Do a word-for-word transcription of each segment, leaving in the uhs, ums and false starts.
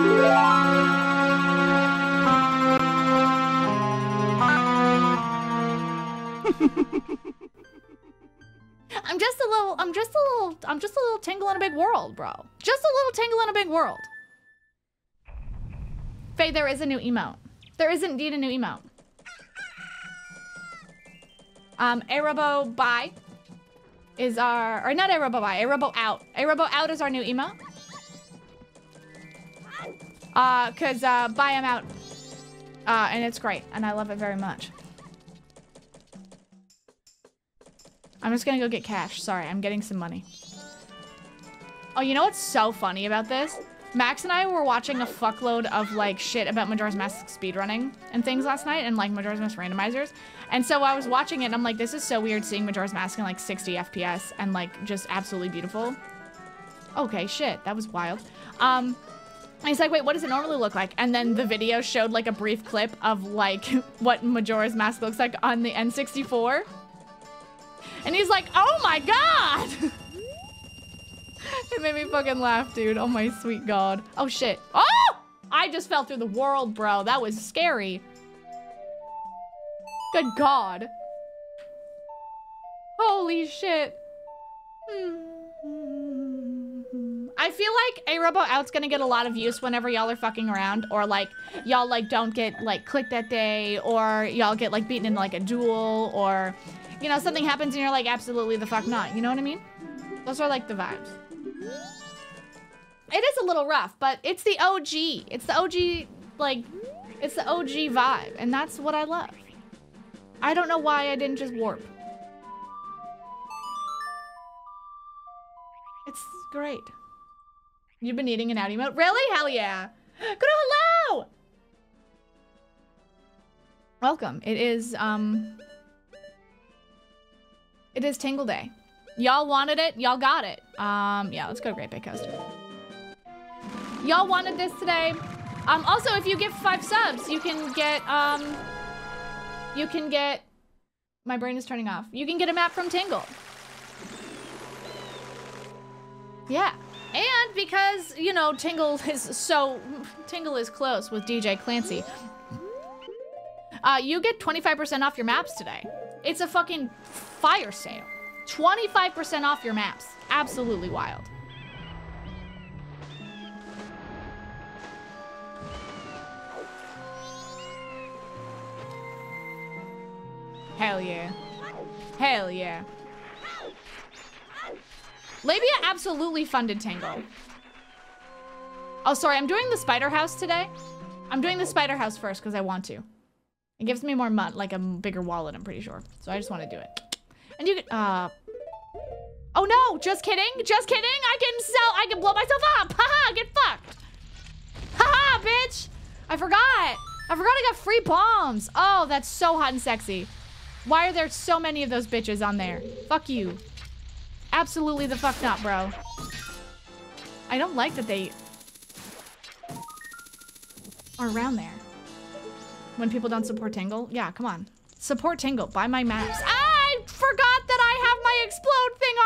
I'm just a little, I'm just a little, I'm just a little tingle in a big world, bro. Just a little tingle in a big world. Faye, there is a new emote. There is indeed a new emote. Um, Arobo Bye is our, or not Arobo Bye, Arobo Out. Arobo Out is our new emote. Uh, cause, uh, Bye I'm out. Uh, and it's great, and I love it very much. I'm just gonna go get cash. Sorry, I'm getting some money. Oh, you know what's so funny about this? Max and I were watching a fuckload of like shit about Majora's Mask speedrunning and things last night, and like Majora's Mask randomizers. And so I was watching it and I'm like, this is so weird seeing Majora's Mask in like sixty F P S and like just absolutely beautiful. Okay, shit, that was wild. Um, and it's like, wait, what does it normally look like? And then the video showed like a brief clip of like what Majora's Mask looks like on the N sixty-four. And he's like, oh my god! It made me fucking laugh, dude. Oh my sweet god. Oh shit. Oh! I just fell through the world, bro. That was scary. Good god. Holy shit. I feel like a Robo Out's gonna get a lot of use whenever y'all are fucking around, or like y'all like don't get like clicked that day, or y'all get like beaten in like a duel, or you know, something happens and you're like, absolutely the fuck not. You know what I mean? Those are like the vibes. It is a little rough, but it's the O G. It's the O G, like, it's the O G vibe. And that's what I love. I don't know why I didn't just warp. It's great. You've been eating an out emote? Really? Hell yeah. Good, hello! Welcome. It is, um... it is Tingle Day. Y'all wanted it, y'all got it. Um, yeah, let's go to Great Bay Coast. Y'all wanted this today. Um, also, if you get five subs, you can get, um, you can get, my brain is turning off. You can get a map from Tingle. Yeah, and because, you know, Tingle is so, Tingle is close with D J Clancy. Uh, you get twenty-five percent off your maps today. It's a fucking fire sale. twenty-five percent off your maps. Absolutely wild. Hell yeah. Hell yeah. Labia absolutely funded Tingle. Oh, sorry, I'm doing the spider house today. I'm doing the spider house first because I want to. It gives me more money, like a bigger wallet, I'm pretty sure. So I just want to do it. And you could, uh, oh no, just kidding, just kidding. I can sell, I can blow myself up. Haha, get fucked. Haha, bitch. I forgot. I forgot I got free bombs. Oh, that's so hot and sexy. Why are there so many of those bitches on there? Fuck you. Absolutely the fuck not, bro. I don't like that they are around there. When people don't support Tingle? Yeah, come on. Support Tingle, buy my maps. Ah! Forgot that I have my explode thing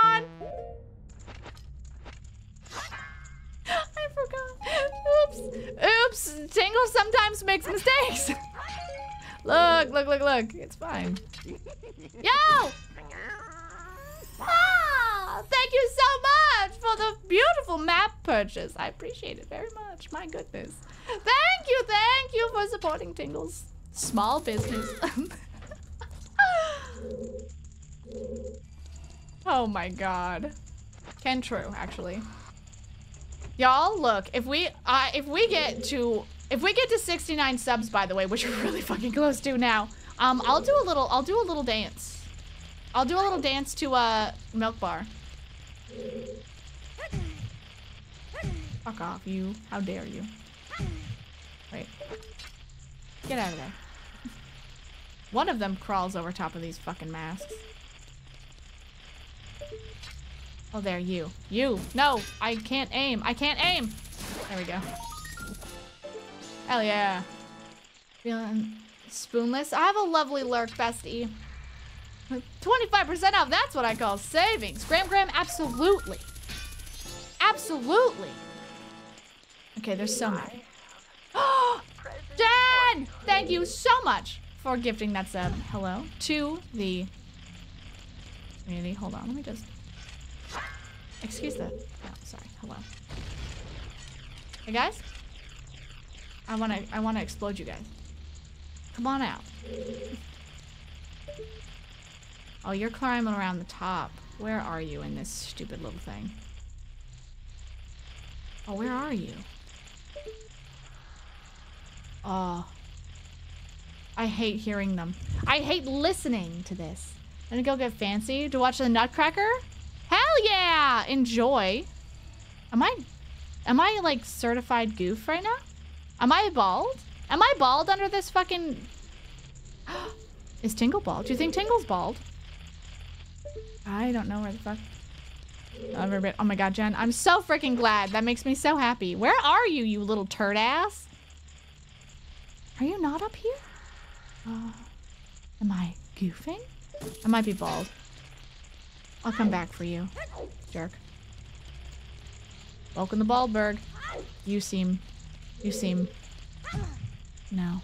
on. I forgot. Oops. Oops. Tingle sometimes makes mistakes. Look, look, look, look. It's fine. Yo! Ah, thank you so much for the beautiful map purchase. I appreciate it very much. My goodness. Thank you. Thank you for supporting Tingle's small business. Oh my god. Ken true, actually. Y'all, look, if we uh, if we get to if we get to sixty-nine subs, by the way, which we're really fucking close to now, um, I'll do a little I'll do a little dance. I'll do a little dance to uh Milk Bar. Fuck off, you. How dare you. Wait. Get out of there. One of them crawls over top of these fucking masks. Oh, there, you. You. No, I can't aim. I can't aim. There we go. Hell yeah. Feeling spoonless. I have a lovely lurk, bestie. twenty-five percent off. That's what I call savings. Gram Gram, absolutely. Absolutely. Okay, there's so many. Oh, Dan! Thank you so much for gifting that sub. Hello to the community. Hold on, let me just... Excuse that. Oh, sorry. Hello. Hey, guys? I want to I want to explode you guys. Come on out. Oh, you're climbing around the top. Where are you in this stupid little thing? Oh, where are you? Oh. I hate hearing them. I hate listening to this. I'm gonna go get fancy to watch the Nutcracker? Hell yeah! Enjoy. Am I... Am I, like, certified goof right now? Am I bald? Am I bald under this fucking... Is Tingle bald? Do you think Tingle's bald? I don't know where the fuck... Oh my god, Jen. I'm so freaking glad. That makes me so happy. Where are you, you little turd ass? Are you not up here? Uh, am I goofing? I might be bald. I'll come back for you. Jerk. Welcome to Baldberg. You seem... You seem... No.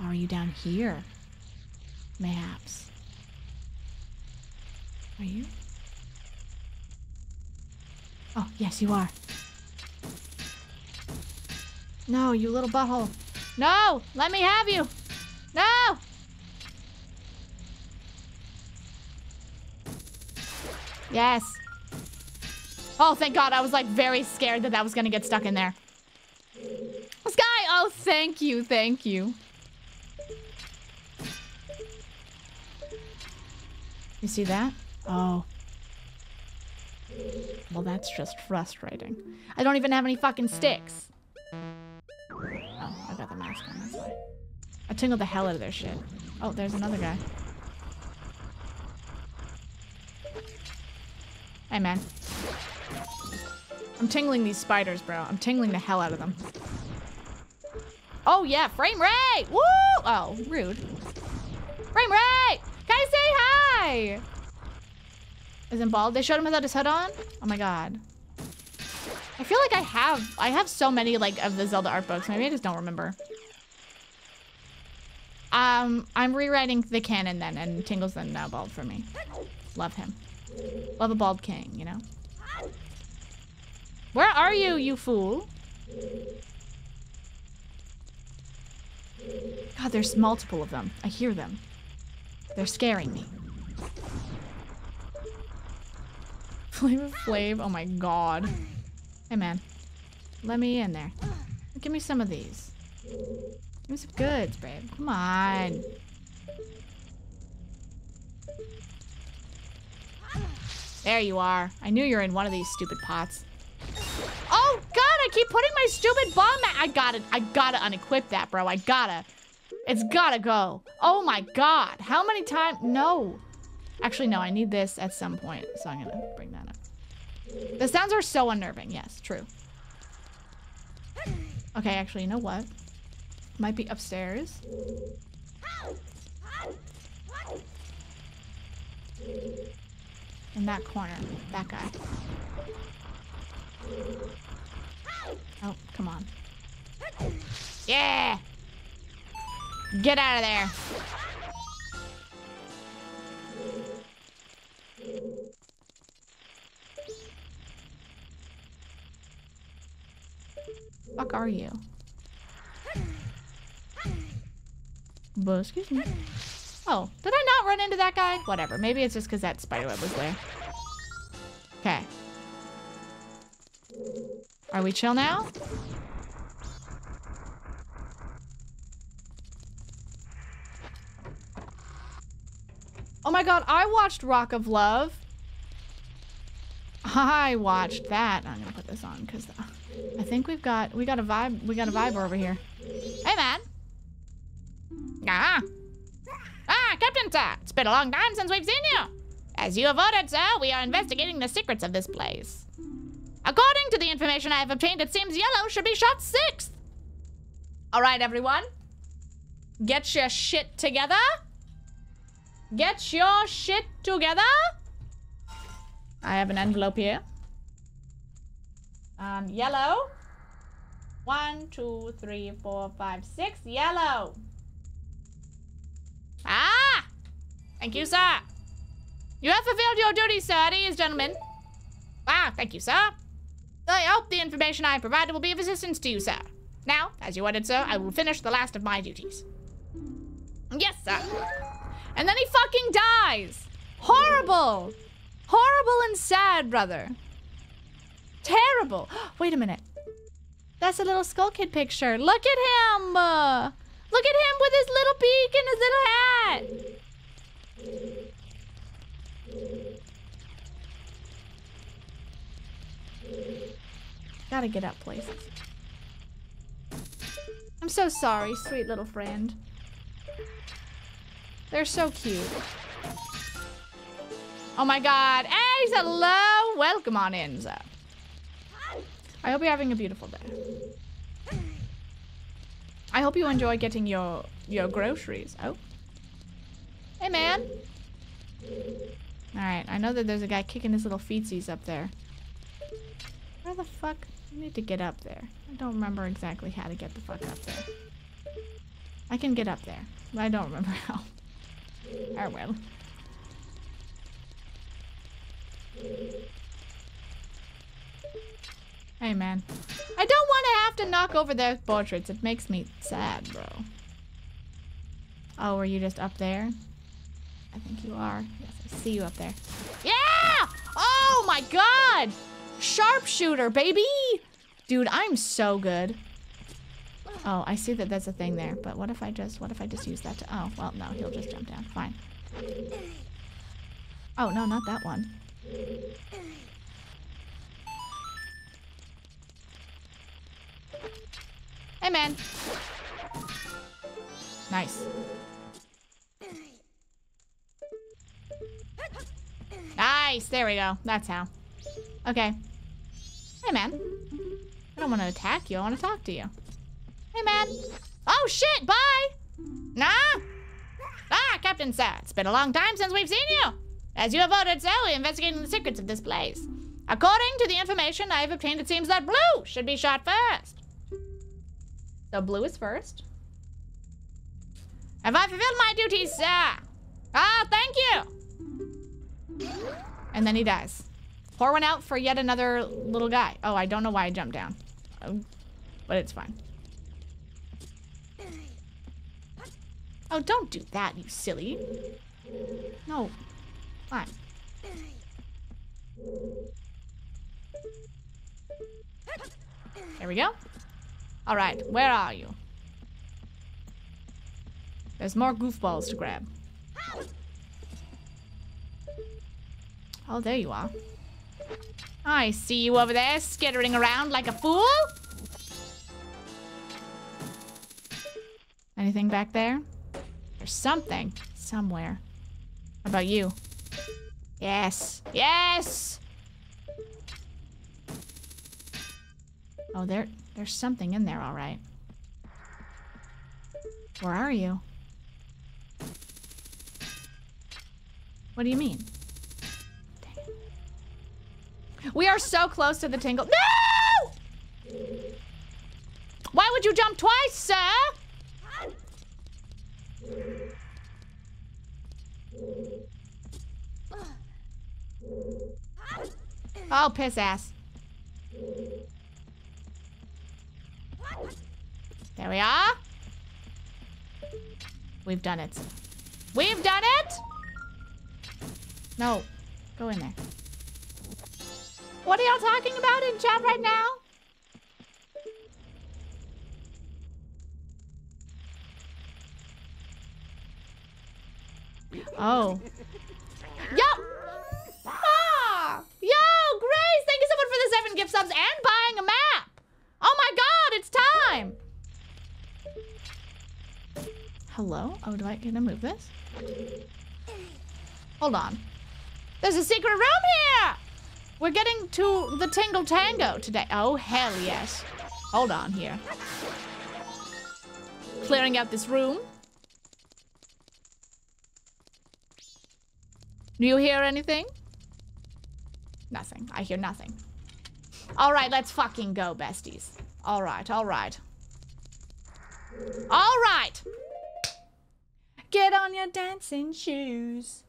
Are you down here? Mayhaps. Are you? Oh, yes, you are. No, you little butthole. No! Let me have you! No! Yes. Oh, thank God. I was, like, very scared that that was gonna get stuck in there. Sky! Oh, thank you. Thank you. You see that? Oh. Well, that's just frustrating. I don't even have any fucking sticks. Oh, I got the mask on this way. I tingled the hell out of their shit. Oh, there's another guy. Hey, man. I'm tingling these spiders, bro. I'm tingling the hell out of them. Oh, yeah. Frame rate! Woo! Oh, rude. Frame rate! Guys, say hi! Isn't bald? They showed him without his hood on? Oh, my God. I feel like I have... I have so many, like, of the Zelda art books. Maybe I just don't remember. Um, I'm rewriting the canon then, and Tingle's then now bald for me. Love him. Love a bald king, you know? Where are you, you fool? God, there's multiple of them. I hear them. They're scaring me. Flav of Flav? Oh my god. Hey, man. Let me in there. Give me some of these. Give me some goods, babe. Come on. There you are. I knew you were in one of these stupid pots. Oh, God, I keep putting my stupid bomb at- I gotta, I gotta unequip that, bro. I gotta. It's gotta go. Oh, my God. How many times? No. Actually, no, I need this at some point, so I'm gonna bring that up. The sounds are so unnerving. Yes, true. Okay, actually, you know what? Might be upstairs. In that corner. That guy. Oh, come on. Yeah! Get out of there. Fuck are you? But, excuse me. Oh, did I not run into that guy? Whatever. Maybe it's just because that spiderweb was there. Okay. Are we chill now? Oh my god, I watched Rock of Love. I watched that. I'm gonna put this on because I think we've got we got a vibe we got a vibe over here. Hey man. Ah. Ah, Captain Sir. It's been a long time since we've seen you. As you have ordered, sir, we are investigating the secrets of this place. According to the information I have obtained, it seems Yellow should be shot sixth. All right, everyone. Get your shit together. Get your shit together. I have an envelope here. Um, yellow. One, two, three, four, five, six. Yellow. Ah! Thank you, sir. You have fulfilled your duty, sir. Ladies and gentlemen. Wow, thank you, sir. I hope the information I provided will be of assistance to you, sir. Now, as you ordered, sir, I will finish the last of my duties. Yes, sir. And then he fucking dies. Horrible. Horrible and sad, brother. Terrible. Wait a minute. That's a little Skull Kid picture. Look at him. Uh, look at him with his little beak and his little hat. Gotta get up places. I'm so sorry, sweet little friend. They're so cute. Oh my god. Hey, hello. Welcome on in, sir. I hope you're having a beautiful day. I hope you enjoy getting your your groceries. Oh. Hey, man. Alright, I know that there's a guy kicking his little feetsies up there. Where the fuck? I need to get up there. I don't remember exactly how to get the fuck up there. I can get up there, but I don't remember how. I will. Hey, man. I don't want to have to knock over their portraits. It makes me sad, bro. Oh, were you just up there? I think you are. Yes, I see you up there. Yeah! Oh my god! Sharpshooter, baby! Dude, I'm so good. Oh, I see that that's a thing there, but what if I just, what if I just use that to, oh, well, no, he'll just jump down, fine. Oh, no, not that one. Hey, man. Nice. Nice, there we go, that's how. Okay. Hey, man. I don't want to attack you. I want to talk to you. Hey, man. Oh, shit. Bye. Nah. Ah, Captain Sir. It's been a long time since we've seen you. As you have ordered, sir, we're investigating the secrets of this place. According to the information I have obtained, it seems that Blue should be shot first. So Blue is first. Have I fulfilled my duties, sir? Ah, thank you. And then he dies. Pour one out for yet another little guy. Oh, I don't know why I jumped down. Um, but it's fine. Oh, don't do that, you silly. No. Fine. There we go. All right, where are you? There's more goofballs to grab. Oh, there you are. I see you over there, skittering around like a fool. Anything back there? There's something somewhere. How about you? Yes. Yes! Oh, there, there's something in there, all right. Where are you? What do you mean? We are so close to the tingle. No! Why would you jump twice, sir? Oh, piss ass. There we are. We've done it. We've done it! No, go in there. What are y'all talking about in chat right now? Oh. Yo! Ah! Yo, Grace! Thank you so much for the seven gift subs and buying a map! Oh my god, it's time! Hello? Oh, do I get to move this? Hold on. There's a secret room here! We're getting to the Tingle Tango today. Oh, hell yes. Hold on here. Clearing out this room. Do you hear anything? Nothing. I hear nothing. Alright, let's fucking go, besties. Alright, alright. Alright! Get on your dancing shoes.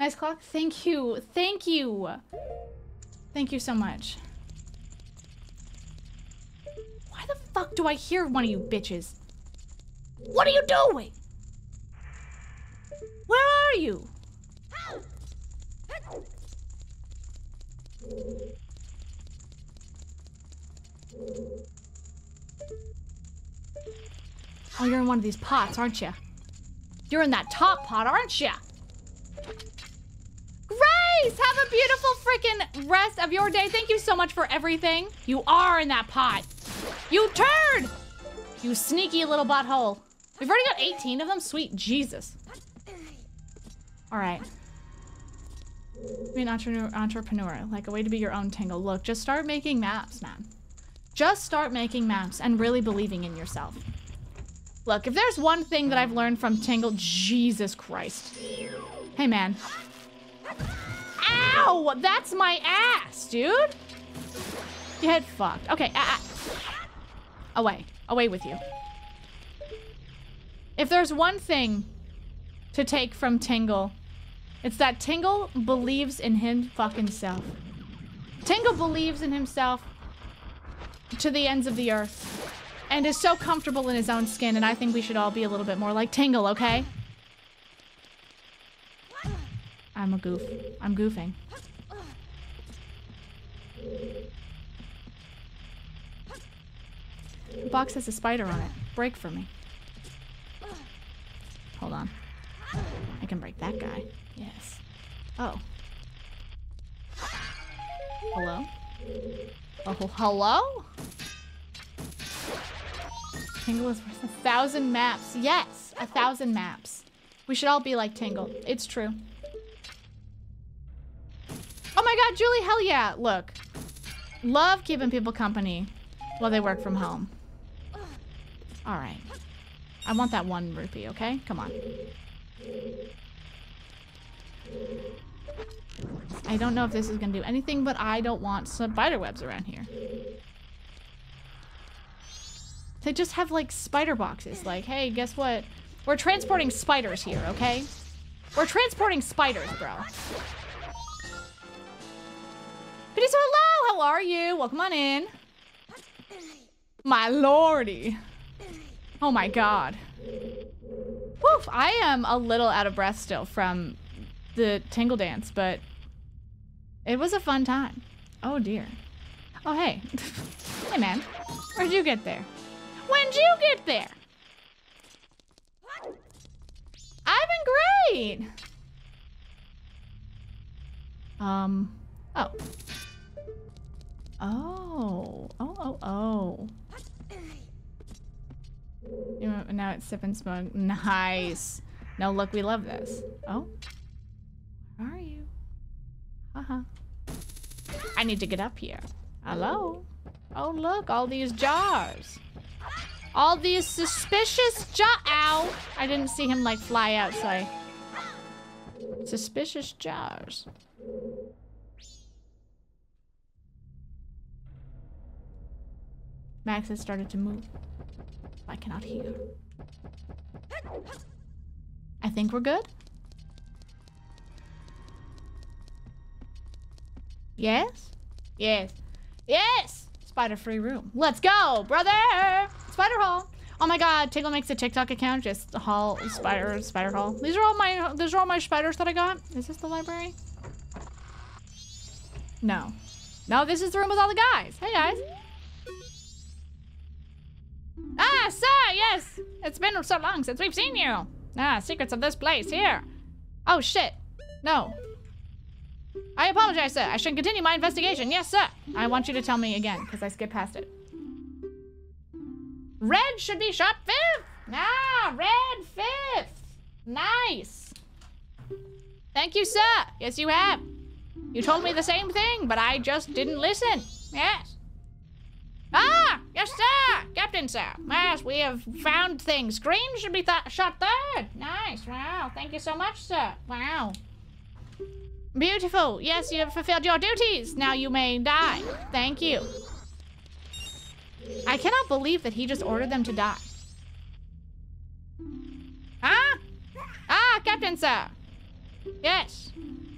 Nice clock. Thank you. Thank you. Thank you so much. Why the fuck do I hear one of you bitches? What are you doing? Where are you? Oh, you're in one of these pots, aren't you? You're in that top pot, aren't you? Have a beautiful freaking rest of your day. Thank you so much for everything. You are in that pot. You turd! You sneaky little butthole. We've already got eighteen of them? Sweet Jesus. All right. Be an entrepreneur, entrepreneur, like a way to be your own Tingle. Look, just start making maps, man. Just start making maps and really believing in yourself. Look, if there's one thing that I've learned from Tingle, Jesus Christ. Hey, man. Ow! That's my ass, dude! Get fucked. Okay, ah, ah. Away. Away with you. If there's one thing to take from Tingle, it's that Tingle believes in him fucking self. Tingle believes in himself to the ends of the earth and is so comfortable in his own skin, and I think we should all be a little bit more like Tingle, okay? I'm a goof. I'm goofing. The box has a spider on it. Break for me. Hold on. I can break that guy. Yes. Oh. Hello? Oh, hello? Tingle is worth a thousand maps. Yes! A thousand maps. We should all be like Tingle. It's true. Oh my god, Julie, hell yeah. Look, love keeping people company while they work from home. All right. I want that one rupee, okay? Come on. I don't know if this is going to do anything, but I don't want spider webs around here. They just have, like, spider boxes. Like, hey, guess what? We're transporting spiders here, okay? We're transporting spiders, bro. But so hello, how are you? Welcome on in. My lordy. Oh my god. Woof, I am a little out of breath still from the Tingle dance, but it was a fun time. Oh dear. Oh hey. Hey man, where'd you get there? When'd you get there? I've been great. Um, oh. Oh, oh, oh, oh. You know, now it's sip and smoke. Nice. No, look, we love this. Oh. Where are you? Uh-huh. I need to get up here. Hello? Oh, look, all these jars. All these suspicious jars. Ow! I didn't see him, like, fly out, so I... Suspicious jars. Max has started to move. I cannot hear. I think we're good? Yes? Yes. Yes! Spider-free room. Let's go, brother! Spider haul. Oh my God, Tingle makes a TikTok account. Just haul spider, spider haul. These are all my, these are all my spiders that I got. Is this the library? No. No, this is the room with all the guys. Hey guys. Ah, sir, yes. It's been so long since we've seen you. Ah, secrets of this place, here. Oh shit, no. I apologize, sir. I should continue my investigation. Yes, sir. I want you to tell me again, because I skipped past it. Red should be shot fifth. Ah, red fifth. Nice. Thank you, sir. Yes, you have. You told me the same thing, but I just didn't listen. Yes. Ah, yes, sir. Captain, sir. Yes, we have found things. Green should be th- shot third. Nice. Wow. Thank you so much, sir. Wow. Beautiful. Yes, you have fulfilled your duties. Now you may die. Thank you. I cannot believe that he just ordered them to die. Ah? Ah, Captain, sir. Yes.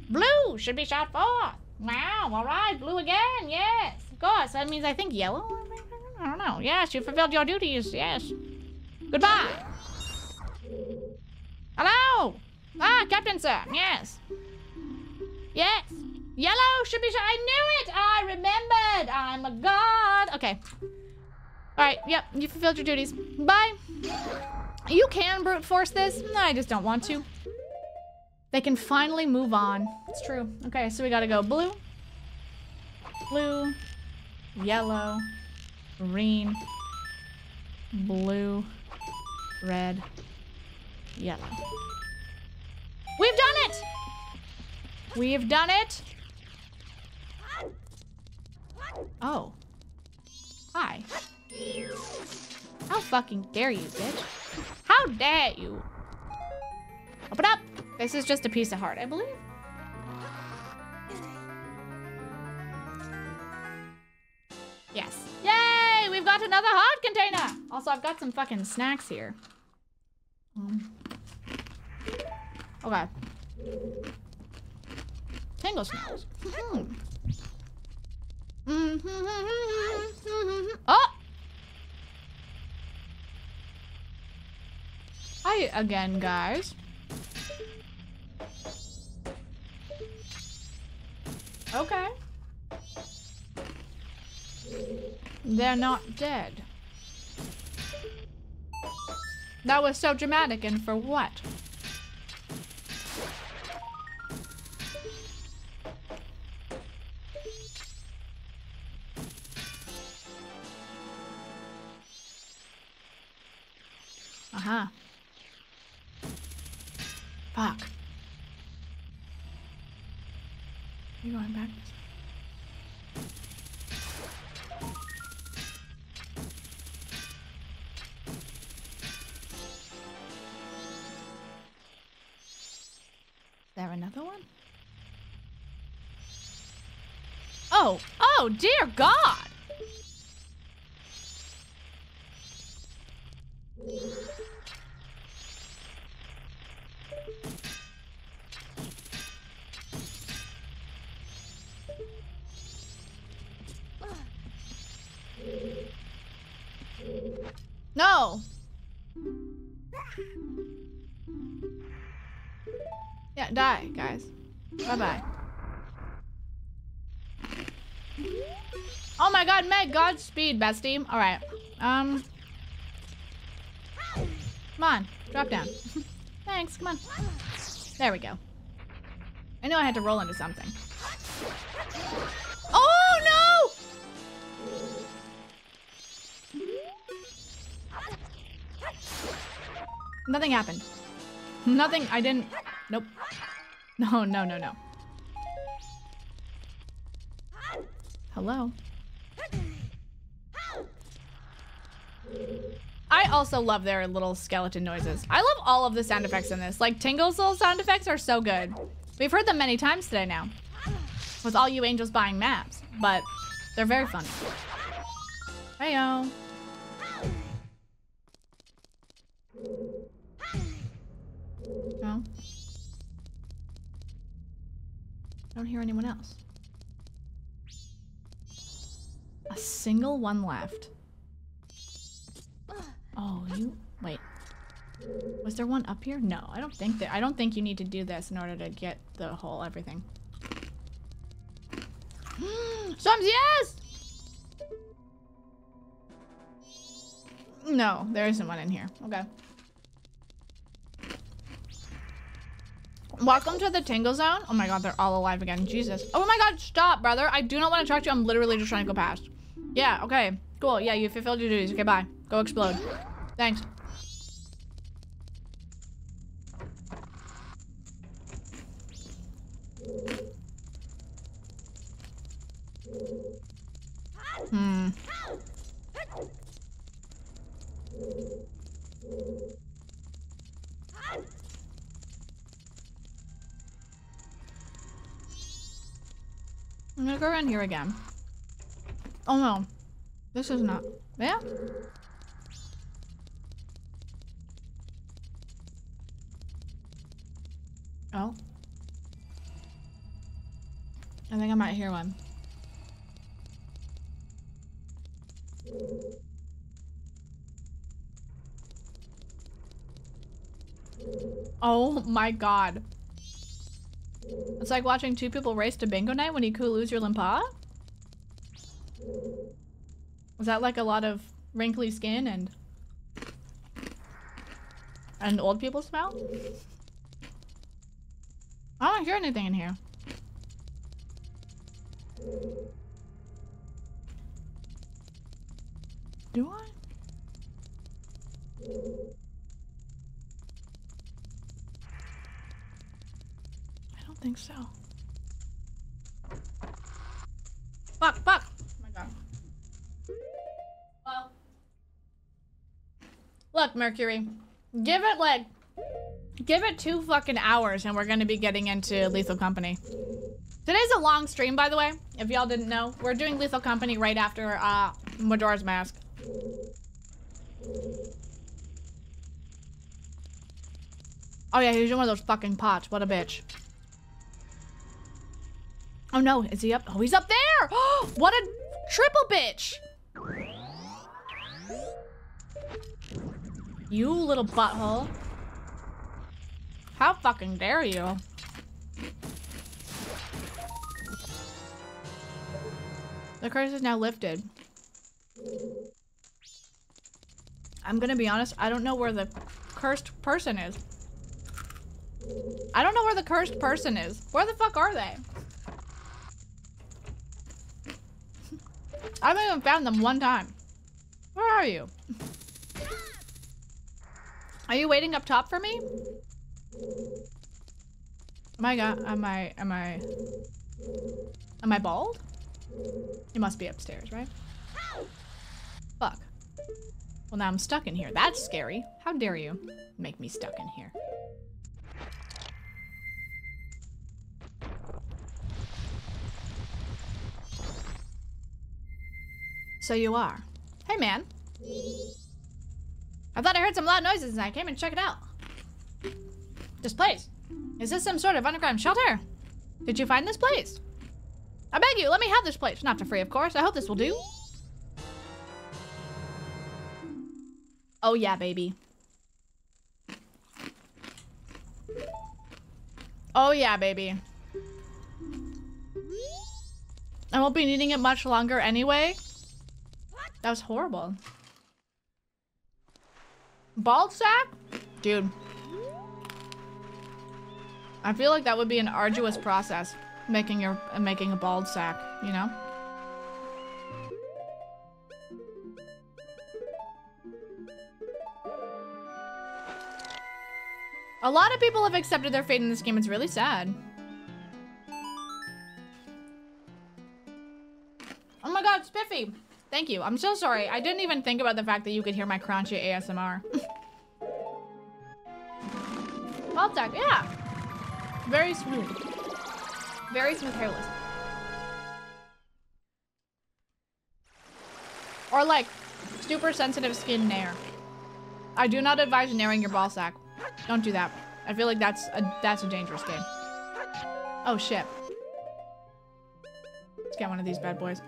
Blue should be shot forth. Wow. All right. Blue again. Yes. Of course. That means I think yellow? I don't know. Yes, you fulfilled your duties. Yes. Goodbye. Hello. Ah, Captain, sir. Yes. Yes, yellow should be shot. I knew it. I remembered. I'm a god. Okay. All right. Yep. You fulfilled your duties. Bye. You can brute force this. I just don't want to. They can finally move on. It's true. Okay. So we got to go blue, blue, yellow, green, blue, red, yellow. We've done it. We have done it. Oh. Hi. How fucking dare you, bitch? How dare you? Open up. This is just a piece of heart, I believe. Yes. Yay! We've got another heart container. Also, I've got some fucking snacks here. Um. Okay. Tingle snails. Oh! Hi again, guys. Okay. They're not dead. That was so dramatic, and for what? Huh. Fuck. Are you going back? Is there another one? Oh, oh dear God. No. Yeah, die, guys. Bye-bye. Oh my God, Meg, Godspeed, bestie. All right. Um. Come on, drop down. Thanks, come on. There we go. I knew I had to roll into something. Oh no! Nothing happened. Nothing, I didn't, nope. No, no, no, no. Hello? I also love their little skeleton noises. I love all of the sound effects in this. Like, Tingle's little sound effects are so good. We've heard them many times today now. With all you angels buying maps. But they're very funny. Heyo. No? I don't hear anyone else. A single one left. Oh, you wait. Was there one up here? No, I don't think that. I don't think you need to do this in order to get the whole everything. Some yes. No, there isn't one in here. Okay. Welcome to the Tingle Zone. Oh my God, they're all alive again. Jesus. Oh my God, stop, brother. I do not want to talk to you. I'm literally just trying to go past. Yeah. Okay. Cool. Yeah, you fulfilled your duties. Okay, bye. Go explode. Thanks. Hmm. I'm gonna go around here again. Oh no. This is not. Yeah? Oh. I think I might hear one. Oh my God. It's like watching two people race to bingo night when you could lose your limpa. Was that like a lot of wrinkly skin and and old people smell? I don't hear anything in here. Do I? I don't think so. Fuck, fuck! Oh my God. Well. Look, Mercury. Give it like... Give it two fucking hours and we're gonna be getting into Lethal Company. Today's a long stream, by the way, if y'all didn't know. We're doing Lethal Company right after uh, Majora's Mask. Oh yeah, he's in one of those fucking pots. What a bitch. Oh no, is he up? Oh, he's up there! What a triple bitch! You little butthole. How fucking dare you? The curse is now lifted. I'm gonna be honest, I don't know where the cursed person is. I don't know where the cursed person is. Where the fuck are they? I haven't even found them one time. Where are you? Are you waiting up top for me? Am I got, am I, am I, am I bald? You must be upstairs, right? Fuck. Well, now I'm stuck in here. That's scary. How dare you make me stuck in here? So you are. Hey, man. I thought I heard some loud noises and I came and checked it out. This place. Is this some sort of underground shelter? Did you find this place? I beg you, let me have this place. Not for free, of course. I hope this will do. Oh yeah, baby. Oh yeah, baby. I won't be needing it much longer anyway. That was horrible. Bald sack? Dude. I feel like that would be an arduous process. Making your uh, making a bald sack, you know? A lot of people have accepted their fate in this game. It's really sad. Oh my God, Spiffy! Thank you. I'm so sorry. I didn't even think about the fact that you could hear my crunchy A S M R. Ball sack, yeah. Very smooth. Very smooth hairless. Or like, super sensitive skin nair. I do not advise nairing your ball sack. Don't do that. I feel like that's a, that's a dangerous game. Oh shit. Let's get one of these bad boys.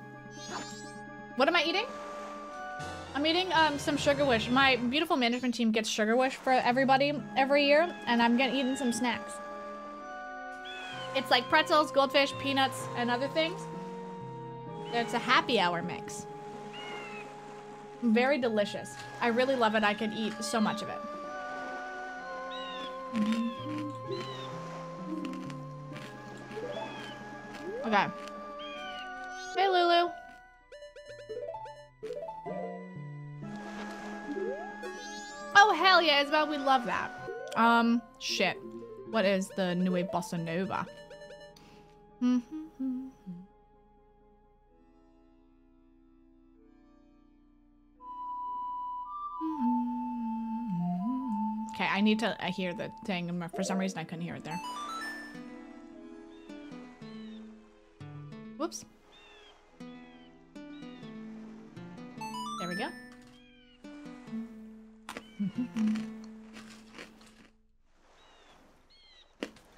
What am I eating? I'm eating um, some Sugar Wish. My beautiful management team gets Sugar Wish for everybody every year, and I'm gonna eating some snacks. It's like pretzels, goldfish, peanuts, and other things. It's a happy hour mix. Very delicious. I really love it. I could eat so much of it. Okay. Hey, Lulu. Oh, hell yeah, Isabel. We love that. Um, shit. What is the Nue Bossa Nova? Mm-hmm. Okay, I need to I hear the thing. For some reason, I couldn't hear it there. Whoops. There we go.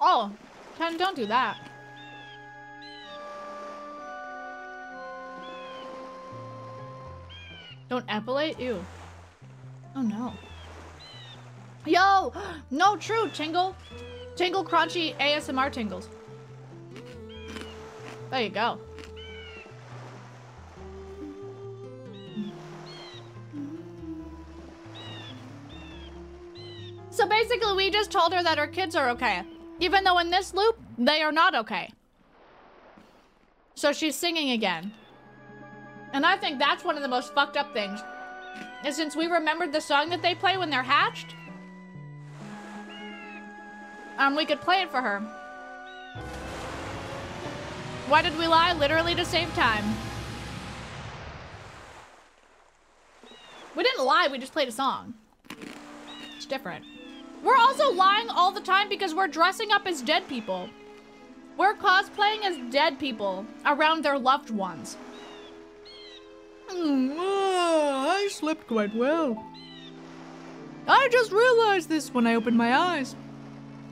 Oh, Ken, don't do that. Don't epilate? Ew. Oh no. Yo! No, true, Tingle. Tingle crunchy A S M R tingles. There you go. So basically, we just told her that her kids are okay. Even though in this loop, they are not okay. So she's singing again. And I think that's one of the most fucked up things. Is since we remembered the song that they play when they're hatched, um, we could play it for her. Why did we lie? Literally to save time. We didn't lie, we just played a song. It's different. We're also lying all the time because we're dressing up as dead people. We're cosplaying as dead people around their loved ones. Mm, uh, I slept quite well. I just realized this when I opened my eyes.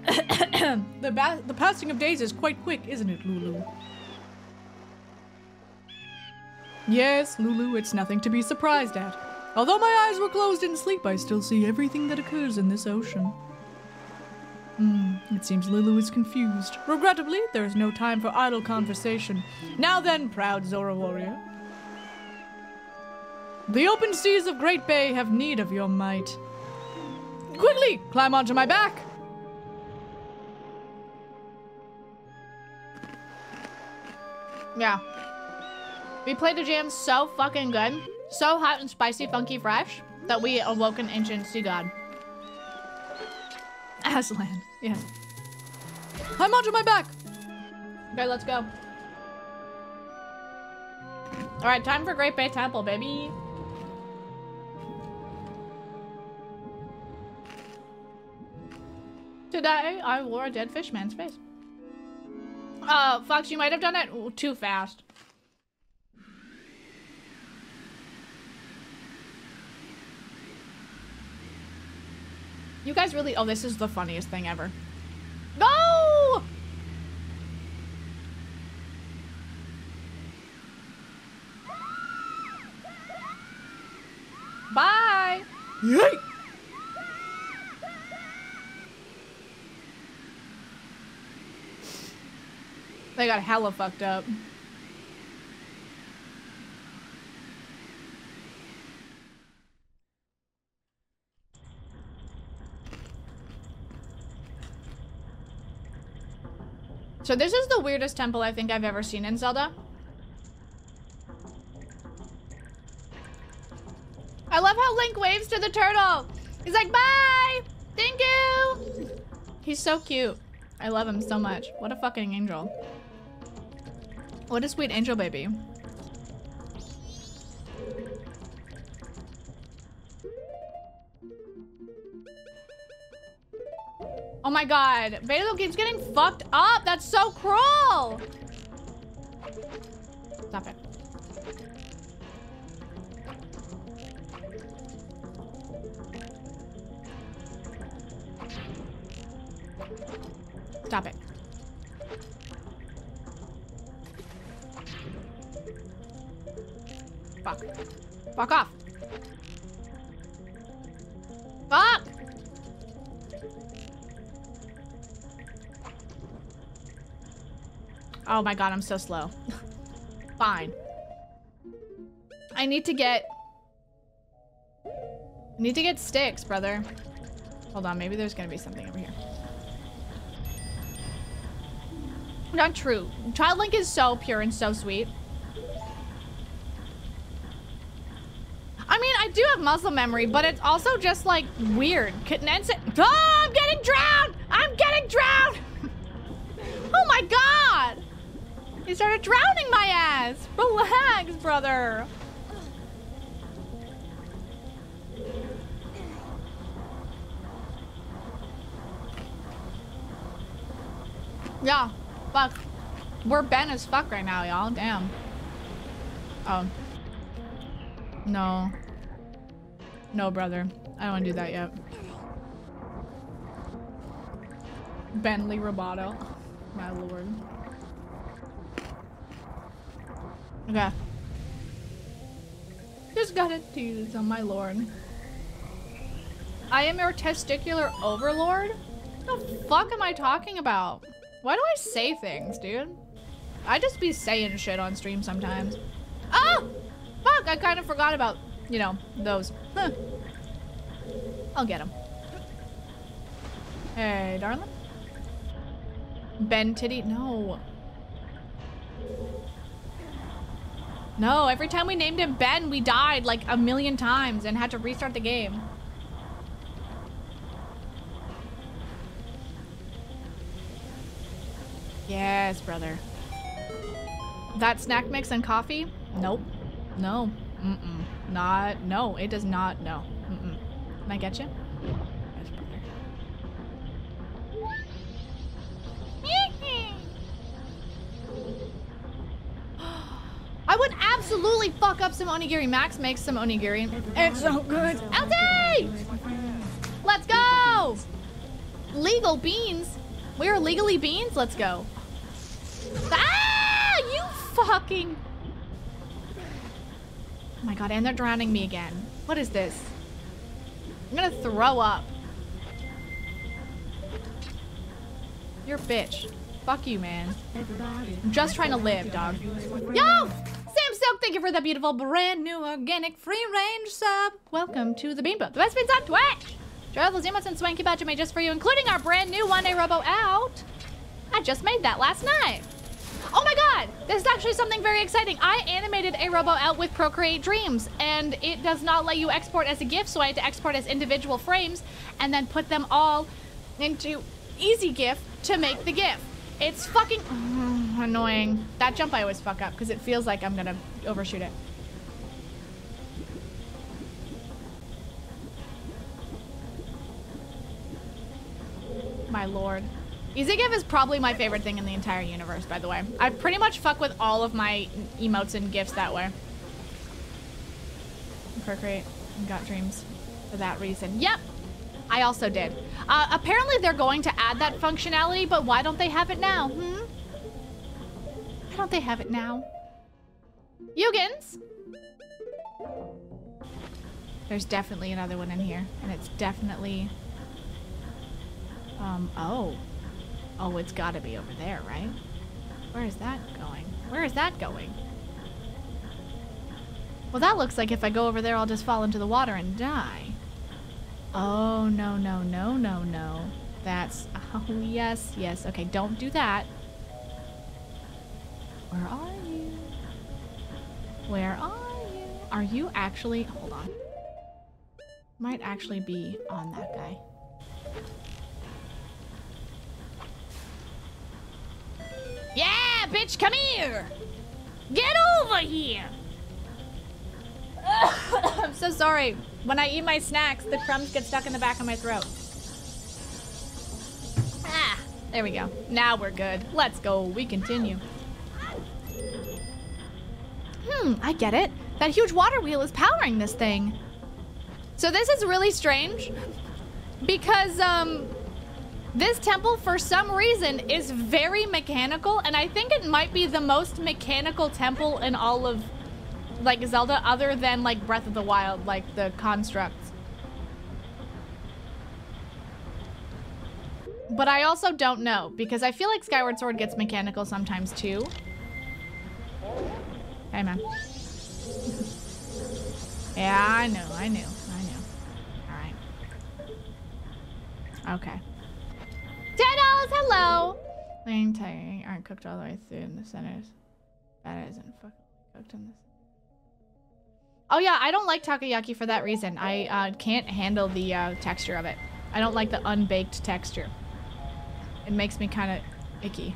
the, ba the passing of days is quite quick, isn't it, Lulu? Yes, Lulu, it's nothing to be surprised at. Although my eyes were closed in sleep, I still see everything that occurs in this ocean. Hmm, it seems Lulu is confused. Regrettably, there is no time for idle conversation. Now then, proud Zora warrior. The open seas of Great Bay have need of your might. Quickly, climb onto my back! Yeah. We played the jam so fucking good. So hot and spicy, funky, fresh, that we awoke an ancient sea god. Aslan, yeah. I'm onto my back! Okay, let's go. Alright, time for Great Bay Temple, baby. Today, I wore a dead fish man's face. Oh, Fox, you might have done it too fast. You guys really- oh, this is the funniest thing ever. No! Bye! Yay! They got hella fucked up. So this is the weirdest temple I think I've ever seen in Zelda. I love how Link waves to the turtle. He's like, bye, thank you. He's so cute. I love him so much. What a fucking angel. What a sweet angel baby. Oh my god. Basil keeps getting fucked up. That's so cruel. Stop it. Stop it. Fuck. Fuck off. Fuck! Oh my god, I'm so slow. Fine. I need to get... I need to get sticks, brother. Hold on, maybe there's gonna be something over here. Not true. Child Link is so pure and so sweet. I mean, I do have muscle memory, but it's also just like weird. Condense it. Oh, I'm getting drowned! I'm getting drowned! Oh my god! He started drowning my ass! Relax, brother. Yeah, fuck. We're bent as fuck right now, y'all. Damn. Oh. No. No, brother. I don't want to do that yet. Bentley Roboto. My lord. Okay. Just gotta tease on my lord. I am your testicular overlord? What the fuck am I talking about? Why do I say things, dude? I just be saying shit on stream sometimes. Oh! Fuck, I kind of forgot about, you know, those. Huh. I'll get them. Hey, darling. Ben Titty, no. No, every time we named him Ben, we died like a million times and had to restart the game. Yes, brother. That snack mix and coffee? Nope. No. Mm-mm. Not. No. It does not. No. Mm-mm. Can I get you? Yes, brother. I would absolutely fuck up some onigiri. Max makes some onigiri. It's so good. Elsie! Let's go! Legal beans? We are legally beans? Let's go. Ah! You fucking... Oh my god, and they're drowning me again. What is this? I'm gonna throw up. You're a bitch. Fuck you, man. I'm just trying to live, dog. Yo! Sam Silk, thank you for the beautiful brand new organic free range sub. Welcome to the Beanbo, the best beans on Twitch. Try those emotes and swanky badge made just for you, including our brand new one day Robo Out. I just made that last night. Oh my god! This is actually something very exciting. I animated a Robo Out with Procreate Dreams, and it does not let you export as a GIF, so I had to export as individual frames and then put them all into EasyGif to make the GIF. It's fucking mm, annoying. That jump I always fuck up because it feels like I'm gonna overshoot it. My lord. EasyGif is probably my favorite thing in the entire universe, by the way. I pretty much fuck with all of my emotes and GIFs that way. Procreate and got dreams for that reason. Yep, I also did. Uh, apparently they're going to add that functionality, but why don't they have it now? Hmm? Why don't they have it now? Yugins! There's definitely another one in here, and it's definitely... Um, oh. Oh, it's gotta be over there, right? Where is that going? Where is that going? Well, that looks like if I go over there, I'll just fall into the water and die. Oh, no, no, no, no, no. That's, oh, yes, yes. Okay, don't do that. Where are you? Where are you? Are you actually, hold on. Might actually be on that guy. Yeah, bitch, come here! Get over here! I'm so sorry. When I eat my snacks, the crumbs get stuck in the back of my throat. There we go. Now we're good. Let's go. We continue. Hmm, I get it. That huge water wheel is powering this thing. So this is really strange because um, this temple, for some reason, is very mechanical, and I think it might be the most mechanical temple in all of, like, Zelda, other than, like, Breath of the Wild, like, the constructs. But I also don't know, because I feel like Skyward Sword gets mechanical sometimes, too. Hey, man. Yeah, I know, I knew, I knew. All right. Okay. ten dollars, hello! Lane tagging aren't cooked all the way through in the centers. That isn't fucking cooked in this. Oh yeah, I don't like takoyaki for that reason. I uh, can't handle the uh, texture of it. I don't like the unbaked texture. It makes me kind of icky.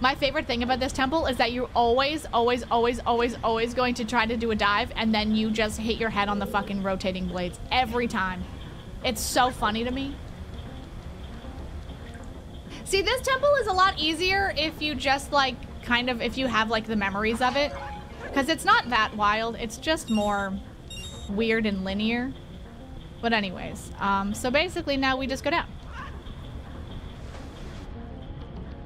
My favorite thing about this temple is that you're always, always, always, always, always going to try to do a dive and then you just hit your head on the fucking rotating blades every time. It's so funny to me. See, this temple is a lot easier if you just, like, kind of, if you have, like, the memories of it. Because it's not that wild. It's just more weird and linear. But anyways, um, so basically now we just go down.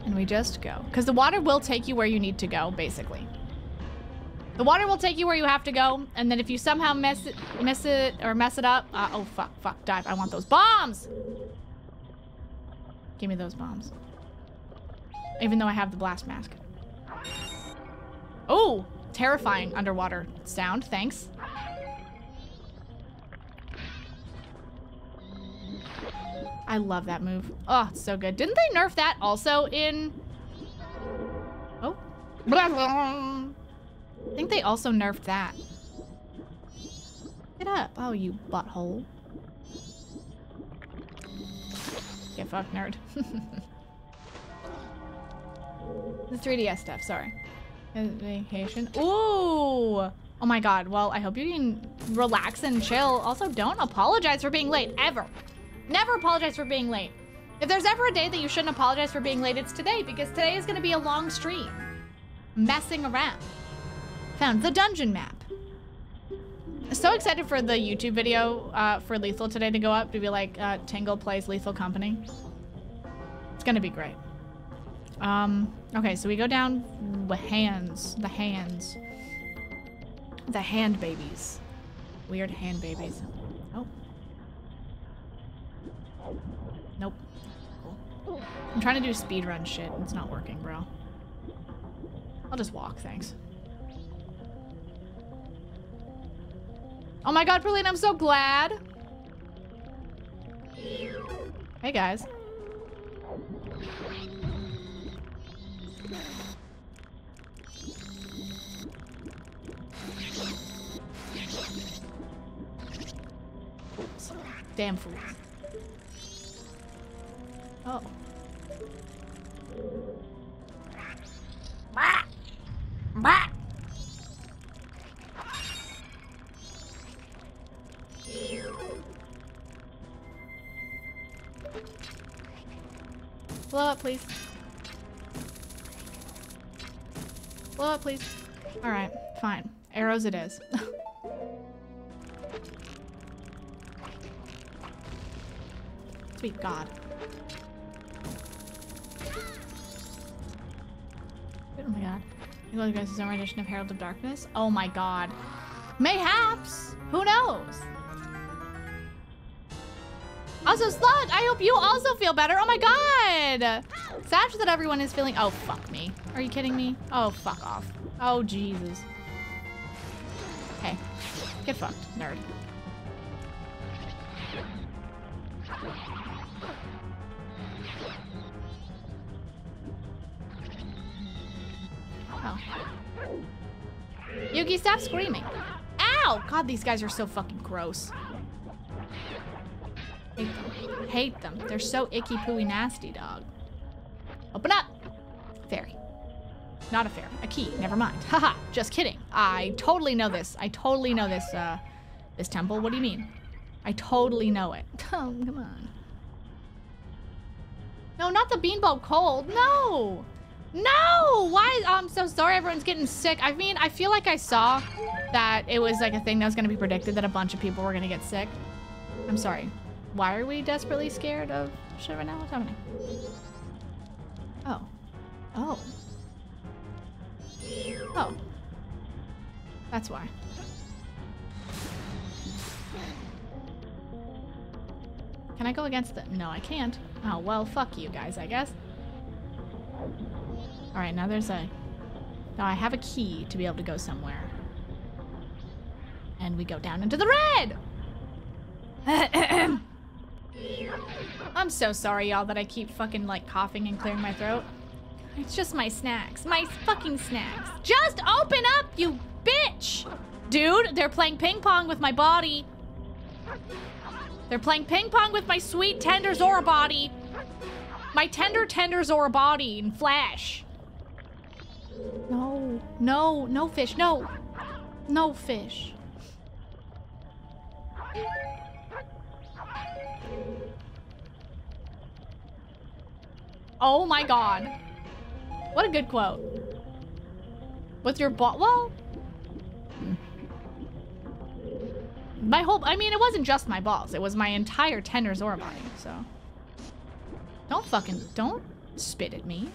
And we just go. Because the water will take you where you need to go, basically. The water will take you where you have to go. And then if you somehow mess it, miss it or mess it up. Uh, oh, fuck, fuck, dive. I want those bombs! Give me those bombs. Even though I have the blast mask. Oh, terrifying underwater sound. Thanks. I love that move. Oh, it's so good. Didn't they nerf that also in... Oh. I think they also nerfed that. Get up. Oh, you butthole. Get fucked, nerd. The three D S stuff, sorry. Vacation. Ooh! Oh my god, well, I hope you can relax and chill. Also, don't apologize for being late, ever. Never apologize for being late. If there's ever a day that you shouldn't apologize for being late, it's today, because today is gonna be a long stream. Messing around. Found the dungeon map. So excited for the YouTube video uh, for Lethal today to go up, to be like, uh, Tingle plays Lethal Company. It's gonna be great. Um, okay, so we go down the hands, the hands. The hand babies. Weird hand babies. Oh. Nope. Cool. I'm trying to do speedrun shit. It's not working, bro. I'll just walk, thanks. Oh my god, Perlina, I'm so glad! Hey, guys. Oops. Damn fools. Oh. Bah! Bah! Blow up, please. Blow up, please. All right, fine. Arrows it is. Sweet God. Oh my God. You guys guys' own rendition of Herald of Darkness? Oh my God. Mayhaps. Who knows? Also, Slug, I hope you also feel better. Oh my god! Sad that everyone is feeling... Oh, fuck me. Are you kidding me? Oh, fuck off. Oh, Jesus. Hey. Get fucked, nerd. Oh. Yugi, stop screaming. Ow! God, these guys are so fucking gross. Hate them. Hate them. They're so icky, pooey, nasty, dog. Open up! Fairy. Not a fairy. A key. Never mind. Haha. Just kidding. I totally know this. I totally know this, uh, this temple. What do you mean? I totally know it. Oh, come on. No, not the beanball cold. No! No! Why? Oh, I'm so sorry everyone's getting sick. I mean, I feel like I saw that it was like a thing that was going to be predicted, that a bunch of people were going to get sick. I'm sorry. Why are we desperately scared of shit right now? What's happening? Oh. Oh. Oh. That's why. Can I go against it? No, I can't. Oh, well, fuck you guys, I guess. All right, now there's a... Now I have a key to be able to go somewhere. And we go down into the red! I'm so sorry, y'all, that I keep fucking, like, coughing and clearing my throat. It's just my snacks. My fucking snacks. Just open up, you bitch! Dude, they're playing ping pong with my body. They're playing ping pong with my sweet tender Zora body. My tender tender Zora body in flash. No, no, no fish, no. No fish. Oh my god. What a good quote. With your ball, well. My whole, I mean, it wasn't just my balls. It was my entire tender Zora body, so. Don't fucking, don't spit at me.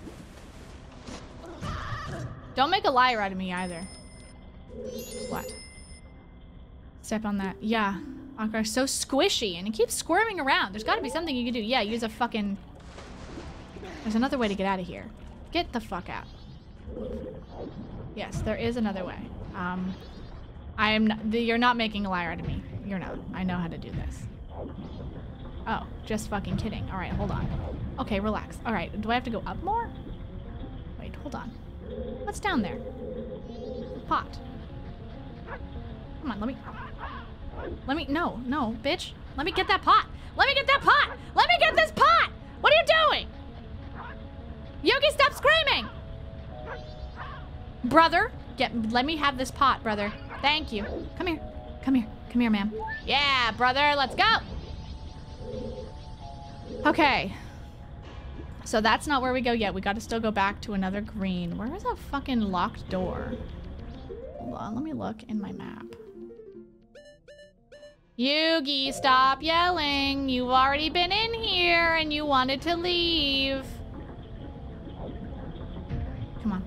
Don't make a liar out of me either. What? Step on that. Yeah. Ankra's so squishy and it keeps squirming around. There's gotta be something you can do. Yeah, use a fucking, there's another way to get out of here. Get the fuck out. Yes, there is another way. Um. I am not, you're not making a liar out of me. You're not. I know how to do this. Oh, just fucking kidding. All right, hold on. Okay, relax. All right, do I have to go up more? Wait, hold on. What's down there? Pot. Come on, let me... Let me... No, no, bitch. Let me get that pot. Let me get that pot. Let me get this pot. What are you doing? Yogi, stop screaming. Brother, get... Let me have this pot, brother. Thank you. Come here. Come here. Come here, ma'am. Yeah, brother. Let's go. Okay. So that's not where we go yet. We got to still go back to another green. Where is a fucking locked door? Hold on. Let me look in my map. Yugi, stop yelling. You've already been in here and you wanted to leave. Come on.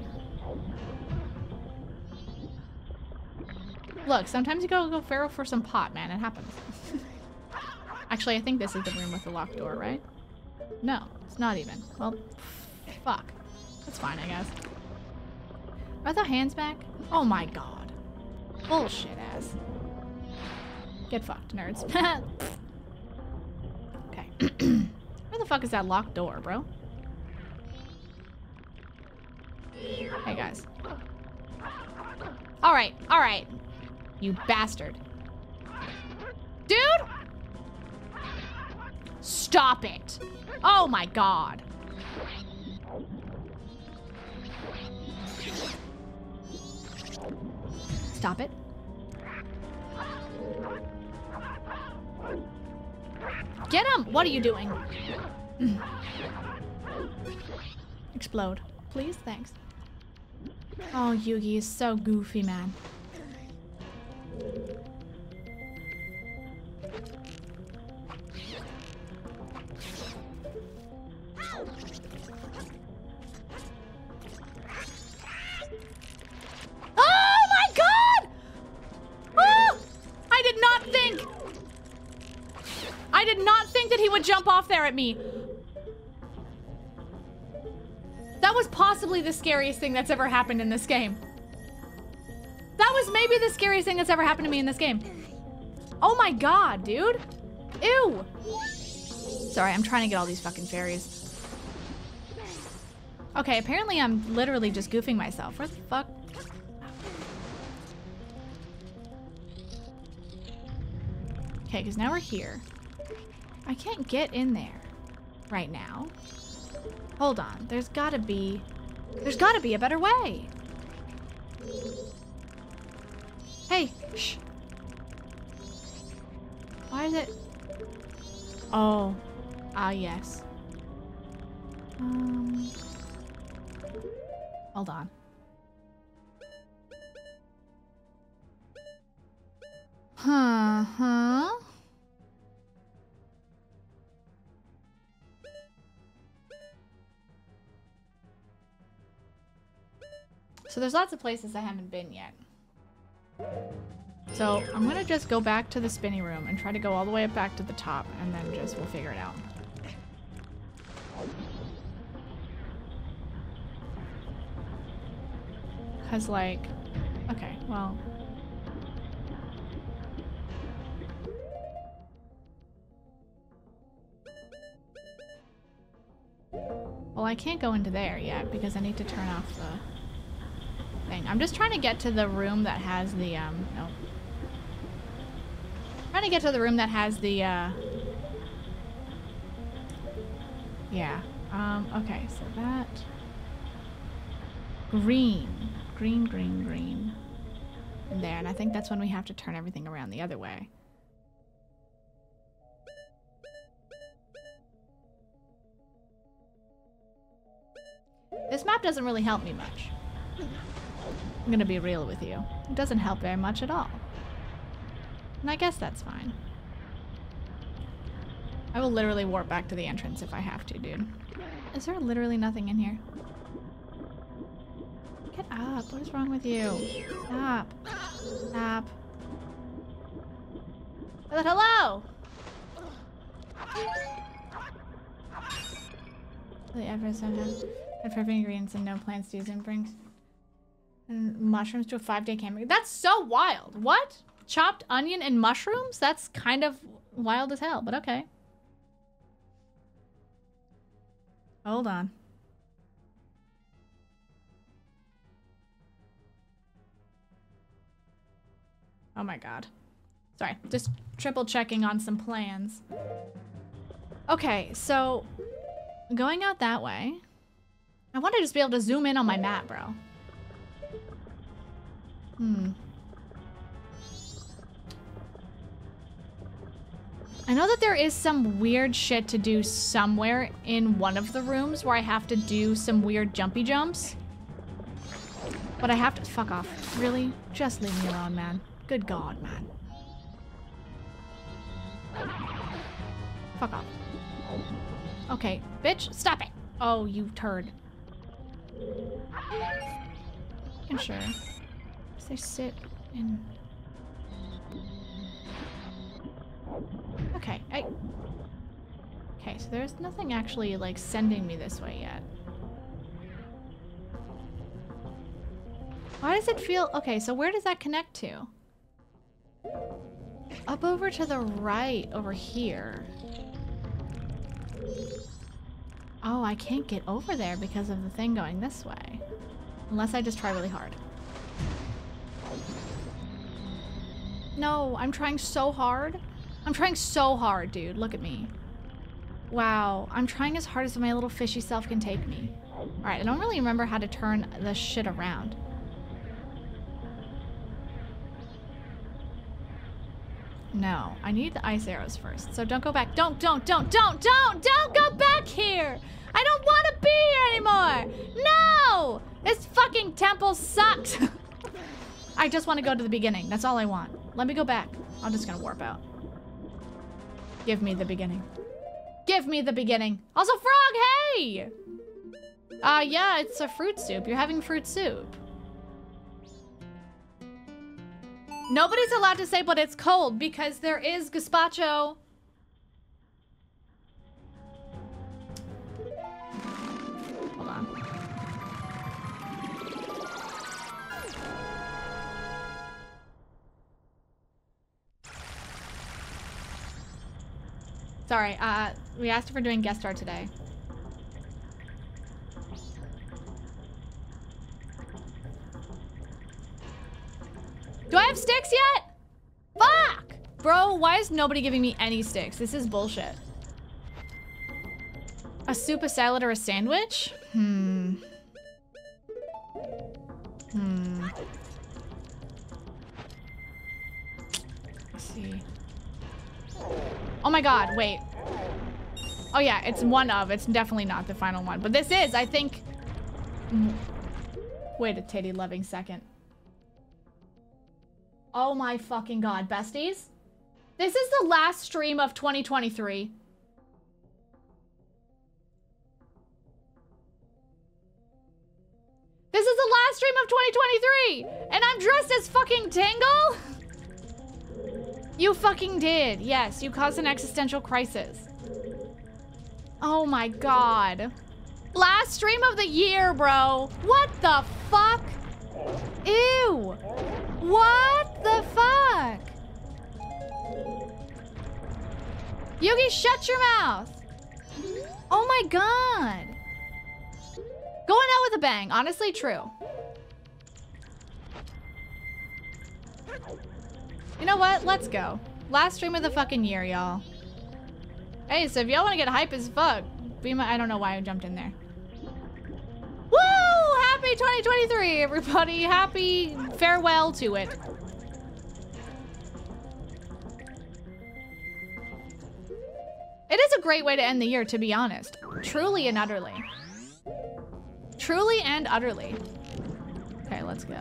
Look, sometimes you gotta go feral for some pot, man. It happens. Actually, I think this is the room with the locked door, right? No, it's not even. Well, fuck. That's fine, I guess. Are the hands back? Oh my god. Bullshit ass. Get fucked, nerds. Okay. Where the fuck is that locked door, bro? Hey, guys. Alright, alright. You bastard. Dude! Stop it. Oh my god. Stop it. Get him! What are you doing? Explode. Please, thanks. Oh, Yugi is so goofy, man. Jump off there at me. That was possibly the scariest thing that's ever happened in this game. That was maybe the scariest thing that's ever happened to me in this game. Oh my god, dude. Ew. Sorry, I'm trying to get all these fucking fairies. Okay, apparently I'm literally just goofing myself. Where the fuck? Okay, because now we're here. I can't get in there right now. Hold on. There's gotta be... There's gotta be a better way. Hey. Shh. Why is it... Oh. Ah, yes. Um, hold on. Huh, huh? So there's lots of places I haven't been yet. So I'm gonna just go back to the spinny room and try to go all the way up back to the top, and then just we'll figure it out. Cause like, okay, well. Well, I can't go into there yet because I need to turn off the thing. I'm just trying to get to the room that has the, um, no. Trying to get to the room that has the, uh, yeah. Um, okay, so that. Green. Green, green, green. And there, and I think that's when we have to turn everything around the other way. This map doesn't really help me much. I'm gonna be real with you. It doesn't help very much at all. And I guess that's fine. I will literally warp back to the entrance if I have to, dude. Is there literally nothing in here? Get up, what is wrong with you? Stop, stop. But hello! The effort sometimes had perfect ingredients and no plans to use and brings and mushrooms to a five-day camping. That's so wild, what? Chopped onion and mushrooms? That's kind of wild as hell, but okay. Hold on. Oh my god. Sorry, just triple checking on some plans. Okay, so going out that way. I want to just be able to zoom in on my map, bro. Hmm. I know that there is some weird shit to do somewhere in one of the rooms where I have to do some weird jumpy jumps. But I have to- fuck off. Really? Just leave me alone, man. Good god, man. Fuck off. Okay, bitch, stop it! Oh, you turd. And sure. Does they sit in... Okay, I... Okay, so there's nothing actually, like, sending me this way yet. Why does it feel... Okay, so where does that connect to? Up over to the right, over here. Oh, I can't get over there because of the thing going this way. Unless I just try really hard. No, I'm trying so hard. I'm trying so hard, dude. Look at me. Wow, I'm trying as hard as my little fishy self can take me. Alright, I don't really remember how to turn this shit around. No, I need the ice arrows first. So don't go back. Don't, don't, don't, don't, don't, don't go back here! I don't want to be here anymore! No! This fucking temple sucks! I just want to go to the beginning. That's all I want. Let me go back. I'm just gonna warp out. Give me the beginning. Give me the beginning. Also, frog, hey! Uh, yeah, it's a fruit soup. You're having fruit soup. Nobody's allowed to say, but it's cold, because there is gazpacho. Hold on. Sorry, uh, we asked if we're doing guest star today. Do I have sticks yet? Fuck! Bro, why is nobody giving me any sticks? This is bullshit. A soup, a salad, or a sandwich? Hmm. Hmm. Let's see. Oh my god, wait. Oh yeah, it's one of. It's definitely not the final one. But this is, I think... Wait a titty-loving second. Oh my fucking god, besties. This is the last stream of twenty twenty-three. This is the last stream of twenty twenty-three! And I'm dressed as fucking Tingle? You fucking did. Yes, you caused an existential crisis. Oh my god. Last stream of the year, bro. What the fuck? Ew. What the fuck? Yugi, shut your mouth. Oh my god. Going out with a bang. Honestly, true. You know what? Let's go. Last stream of the fucking year, y'all. Hey, so if y'all want to get hype as fuck, be my- I don't know why I jumped in there. Woo! Happy twenty twenty-three, everybody. Happy farewell to it. It is a great way to end the year, to be honest. Truly and utterly. Truly and utterly. Okay, let's go.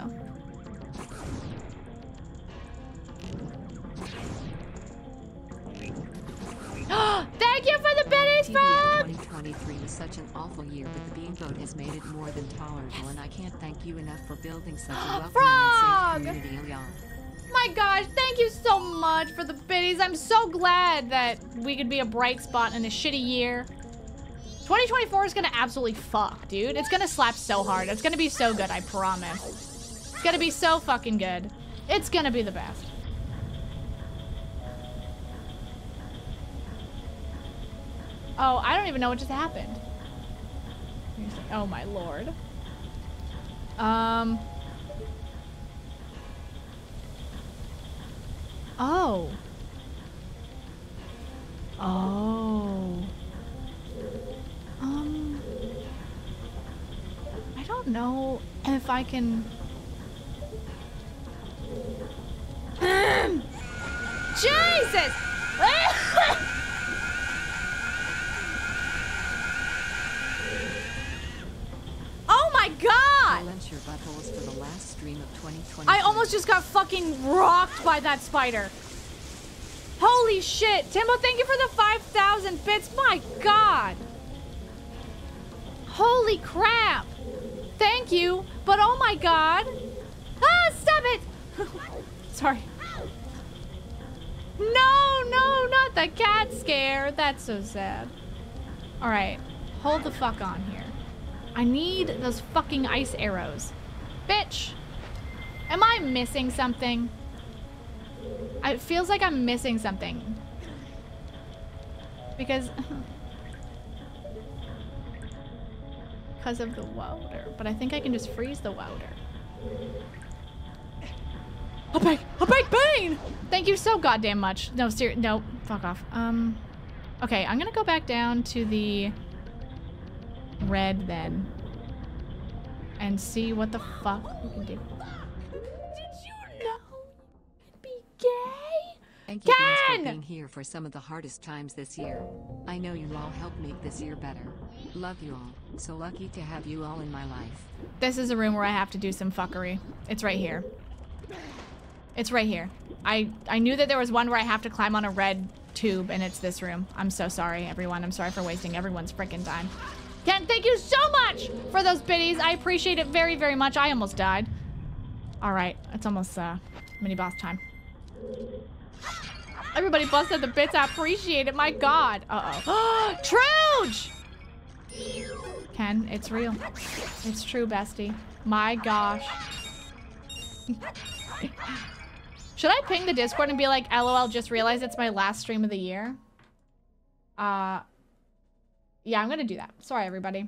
Thank you for the bennies, Frog! twenty twenty-three was such an awful year, but the Beanboat has made it more than tolerable, yes. And I can't thank you enough for building such a welcoming Frog! And safe community, y'all. My gosh, thank you so much for the biddies. I'm so glad that we could be a bright spot in a shitty year. twenty twenty-four is gonna absolutely fuck, dude. It's gonna slap so hard. It's gonna be so good, I promise. It's gonna be so fucking good. It's gonna be the best. Oh, I don't even know what just happened. Oh my lord. Um... Oh. Oh. Um. I don't know if I can. Jesus! Oh my god! Your buttholes for the last stream of twenty twenty. I almost just got fucking rocked by that spider. Holy shit! Timbo, thank you for the five thousand bits. My god! Holy crap! Thank you, but oh my god! Ah, stop it! Sorry. No, no, not the cat scare. That's so sad. All right, hold the fuck on here. I need those fucking ice arrows. Bitch! Am I missing something? It feels like I'm missing something. Because... because of the welder. But I think I can just freeze the welder. A big, a big bane! Thank you so goddamn much. No, ser- no, fuck off. Um, okay, I'm gonna go back down to the... red then and see what the fuck we can do. Did you know be gay? Thank you guys for being here for some of the hardest times this year. I know you all helped make this year better. Love you all. So lucky to have you all in my life. This is a room where I have to do some fuckery. It's right here. It's right here. I I knew that there was one where I have to climb on a red tube and it's this room. I'm so sorry everyone. I'm sorry for wasting everyone's freaking time. Ken, thank you so much for those biddies. I appreciate it very, very much. I almost died. All right, it's almost uh, mini boss time. Everybody busted the bits. I appreciate it. My God. Uh oh. Trooge! Ken, it's real. It's true, bestie. My gosh. Should I ping the Discord and be like, "L O L, just realized it's my last stream of the year"? Uh. Yeah, I'm gonna do that. Sorry, everybody.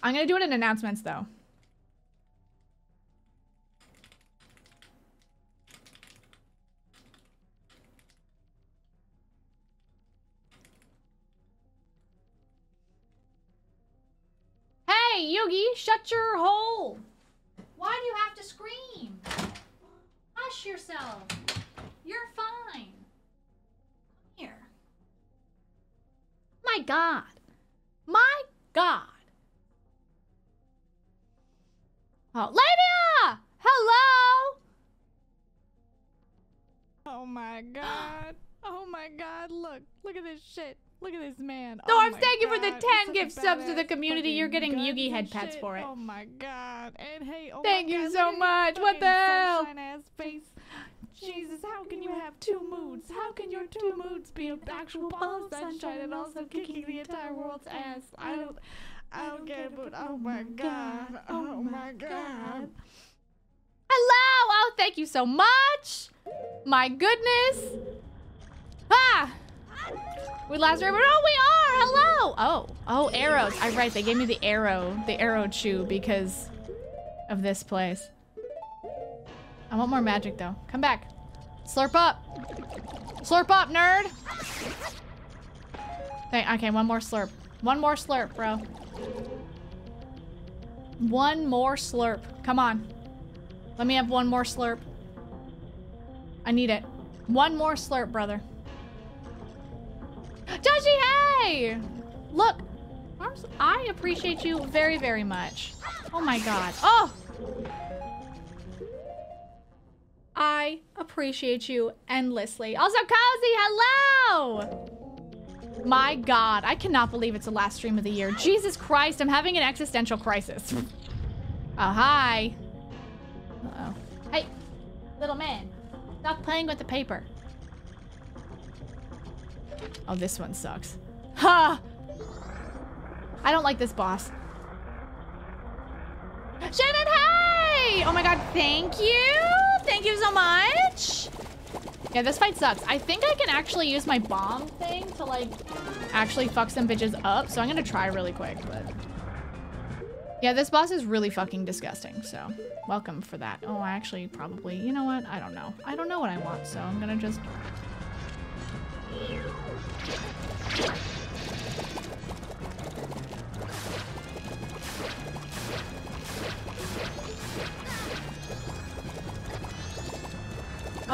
I'm gonna do it in announcements, though. Hey, Yugi, shut your hole! Why do you have to scream? Hush yourself. You're fine. God. My God. Oh, Lamia! Hello! Oh my God. Oh my God, look. Look at this shit. Look at this man. Oh Norms, thank God. you for the ten gift subs to the community. You're getting Yugi head pets for it. Oh my God. And hey, oh thank my you God. so Look much. What the hell? Ass face. Jesus, how can you have two moods? How can your two moods be an actual ball of sunshine and also kicking the entire world's ass? I don't, I don't get it, but oh my God. Oh my God. Hello! Oh, thank you so much! My goodness! Ah! We last remember. Oh, we are! Hello! Oh, oh, arrows. I right, they gave me the arrow, the arrow chew because of this place. I want more magic though. Come back. Slurp up! Slurp up, nerd! Thank, okay, one more slurp. One more slurp, bro. One more slurp. Come on. Let me have one more slurp. I need it. One more slurp, brother. Joshi, hey! Look, I appreciate you very, very much. Oh my God. Oh! I appreciate you endlessly. Also, Cozy, hello! My God, I cannot believe it's the last stream of the year. Jesus Christ, I'm having an existential crisis. Oh, hi. Uh-oh. Hey, little man. Stop playing with the paper. Oh, this one sucks. Ha! I don't like this boss. Shannon, hey! Oh my God, thank you! Thank you so much! Yeah, this fight sucks. I think I can actually use my bomb thing to, like, actually fuck some bitches up, so I'm gonna try really quick, but... Yeah, this boss is really fucking disgusting, so welcome for that. Oh, I actually probably... You know what? I don't know. I don't know what I want, so I'm gonna just...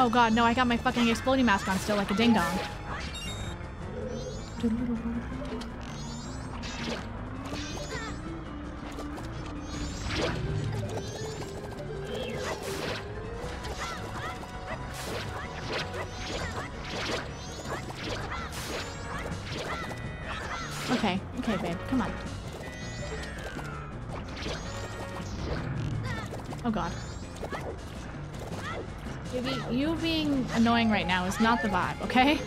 Oh God, no, I got my fucking exploding mask on still like a ding-dong. Okay, okay, babe, come on. Oh God. Yugi, you being annoying right now is not the vibe, okay?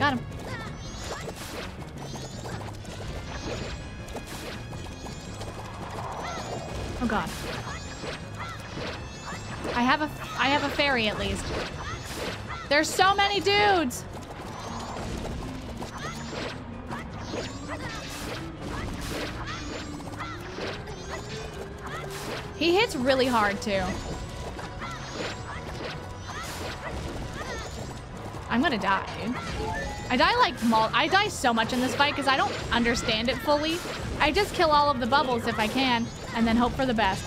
Got him. Oh God. I have a I have a fairy at least. There's so many dudes! He hits really hard, too. I'm gonna die, dude. I die like mul- I die so much in this fight because I don't understand it fully. I just kill all of the bubbles if I can, and then hope for the best.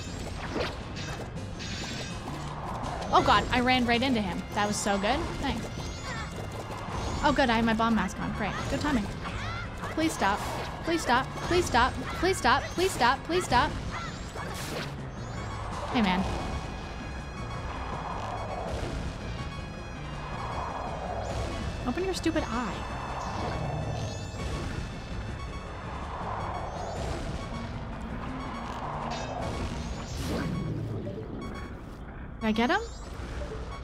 Oh God, I ran right into him. That was so good. Thanks. Oh good, I have my bomb mask on. Great. Good timing. Please stop. Please stop. Please stop. Please stop. Please stop. Please stop. Hey, man. Open your stupid eye. Did I get him?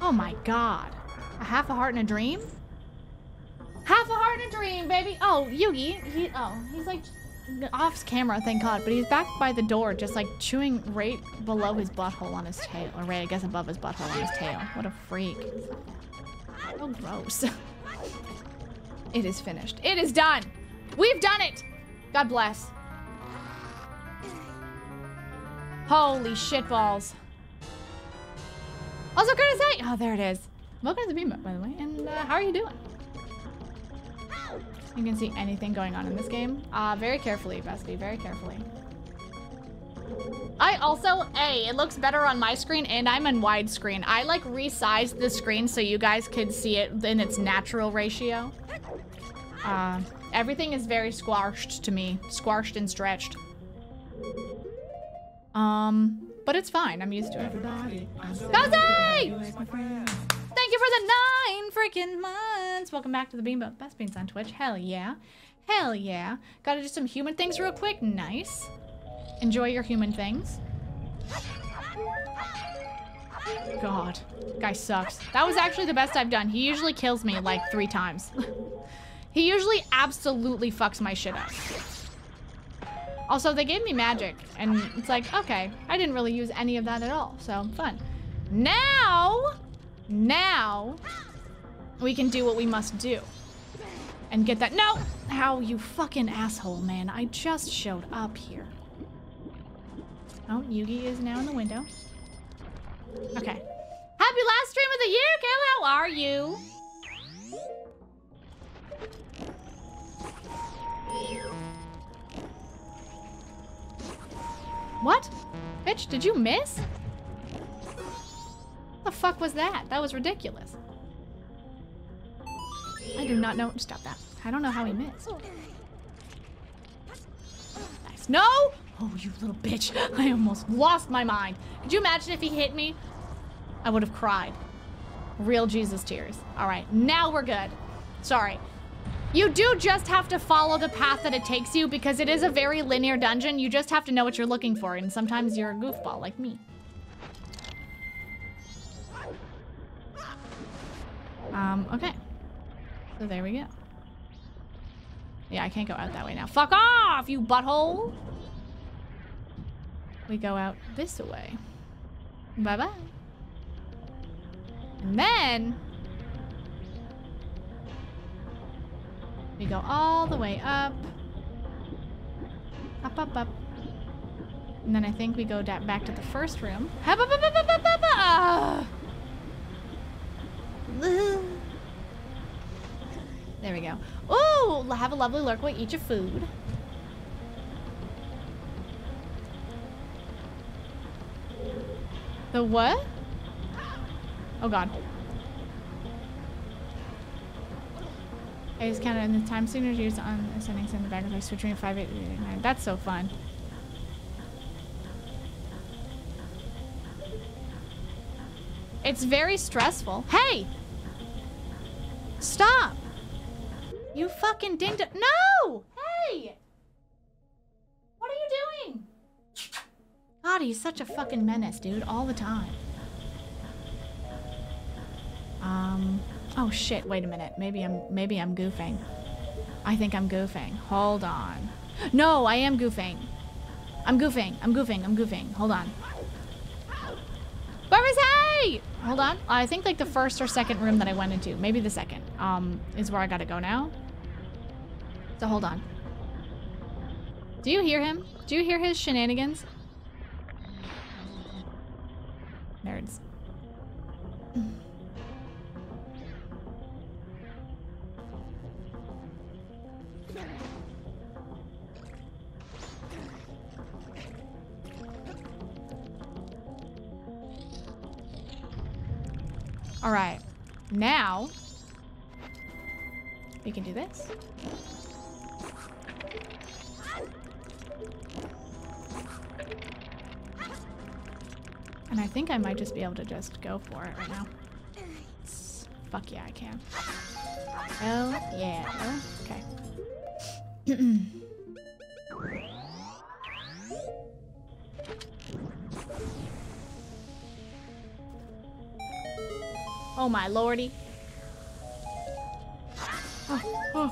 Oh my God. A half a heart and a dream? Half a heart and a dream, baby. Oh, Yugi. He, oh, he's like... off camera, thank God, but he's back by the door just like chewing right below his butthole on his tail, or right I guess above his butthole on his tail. What a freak. So gross. It is finished. It is done. We've done it. God bless. Holy shitballs. Also good to say, oh there it is. Welcome to the beam up, by the way, and uh, how are you doing? You can see anything going on in this game. Uh, very carefully, bestie, very carefully. I also, A, it looks better on my screen and I'm in widescreen. I like resized the screen so you guys could see it in its natural ratio. Uh, everything is very squashed to me. Squashed and stretched. Um, but it's fine. I'm used to it. Cozy! Thank you for the nine freaking months. Welcome back to the Beanbo. Best Beans on Twitch. Hell yeah. Hell yeah. Gotta do some human things real quick. Nice. Enjoy your human things. God. Guy sucks. That was actually the best I've done. He usually kills me like three times. He usually absolutely fucks my shit up. Also, they gave me magic. And it's like, okay. I didn't really use any of that at all. So, fun. Now... Now... We can do what we must do. And get that- No! Ow, you fucking asshole, man. I just showed up here. Oh, Yugi is now in the window. Okay. Happy last stream of the year, Kale! How are you? What? Bitch, did you miss? What the fuck was that? That was ridiculous. I do not know- Stop that. I don't know how he missed. Nice. No! Oh, you little bitch. I almost lost my mind. Could you imagine if he hit me? I would have cried. Real Jesus tears. All right, now we're good. Sorry. You do just have to follow the path that it takes you because it is a very linear dungeon. You just have to know what you're looking for, and sometimes you're a goofball like me. Um, okay. So there we go. Yeah, I can't go out that way now. Fuck off, you butthole! We go out this way. Bye-bye. And then... We go all the way up. Up, up, up. And then I think we go da- back to the first room. Up, up, up, up, up, up, up, up. There we go. Oh, have a lovely lurk while you eat your food. The what? Oh god. I just counted in the time signatures used on ascending in the back of my switching five eight eight nine. That's so fun. It's very stressful. Hey! Stop! You fucking dinged it. No! Hey! What are you doing? God, he's such a fucking menace, dude, all the time. Um, oh shit, wait a minute. Maybe I'm, maybe I'm goofing. I think I'm goofing. Hold on. No, I am goofing. I'm goofing, I'm goofing, I'm goofing. Hold on. Where is he? Hold on. I think like the first or second room that I went into, maybe the second, um, is where I gotta go now. So hold on. Do you hear him? Do you hear his shenanigans? Nerds. All right, now we can do this. And I think I might just be able to just go for it right now. Fuck yeah, I can. Oh, yeah. Okay. Oh my lordy. Oh, oh.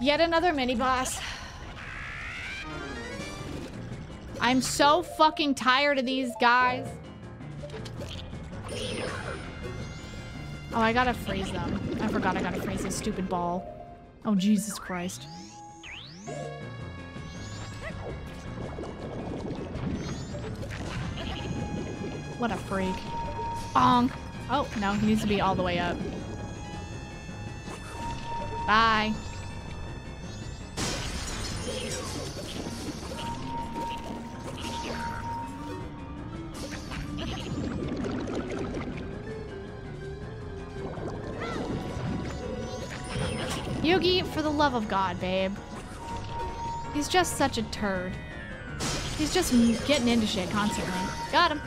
Yet another mini-boss. I'm so fucking tired of these guys. Oh, I gotta freeze them. I forgot I gotta freeze this stupid ball. Oh, Jesus Christ. What a freak. Bonk. Oh, no, he needs to be all the way up. Bye. Yogi, for the love of God, babe. He's just such a turd. He's just getting into shit constantly. Got him.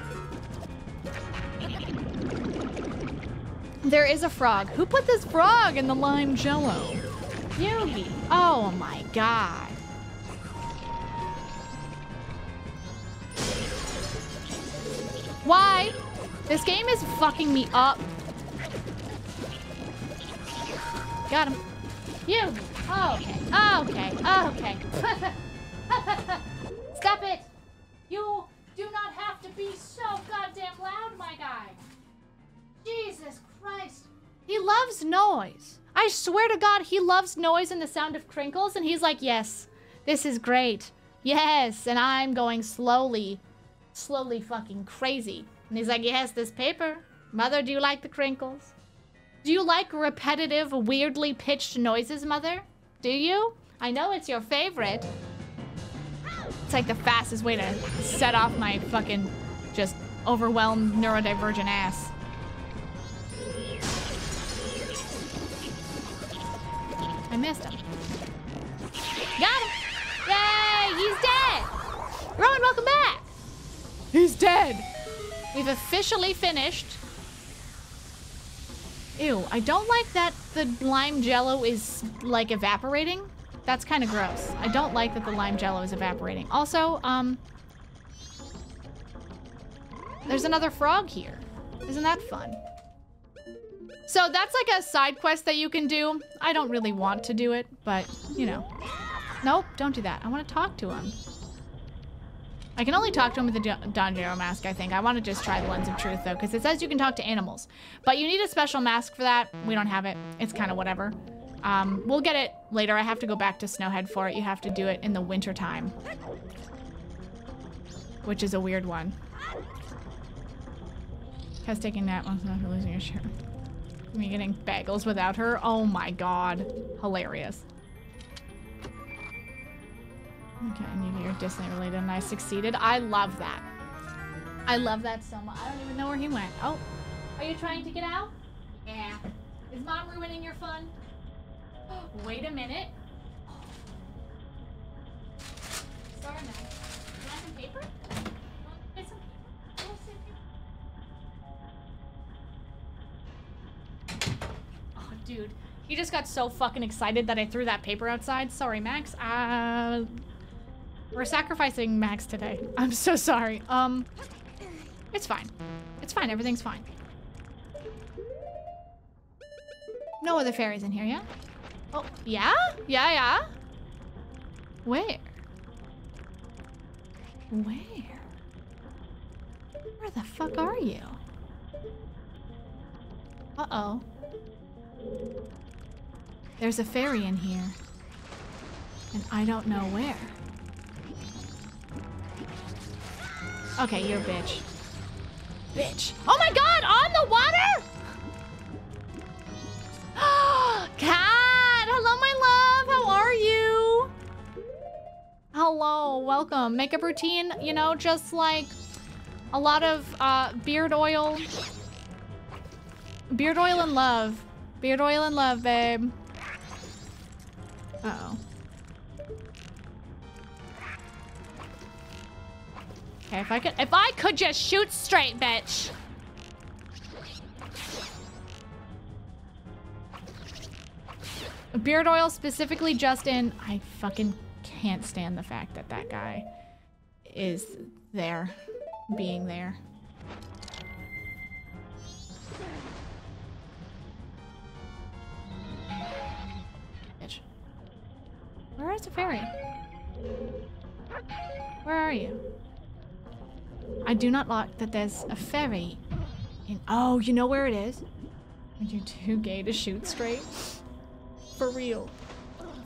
There is a frog. Who put this frog in the lime jello? Yogi. Oh my God. Why? This game is fucking me up. Got him. Yogi. Okay. Okay. Okay. Stop it. You do not have to be so goddamn loud, my guy. Jesus Christ. He loves noise. I swear to God, he loves noise and the sound of crinkles, and he's like, yes, this is great. Yes, and I'm going slowly, slowly fucking crazy. And he's like, yes, this paper. Mother, do you like the crinkles? Do you like repetitive, weirdly pitched noises, Mother? Do you? I know it's your favorite. It's like the fastest way to set off my fucking just overwhelmed neurodivergent ass. I missed him. Got him! Yay! He's dead! Rowan, welcome back! He's dead! We've officially finished. Ew, I don't like that the lime jello is, like, evaporating. That's kind of gross. I don't like that the lime jello is evaporating. Also, um... there's another frog here. Isn't that fun? So that's like a side quest that you can do. I don't really want to do it, but, you know. Nope, don't do that. I want to talk to him. I can only talk to him with the Donjero mask, I think. I want to just try the Lens of Truth, though, because it says you can talk to animals. But you need a special mask for that. We don't have it. It's kind of whatever. Um, we'll get it later. I have to go back to Snowhead for it. You have to do it in the winter time, which is a weird one. Because taking that one's not for losing your shirt. Me getting bagels without her? Oh my God. Hilarious. Okay, I need your Disney related and I succeeded. I love that. I love that so much. I don't even know where he went. Oh. Are you trying to get out? Yeah. Is Mom ruining your fun? Wait a minute. Oh. Sorry, Matt. Do you want some paper? Do you want some paper? Oh, dude, he just got so fucking excited that I threw that paper outside. Sorry, Max. Uh, we're sacrificing Max today. I'm so sorry. Um, it's fine. It's fine. Everything's fine. No other fairies in here, yeah? Oh, yeah? Yeah, yeah? Where? Where? Where the fuck are you? Uh-oh. There's a fairy in here. And I don't know where. Okay, you're a bitch. Bitch. Oh my God! On the water?! Cat! Hello, my love! How are you? Hello, welcome. Makeup routine, you know, just like a lot of uh, beard oil. Beard oil and love. Beard oil and love, babe. Uh-oh. Okay, if I could- if I could just shoot straight, bitch! Beard oil specifically just in... I fucking can't stand the fact that that guy is there, being there. Bitch. Where is the fairy? Where are you? I do not like that there's a fairy in... Oh, you know where it is? Are you too gay to shoot straight? For real.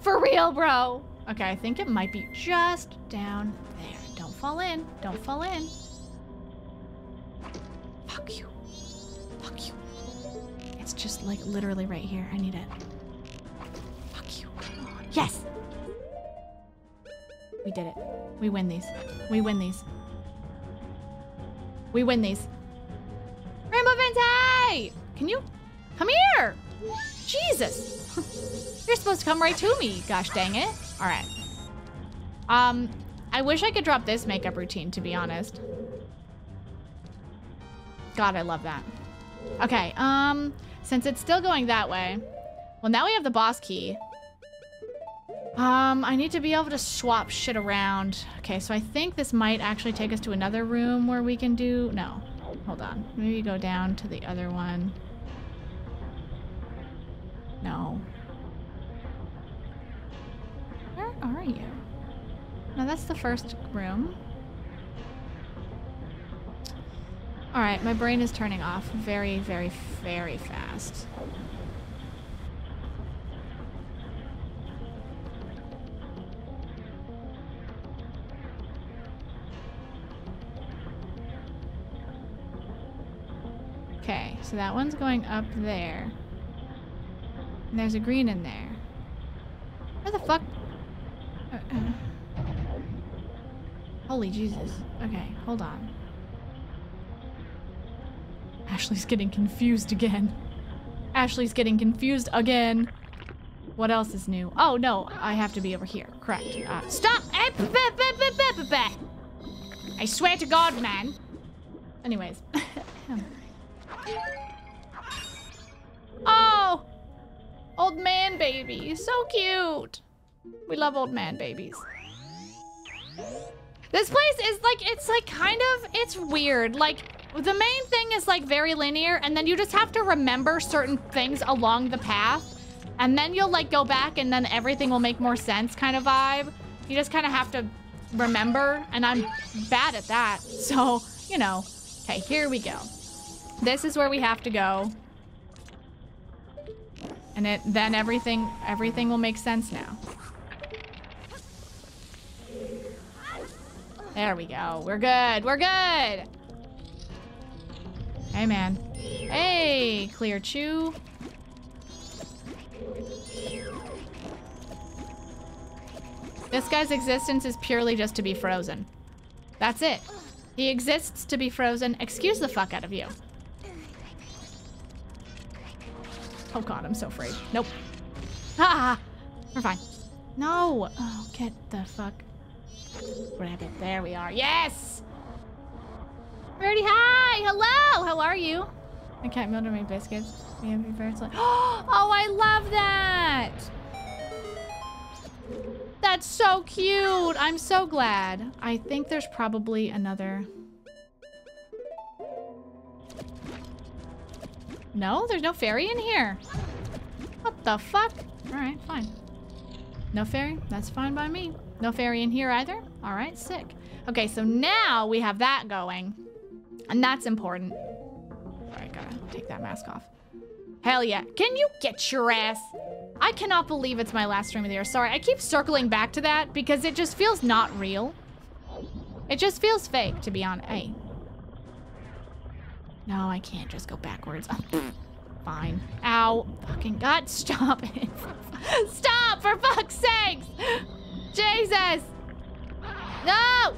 For real, bro. Okay, I think it might be just down there. Don't fall in. Don't fall in. Fuck you. Fuck you. It's just like literally right here. I need it. Yes! We did it. We win these. We win these. We win these. Rainbow Vente! Can you? Come here! Jesus! You're supposed to come right to me. Gosh dang it. All right. Um, I wish I could drop this makeup routine, to be honest. God, I love that. Okay, um, since it's still going that way. Well, now we have the boss key. Um, I need to be able to swap shit around. Okay, so I think this might actually take us to another room where we can do... No. Hold on. Maybe go down to the other one. No. Where are you? No, that's the first room. Alright, my brain is turning off very, very, very fast. Okay, so that one's going up there. And there's a green in there. Where the fuck? Uh, uh. Holy Jesus. Okay, hold on. Ashley's getting confused again. Ashley's getting confused again. What else is new? Oh, no, I have to be over here. Correct. Uh, stop! I swear to God, man. Anyways. Oh! Old man baby. So cute. We love old man babies. This place is like, it's like kind of, it's weird. Like, the main thing is like very linear, and then you just have to remember certain things along the path. And then you'll like go back and then everything will make more sense kind of vibe. You just kind of have to remember, and I'm bad at that. So, you know. Okay, here we go. This is where we have to go. And it then everything everything will make sense now. There we go. We're good. We're good. Hey, man. Hey, clear chew. This guy's existence is purely just to be frozen. That's it. He exists to be frozen. Excuse the fuck out of you. Oh God, I'm so afraid. Nope. Ah, we're fine. No. Oh, get the fuck. Grab it. There we are. Yes. Birdie, hi. Hello. How are you? I can't milk or make biscuits. We have reverse light. Oh, I love that. That's so cute. I'm so glad. I think there's probably another. No, there's no fairy in here. What the fuck? All right, fine. No fairy? That's fine by me. No fairy in here either? All right, sick. Okay, so now we have that going. And that's important. All right, gotta take that mask off. Hell yeah. Can you get your ass? I cannot believe it's my last stream of the year. Sorry, I keep circling back to that because it just feels not real. It just feels fake, to be honest. Hey. No, I can't just go backwards. Fine. Ow. Fucking God, stop it. Stop, for fuck's sakes! Jesus! No!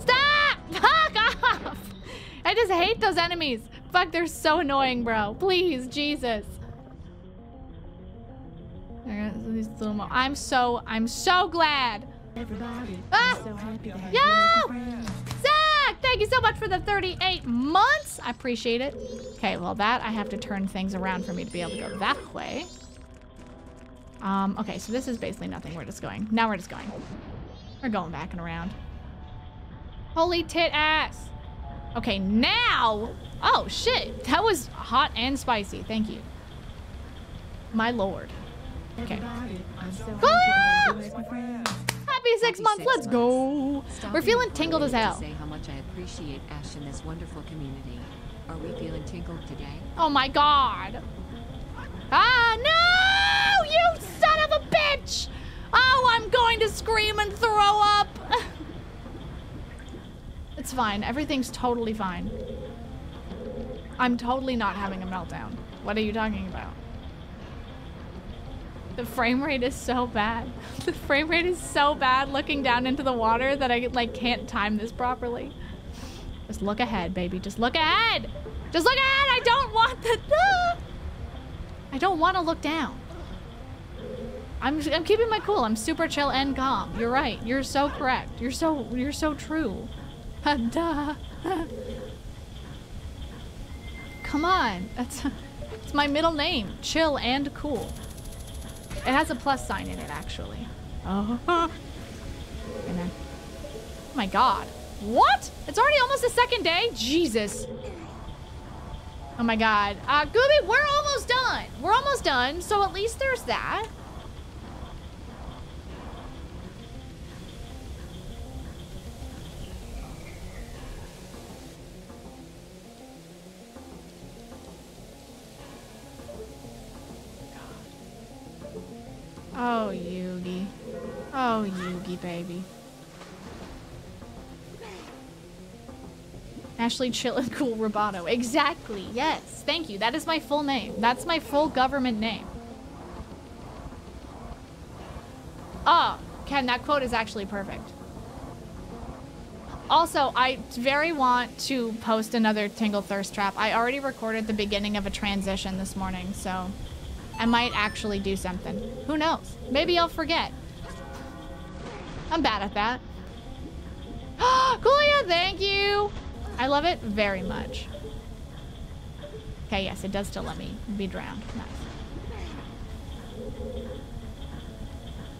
Stop! Fuck off! I just hate those enemies. Fuck, they're so annoying, bro. Please, Jesus. These little mo- I'm so, I'm so glad. Everybody, ah! So happy to have no! Zach, thank you so much for the thirty-eight months. I appreciate it. Okay, well that, I have to turn things around for me to be able to go that way. Um, okay, so this is basically nothing. We're just going. Now we're just going. We're going back and around. Holy tit ass. Okay, now. Oh shit, that was hot and spicy. Thank you. My lord. Okay. Coolio! Happy six months. Let's go. We're feeling tingled as hell. Say how much I appreciate Ash in this wonderful community. Are we feeling tingled today? Oh my God. Ah no! You son of a bitch! Oh, I'm going to scream and throw up. It's fine. Everything's totally fine. I'm totally not having a meltdown. What are you talking about? The frame rate is so bad. The frame rate is so bad looking down into the water that I like can't time this properly. Just look ahead, baby. Just look ahead. Just look ahead. I don't want the... Ah! I don't want to look down. I'm I'm keeping my cool. I'm super chill and calm. You're right. You're so correct. You're so you're so true. Ha, duh. Come on. That's it's my middle name. Chill and cool. It has a plus sign in it actually. Oh. And then, oh my god. What? It's already almost the second day? Jesus. Oh my god. Uh, Gooby, we're almost done. We're almost done, so at least there's that. Oh, Yugi. Oh, Yugi, baby. Ashley Chill and Cool Roboto. Exactly, yes. Thank you. That is my full name. That's my full government name. Oh, Ken, that quote is actually perfect. Also, I very want to post another Tingle Thirst Trap. I already recorded the beginning of a transition this morning, so... I might actually do something. Who knows? Maybe I'll forget. I'm bad at that. Coolio, thank you! I love it very much. Okay, yes, it does still let me be drowned. Nice.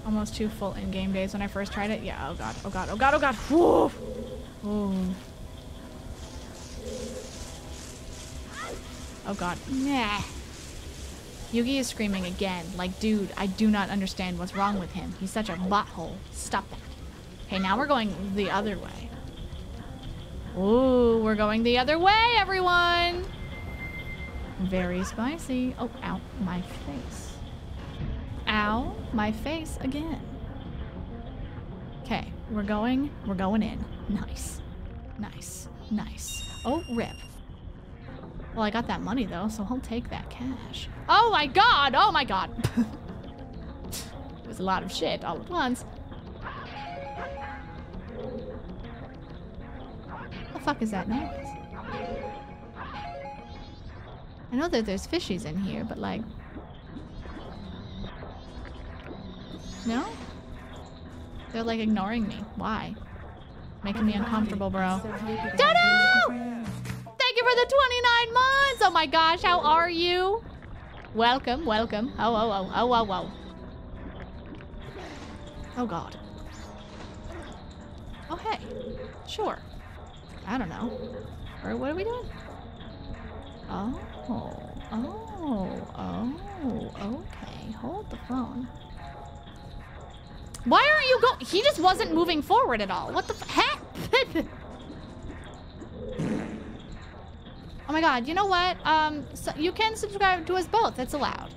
Almost two full in-game days when I first tried it. Yeah, oh god, oh god, oh god, oh god! Whoa! Ooh. Oh god. Nah. Yugi is screaming again. Like, dude, I do not understand what's wrong with him. He's such a butthole. Stop that. Okay, now we're going the other way. Ooh, we're going the other way, everyone! Very spicy. Oh, ow, my face. Ow, my face again. Okay, we're going, we're going in. Nice, nice, nice. Oh, rip. Well, I got that money though, so I'll take that cash. Oh my god! Oh my god! It was a lot of shit all at once. What the fuck is that noise? I know that there's fishies in here, but like... No? They're like ignoring me. Why? Making me uncomfortable, bro. Dodo! Thank you for the twenty-nine months! Oh my gosh, how are you? Welcome, welcome. Oh, oh, oh, oh, oh, oh. Oh god. Oh, hey. Sure. I don't know. Or what are we doing? Oh, oh, oh, okay. Hold the phone. Why aren't you go- He just wasn't moving forward at all. What the f- heck? Oh my god, you know what? Um, so you can subscribe to us both. It's allowed.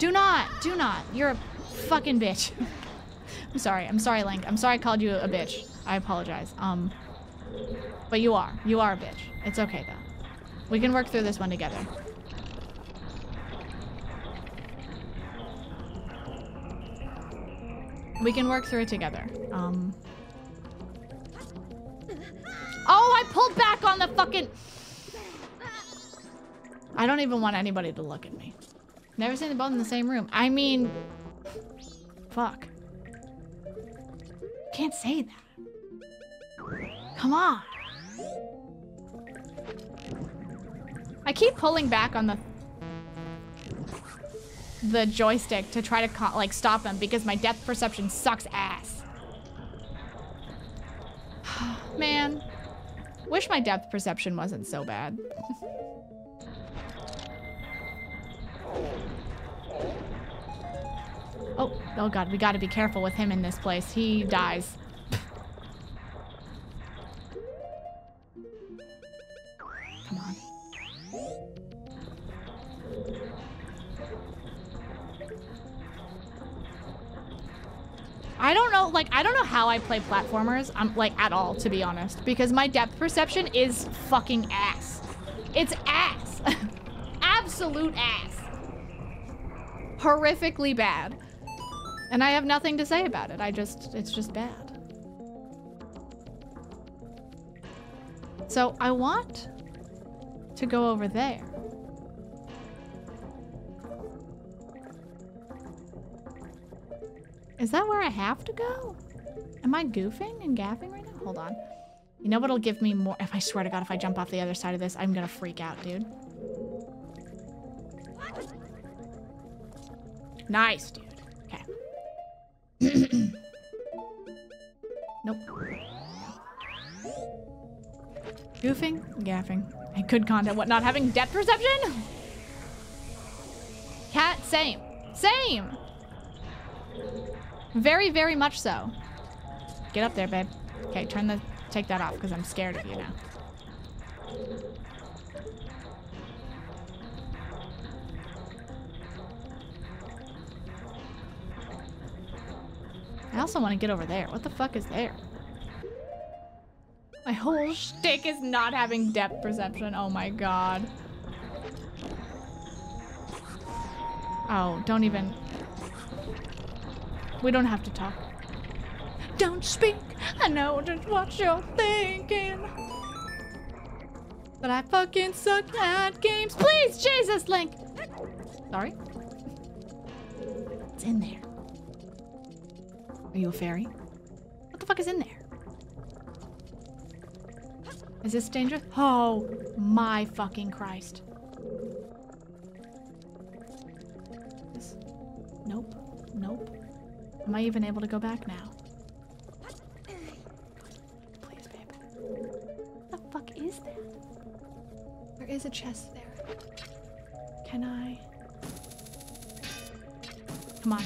Do not. Do not. You're a fucking bitch. I'm sorry. I'm sorry, Link. I'm sorry I called you a bitch. I apologize. Um, but you are. You are a bitch. It's okay, though. We can work through this one together. We can work through it together. Um... Oh, I pulled back on the fucking... I don't even want anybody to look at me. Never seen them both in the same room. I mean... Fuck. Can't say that. Come on. I keep pulling back on the... the joystick to try to, like, stop them because my depth perception sucks ass. Man. Wish my depth perception wasn't so bad. Oh, oh god, we gotta be careful with him in this place. He dies. Come on. I don't know, like, I don't know how I play platformers, um, like, at all, to be honest, because my depth perception is fucking ass. It's ass. Absolute ass. horrifically bad. And I have nothing to say about it. I just, it's just bad. So I want to go over there. Is that where I have to go? Am I goofing and gaffing right now? Hold on. You know what'll give me more? If I swear to God, if I jump off the other side of this, I'm gonna freak out, dude. Nice, dude. Okay. Nope. Goofing, gaffing. I could content. What, not having depth perception? Cat, same. Same! Very, very much so. Get up there, babe. Okay, turn the, take that off because I'm scared of you now. I also want to get over there. What the fuck is there? My whole shtick is not having depth perception. Oh my God. Oh, don't even. We don't have to talk. Don't speak. I know just what you're thinking. But I fucking suck at games. Please, Jesus, Link. Sorry. It's in there. Are you a fairy? What the fuck is in there? Is this dangerous? Oh my fucking Christ. This. Nope. Nope. Am I even able to go back now? Please, babe. What the fuck is that? There is a chest there. Can I? Come on.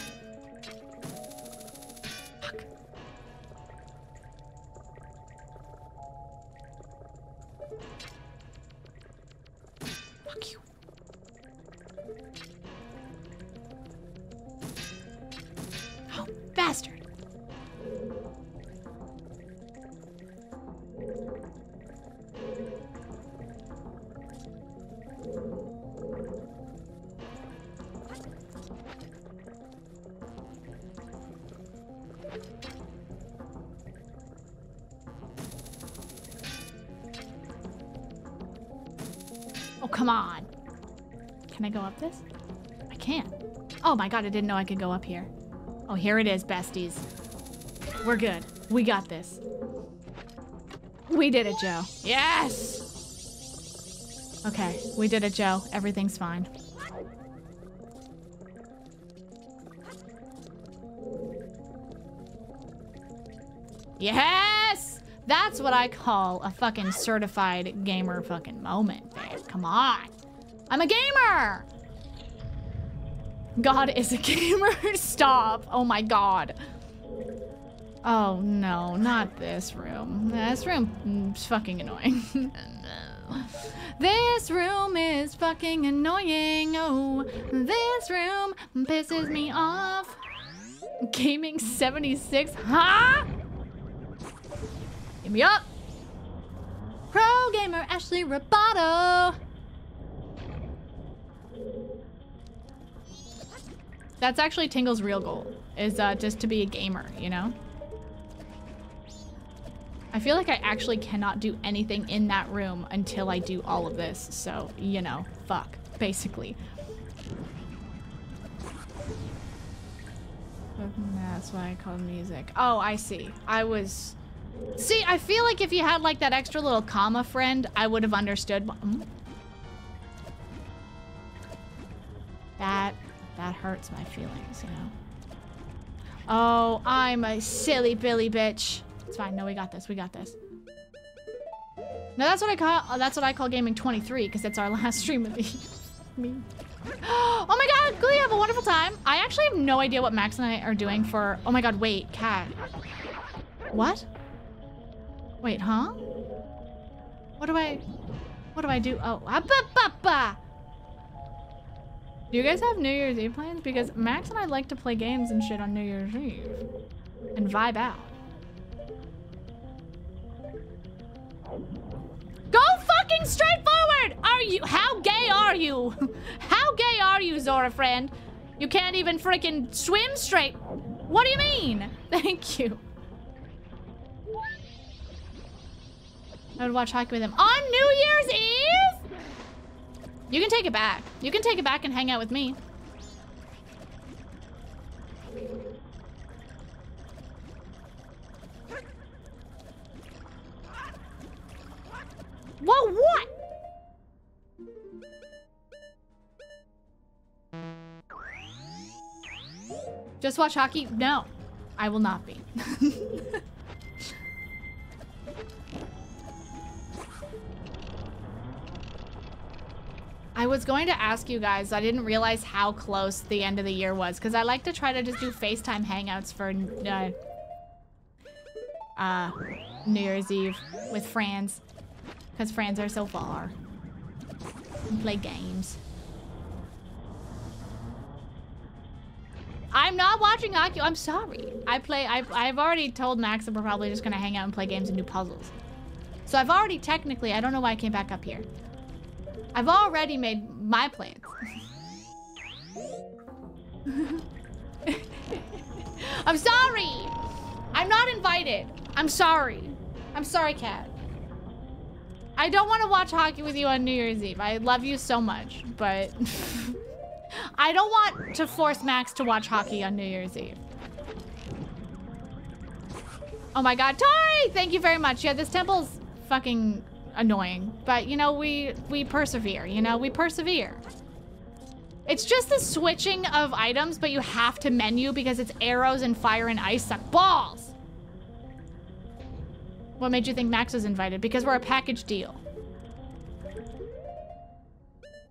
Go up this? I can't. Oh my God, I didn't know I could go up here. Oh, here it is, besties. We're good. We got this. We did it, Joe. Yes! Okay, we did it, Joe. Everything's fine. Yes! That's what I call a fucking certified gamer fucking moment, babe. Come on. I'm a gamer! God is a gamer. Stop. Oh my God. Oh no, not this room. This room is fucking annoying. No. This room is fucking annoying. Oh, this room pisses me off. Gaming seventy-six, huh? Give me up. Pro gamer Ashley Roboto. That's actually Tingle's real goal, is uh, just to be a gamer, you know? I feel like I actually cannot do anything in that room until I do all of this, so, you know, fuck, basically. That's why I called music. Oh, I see. I was... See, I feel like if you had, like, that extra little comma friend, I would have understood... That... That hurts my feelings, you know? Oh, I'm a silly Billy bitch. It's fine. No, we got this. We got this. No, that's what I call that's what I call gaming twenty-three, because that's our last stream of the me. Oh my God, Glee, have a wonderful time. I actually have no idea what Max and I are doing for oh my God, wait, Cat. What? Wait, huh? What do I what do I do? Oh, ah, bah, bah, bah. Do you guys have New Year's Eve plans? Because Max and I like to play games and shit on New Year's Eve. And vibe out. Go fucking straight forward! Are you- how gay are you? How gay are you, Zora friend? You can't even freaking swim straight. What do you mean? Thank you. I would watch hockey with him on New Year's Eve? You can take it back. You can take it back and hang out with me. Whoa, what? Just watch hockey? No, I will not be. I was going to ask you guys, I didn't realize how close the end of the year was, because I like to try to just do FaceTime hangouts for uh, uh, New Year's Eve with friends, because friends are so far and play games. I'm not watching Akio. I'm sorry. I play. I've, I've already told Max that we're probably just going to hang out and play games and do puzzles. So I've already technically, I don't know why I came back up here. I've already made my plans. I'm sorry. I'm not invited. I'm sorry. I'm sorry, Kat. I don't want to watch hockey with you on New Year's Eve. I love you so much, but... I don't want to force Max to watch hockey on New Year's Eve. Oh my god, Tori! Thank you very much. Yeah, this temple's fucking annoying. But, you know, we, we persevere, you know? We persevere. It's just the switching of items, but you have to menu because it's arrows and fire and ice suck balls! What made you think Max was invited? Because we're a package deal.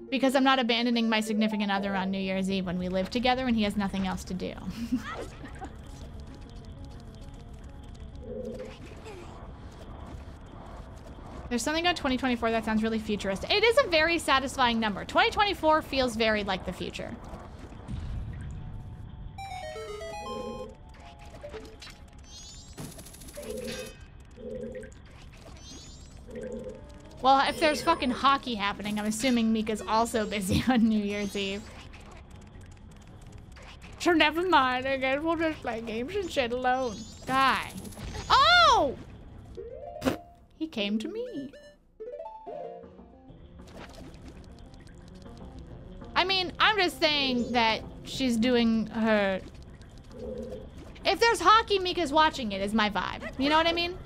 Because I'm not abandoning my significant other on New Year's Eve when we live together and he has nothing else to do. There's something about twenty twenty-four that sounds really futuristic. It is a very satisfying number. twenty twenty-four feels very like the future. Well, if there's fucking hockey happening, I'm assuming Mika's also busy on New Year's Eve. So never mind, I guess we'll just play games and shit alone. Die. Oh! He came to me. I mean, I'm just saying that she's doing her... If there's hockey, Mika's watching it, is my vibe. You know what I mean?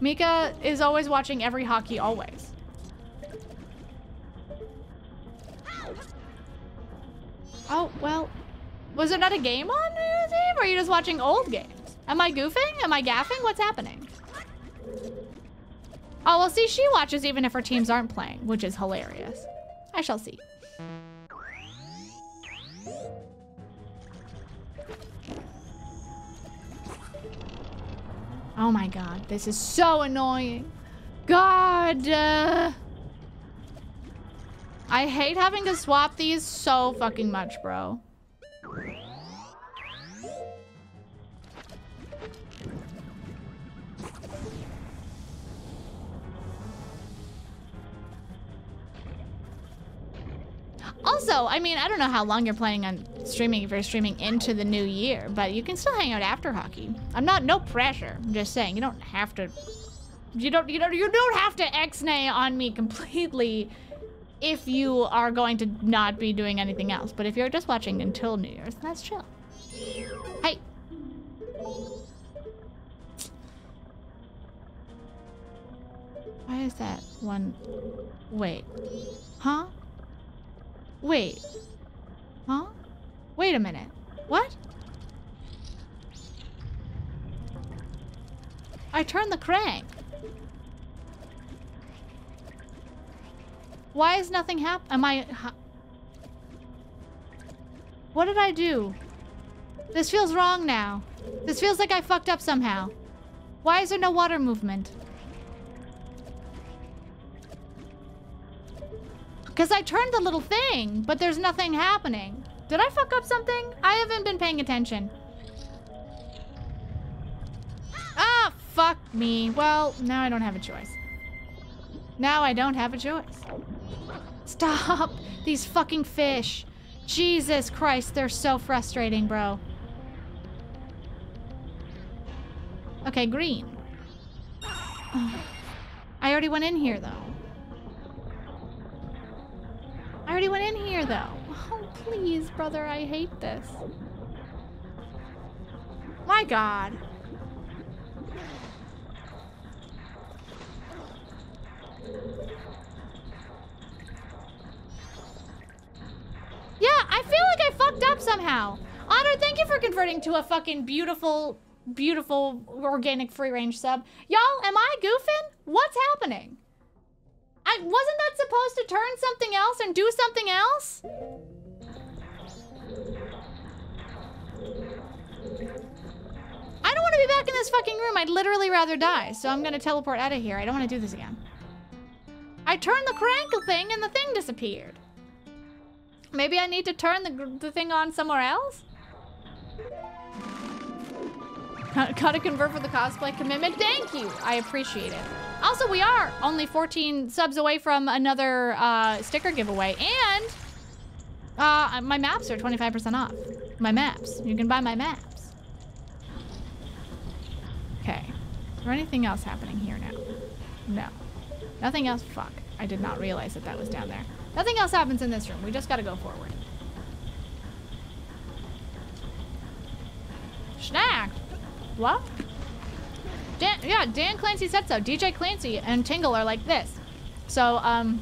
Mika is always watching every hockey, always. Oh, well, was there not a game on New Year's Eve? Or are you just watching old games? Am I goofing? Am I gaffing? What's happening? Oh, well, see, she watches even if her teams aren't playing, which is hilarious. I shall see. Oh my god, this is so annoying. God! Uh, I hate having to swap these so fucking much, bro. Also, I mean, I don't know how long you're planning on streaming if you're streaming into the new year, but you can still hang out after hockey. I'm not, no pressure. I'm just saying, you don't have to, you don't, you don't, you don't have to ex-nay on me completely if you are going to not be doing anything else. But if you're just watching until New Year's, that's chill. Hey. Why is that one? Wait. Huh? Wait. Huh? Wait a minute. What? I turned the crank. Why is nothing hap- am I- ha what did I do? This feels wrong now. This feels like I fucked up somehow. Why is there no water movement? Because I turned the little thing, but there's nothing happening. Did I fuck up something? I haven't been paying attention. Ah, fuck me. Well, now I don't have a choice. Now I don't have a choice. Stop. These fucking fish. Jesus Christ, they're so frustrating, bro. Okay, green. Oh. I already went in here, though. I already went in here, though. Oh, please, brother, I hate this. My God. Yeah, I feel like I fucked up somehow. Honor, thank you for converting to a fucking beautiful, beautiful organic free-range sub. Y'all, am I goofing? What's happening? I wasn't that supposed to turn something else and do something else? I don't want to be back in this fucking room. I'd literally rather die. So I'm gonna teleport out of here. I don't want to do this again. I turned the crankle thing and the thing disappeared. Maybe I need to turn the, the thing on somewhere else? Gotta convert for the cosplay commitment. Thank you. I appreciate it. Also, we are only fourteen subs away from another uh, sticker giveaway. And uh, my maps are twenty-five percent off. My maps. You can buy my maps. Okay. Is there anything else happening here now? No. Nothing else. Fuck. I did not realize that that was down there. Nothing else happens in this room. We just gotta go forward. Snack! What? Dan, yeah, Dan Clancy said so. D J Clancy and Tingle are like this. So, um,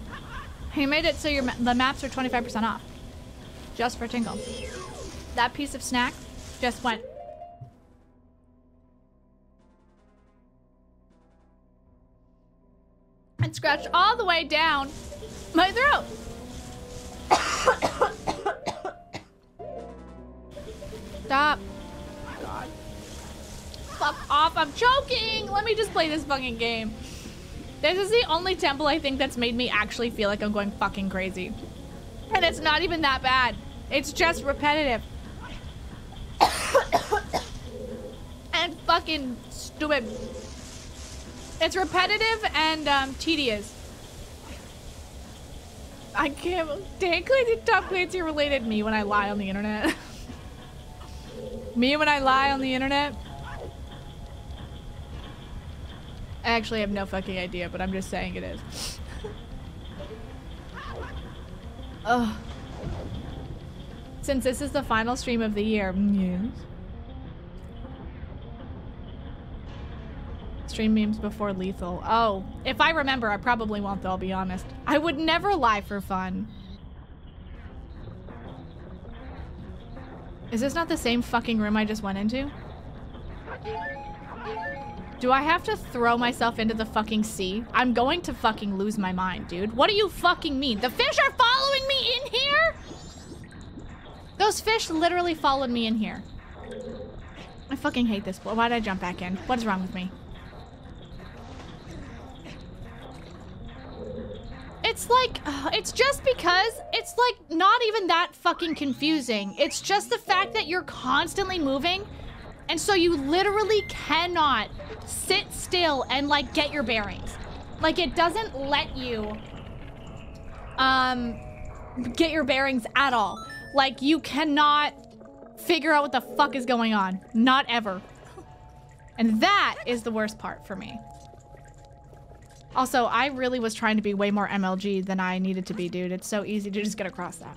he made it so your ma the maps are twenty-five percent off. Just for Tingle. That piece of snack just went. And scratched all the way down my throat. Stop. Oh my God. Fuck off, I'm choking! Let me just play this fucking game. This is the only temple I think that's made me actually feel like I'm going fucking crazy. And it's not even that bad. It's just repetitive. And fucking stupid. It's repetitive and um, tedious. I can't, Dan Clancy, Top Clancy related me when I lie on the internet. Me when I lie on the internet. I actually have no fucking idea, but I'm just saying it is. Ugh. Since this is the final stream of the year, mm, yes. Stream memes before Lethal. Oh, if I remember, I probably won't, though, I'll be honest. I would never lie for fun. Is this not the same fucking room I just went into? Do I have to throw myself into the fucking sea? I'm going to fucking lose my mind, dude. What do you fucking mean? The fish are following me in here? Those fish literally followed me in here. I fucking hate this. Why did I jump back in? What is wrong with me? It's like, it's just because it's like not even that fucking confusing. It's just the fact that you're constantly moving. And so you literally cannot sit still and like get your bearings. Like it doesn't let you um, get your bearings at all. Like you cannot figure out what the fuck is going on. Not ever. And that is the worst part for me. Also, I really was trying to be way more M L G than I needed to be, dude. It's so easy to just get across that.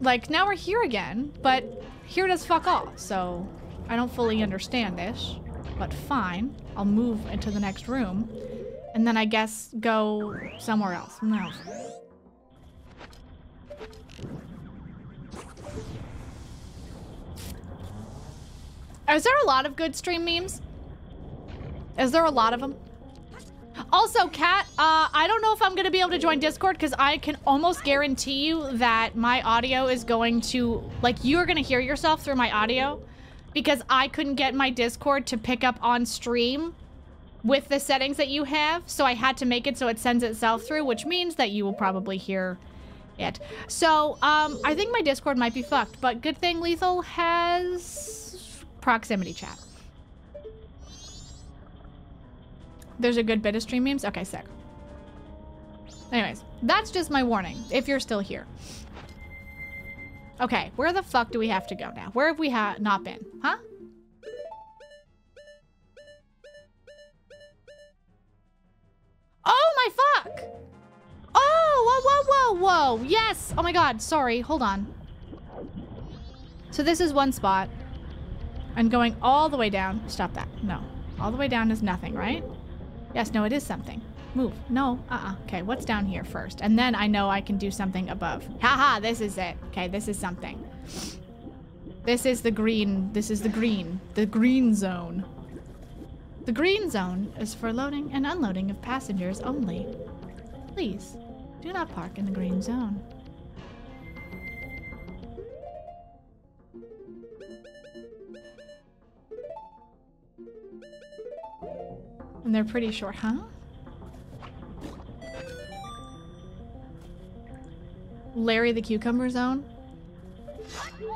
Like now we're here again, but here does fuck all, so I don't fully understand this, but fine. I'll move into the next room, and then I guess go somewhere else. No. Is there a lot of good stream memes? Is there a lot of them? Also, Kat, uh, I don't know if I'm gonna be able to join Discord because I can almost guarantee you that my audio is going to, like, you're gonna hear yourself through my audio. Because I couldn't get my Discord to pick up on stream with the settings that you have. So I had to make it so it sends itself through, which means that you will probably hear it. So um, I think my Discord might be fucked, but good thing Lethal has proximity chat. There's a good bit of stream memes? Okay, sick. Anyways, that's just my warning, if you're still here. Okay, where the fuck do we have to go now? Where have we ha not been? Huh? Oh my fuck! Oh, whoa, whoa, whoa, whoa! Yes! Oh my god, sorry, hold on. So this is one spot. And going all the way down. Stop that. No. All the way down is nothing, right? Yes, no, it is something. Move. No. Uh-uh. Okay, what's down here first? And then I know I can do something above. Haha, this is it. Okay, this is something. This is the green. This is the green. The green zone. The green zone is for loading and unloading of passengers only. Please, do not park in the green zone. And they're pretty short, huh? Larry the Cucumber Zone.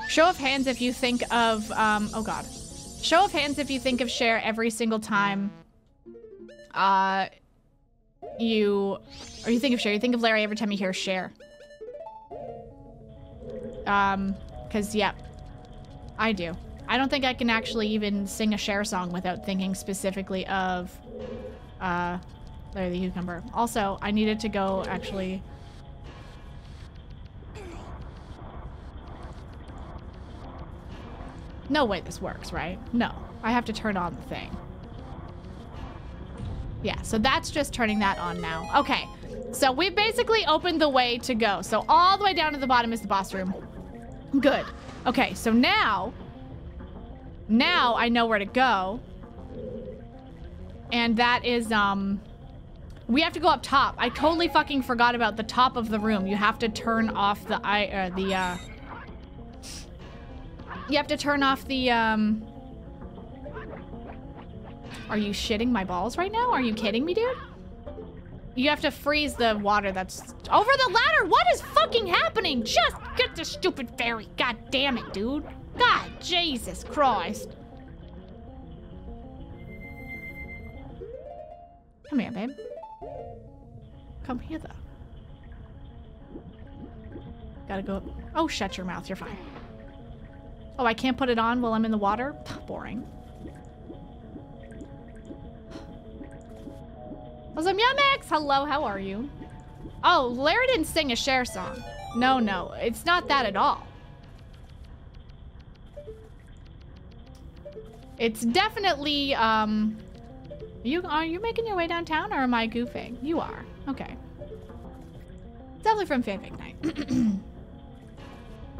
Show of hands if you think of, um, oh god. Show of hands if you think of Cher every single time uh, you, or you think of Cher, you think of Larry every time you hear Cher. Um, cause yeah, I do. I don't think I can actually even sing a Cher song without thinking specifically of uh, Larry the Cucumber. Also, I needed to go actually. No way this works, right? No, I have to turn on the thing. Yeah, so that's just turning that on now. Okay, so we basically opened the way to go. So all the way down to the bottom is the boss room. Good. Okay, so now, now I know where to go. And that is, um, we have to go up top. I totally fucking forgot about the top of the room. You have to turn off the, I, uh, the, uh, you have to turn off the, um, are you shitting my balls right now? Are you kidding me, dude? You have to freeze the water that's over the ladder. What is fucking happening? Just get the stupid fairy. God damn it, dude. God, Jesus Christ. Come here, babe. Come here, though. Gotta go up. Oh, shut your mouth. You're fine. Oh, I can't put it on while I'm in the water? Boring. Yumix, hello, how are you? Oh, Larry didn't sing a Cher song. No, no, it's not that at all. It's definitely, um... You, are you making your way downtown, or am I goofing? You are. Okay. Definitely from Fanfic Night.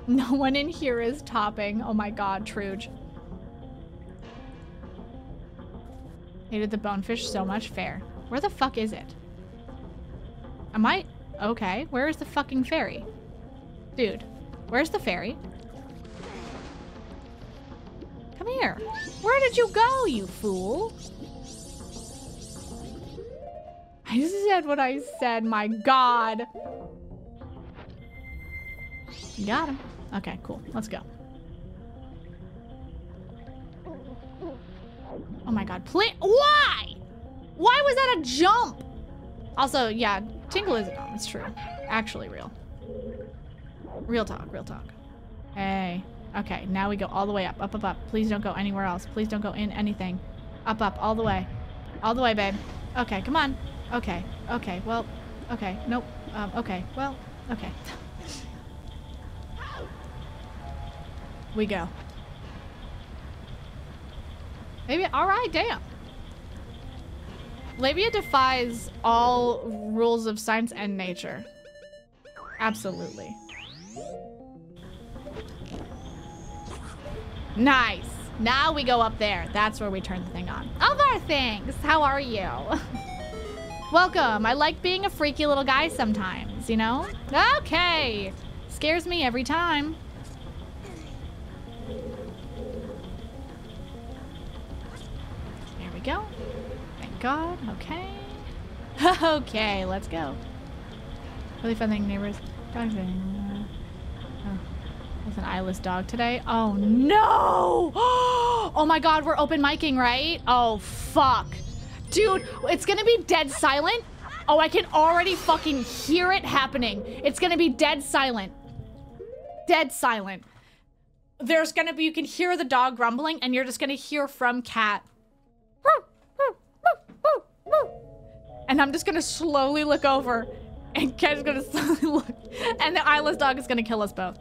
No one in here is topping. Oh my god, Truge. Hated the bonefish so much. Fair. Where the fuck is it? Am I... Okay. Where is the fucking fairy? Dude. Where's the fairy? Come here. Where did you go, you fool? I just said what I said. My god. You got him. Okay, cool. Let's go. Oh my god, please. Why? Why was that a jump? Also, yeah, Tingle is a dumb. It's true. Actually real. Real talk, real talk. Hey. Okay, now we go all the way up. Up, up, up. Please don't go anywhere else. Please don't go in anything. Up, up, all the way. All the way, babe. Okay, come on. Okay, okay, well, okay, nope. Um, okay, well, okay. We go. Maybe, all right, damn. Labia defies all rules of science and nature. Absolutely. Nice. Now we go up there. That's where we turn the thing on. Other things. How are you? Welcome. I like being a freaky little guy sometimes, you know? Okay. Scares me every time. There we go. Thank God. Okay. Okay, let's go. Really fun thing, neighbors. Dog thing. With an eyeless dog today. Oh no! Oh my god, we're open micing, right? Oh fuck. Dude, it's gonna be dead silent Oh, I can already fucking hear it happening. It's gonna be dead silent. Dead silent. There's gonna be, you can hear the dog grumbling and you're just gonna hear from Cat. And I'm just gonna slowly look over and Cat's gonna slowly look. And the eyeless dog is gonna kill us both.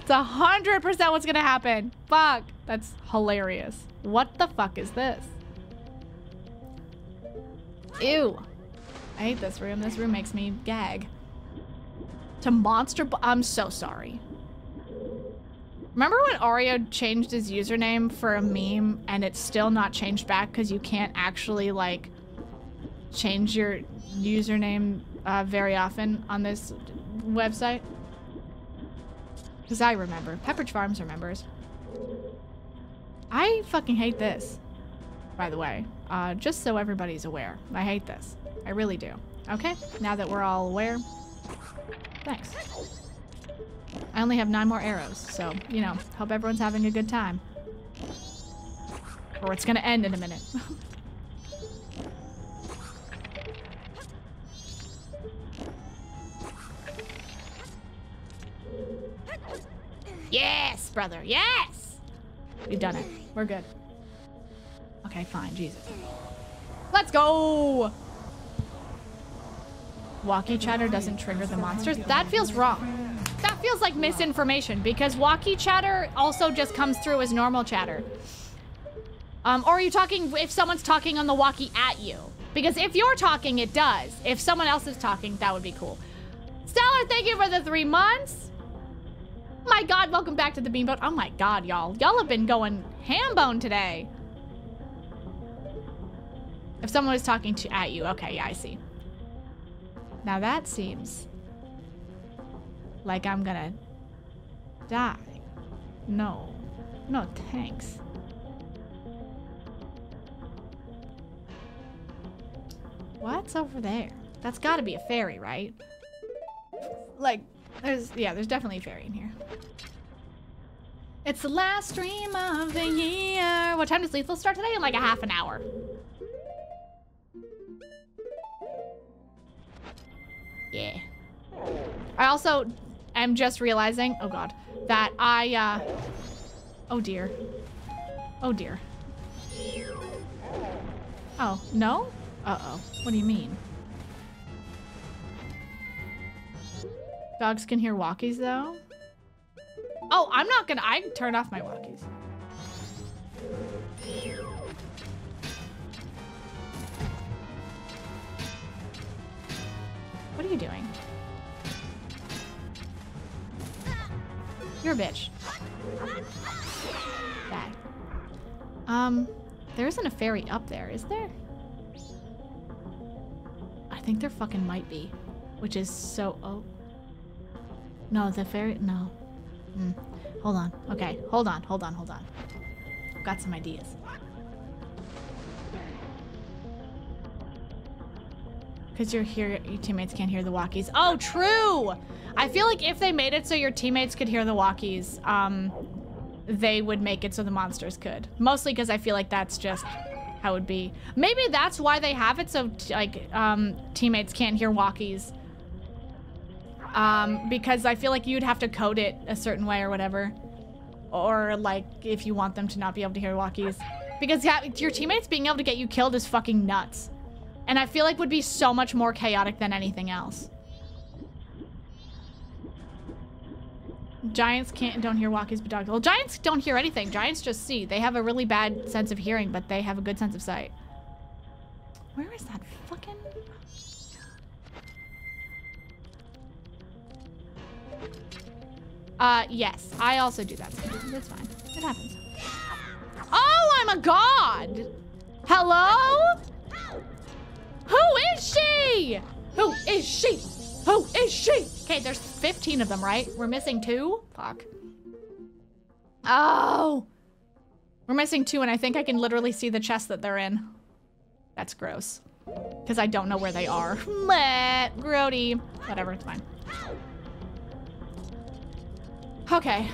It's a hundred percent what's gonna happen. Fuck. That's hilarious. What the fuck is this? Ew. I hate this room. This room makes me gag. To monster b- I'm so sorry. Remember when Oreo changed his username for a meme and it's still not changed back because you can't actually like change your username uh, very often on this website? Because I remember. Pepperidge Farms remembers. I fucking hate this, by the way. Uh, just so everybody's aware. I hate this. I really do. Okay, now that we're all aware. Thanks. I only have nine more arrows, so, you know, hope everyone's having a good time. Or it's gonna end in a minute. Yes, brother, yes! We've done it. We're good. Okay, fine, Jesus. Let's go! Walkie chatter doesn't trigger the monsters. That feels wrong. That feels like misinformation because walkie chatter also just comes through as normal chatter. Um, or are you talking if someone's talking on the walkie at you? Because if you're talking, it does. If someone else is talking, that would be cool. Stellar, thank you for the three months. My God, welcome back to the Beanboat. Oh my God, y'all. Y'all have been going ham-bone today. If someone was talking to at you. Okay, yeah, I see. Now that seems like I'm gonna die. No. No, thanks. What's over there? That's gotta be a fairy, right? Like, there's, yeah, there's definitely a fairy in here. It's the last stream of the year. What time does Lethal start today? In like a half an hour. Yeah. I also am just realizing, oh God, that I, uh, oh dear. Oh dear. Oh, no? Uh-oh. What do you mean? Dogs can hear walkies though? Oh, I'm not gonna, I turn off my walkies. What are you doing? You're a bitch. Bad. Um, there isn't a fairy up there, is there? I think there fucking might be, which is so, oh. No, the fairy, no. Mm. Hold on, okay, hold on, hold on, hold on. I've got some ideas. Because your, your teammates can't hear the walkies. Oh, true! I feel like if they made it so your teammates could hear the walkies, um, they would make it so the monsters could. Mostly because I feel like that's just how it would be. Maybe that's why they have it so, t like, um, teammates can't hear walkies. Um, because I feel like you'd have to code it a certain way or whatever. Or, like, if you want them to not be able to hear walkies. Because yeah, your teammates being able to get you killed is fucking nuts. And I feel like would be so much more chaotic than anything else. Giants can't don't hear walkies, but dogs. Well, giants don't hear anything. Giants just see. They have a really bad sense of hearing, but they have a good sense of sight. Where is that fucking? Uh, yes. I also do that sometimes. That's fine. It happens. Oh, I'm a god. Hello? Who is she? Who is she? Who is she? Okay, there's fifteen of them, right? We're missing two? Fuck. Oh. We're missing two, and I think I can literally see the chest that they're in. That's gross. Because I don't know where they are. Bleh, grody. Whatever, it's fine. Okay.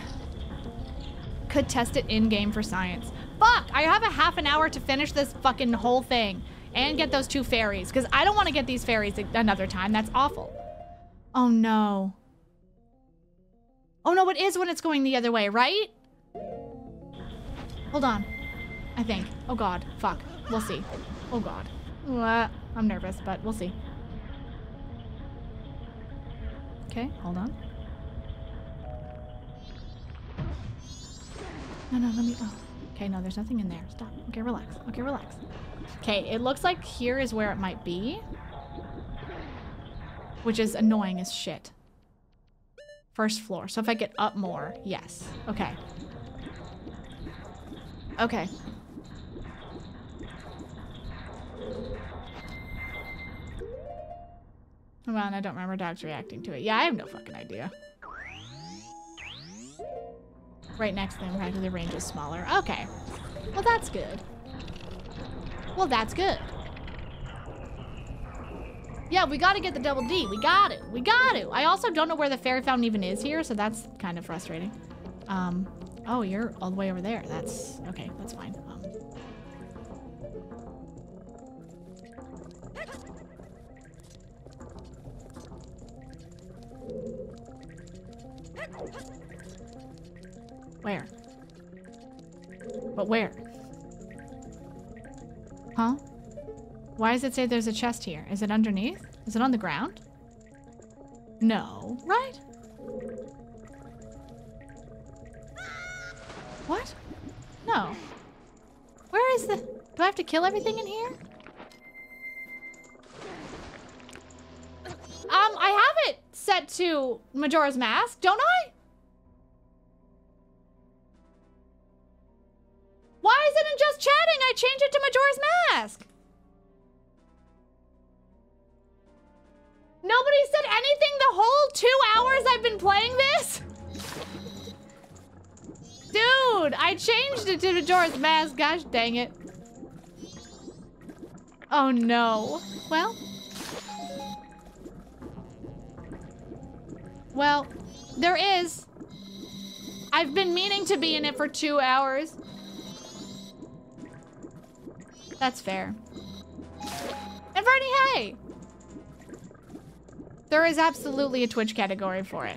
Could test it in-game for science. Fuck, I have a half an hour to finish this fucking whole thing and get those two fairies, because I don't want to get these fairies another time. That's awful. Oh no. Oh no, it is when it's going the other way, right? Hold on, I think. Oh God, fuck, we'll see. Oh God, uh, I'm nervous, but we'll see. Okay, hold on. No, no, let me, oh. Okay, no, there's nothing in there, stop. Okay, relax, okay, relax. Okay, it looks like here is where it might be, which is annoying as shit. First floor, so if I get up more, yes, okay. Okay. Well, I don't remember dogs reacting to it. Yeah, I have no fucking idea. Right next to them, right, the range is smaller. Okay. Well, that's good. Well, that's good. Yeah, we gotta get the double D. We got it. We got it. I also don't know where the fairy fountain even is here, so that's kind of frustrating. Um, oh, you're all the way over there. That's, okay, that's fine. Um, Where? But where? Huh? Why does it say there's a chest here? Is it underneath? Is it on the ground? No, right? What? No. Where is the... Do I have to kill everything in here? Um, I have it set to Majora's Mask, don't I? Why isn't it just chatting? I changed it to Majora's Mask. Nobody said anything the whole two hours I've been playing this? Dude, I changed it to Majora's Mask. Gosh dang it. Oh no. Well. Well, there is. I've been meaning to be in it for two hours. That's fair. And Bernie, hey! There is absolutely a Twitch category for it.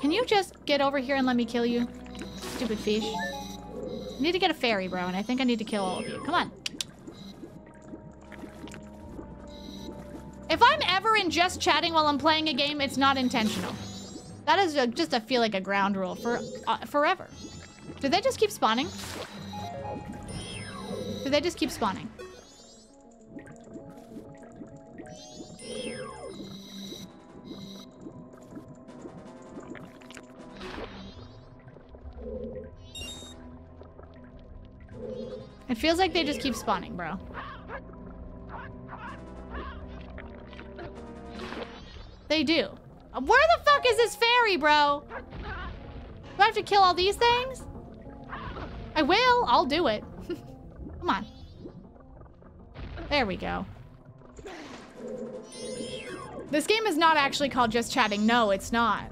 Can you just get over here and let me kill you? Stupid fish. I need to get a fairy, bro, and I think I need to kill all of you. Come on. If I'm ever in just chatting while I'm playing a game, it's not intentional. That is a, just, I feel like, a ground rule for uh, forever. Do they just keep spawning? Do they just keep spawning? It feels like they just keep spawning, bro. They do. Where the fuck is this fairy, bro? Do I have to kill all these things? I will. I'll do it. Come on. There we go. This game is not actually called Just Chatting. No, it's not.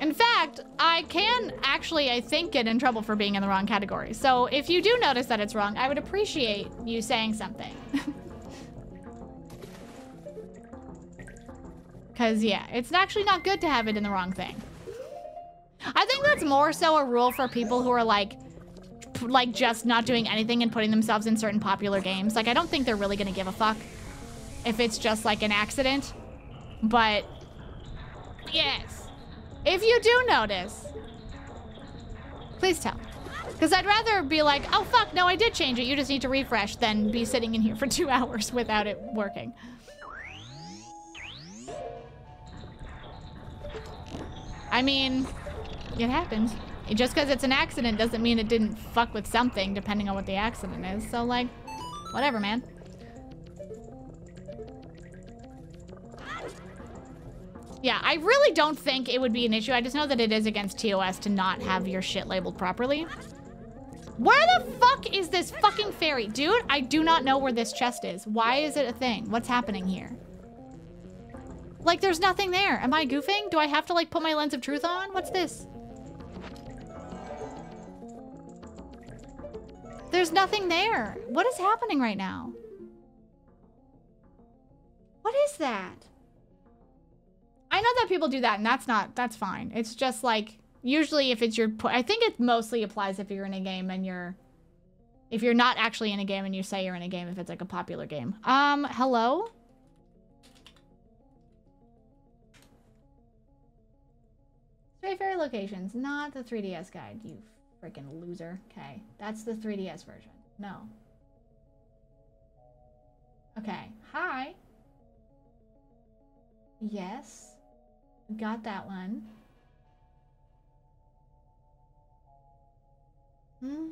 In fact, I can actually, I think, get in trouble for being in the wrong category. So if you do notice that it's wrong, I would appreciate you saying something. Because, yeah, it's actually not good to have it in the wrong thing. I think that's more so a rule for people who are like, like just not doing anything and putting themselves in certain popular games. Like, I don't think they're really gonna give a fuck if it's just like an accident. But yes, if you do notice, please tell. Because I'd rather be like, oh fuck, no, I did change it. You just need to refresh than be sitting in here for two hours without it working. I mean, it happens. Just because it's an accident doesn't mean it didn't fuck with something, depending on what the accident is. So, like, whatever, man. Yeah, I really don't think it would be an issue. I just know that it is against T O S to not have your shit labeled properly. Where the fuck is this fucking fairy? Dude, I do not know where this chest is. Why is it a thing? What's happening here? Like, there's nothing there. Am I goofing? Do I have to, like, put my lens of truth on? What's this? There's nothing there. What is happening right now? What is that? I know that people do that, and that's not, that's fine. It's just like, usually if it's your, I think it mostly applies if you're in a game and you're, if you're not actually in a game and you say you're in a game, if it's like a popular game. Um, hello? Stray Fairy Locations, not the three D S guide, you freaking loser. Okay, that's the three D S version. No. Okay, hi. Yes, got that one. Hmm.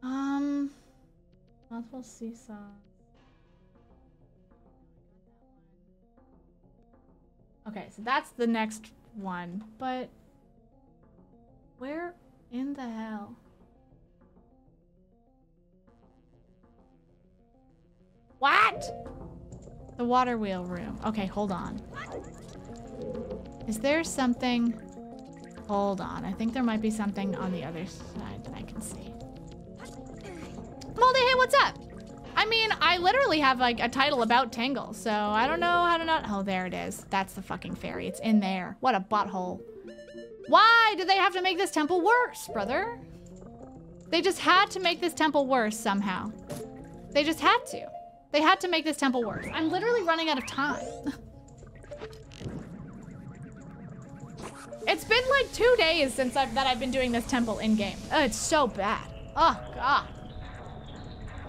Um, multiple seesaw. Okay, so that's the next one, but where in the hell? What? The water wheel room. Okay, hold on. Is there something? Hold on. I think there might be something on the other side that I can see. Moldy, hey, what's up? I mean, I literally have like a title about Tingle, so I don't know how to not. Oh, there it is. That's the fucking fairy. It's in there. What a butthole. Why did they have to make this temple worse, brother? They just had to make this temple worse somehow. They just had to. They had to make this temple worse. I'm literally running out of time. It's been like two days since I've, that I've been doing this temple in-game. Oh, it's so bad. Oh, God.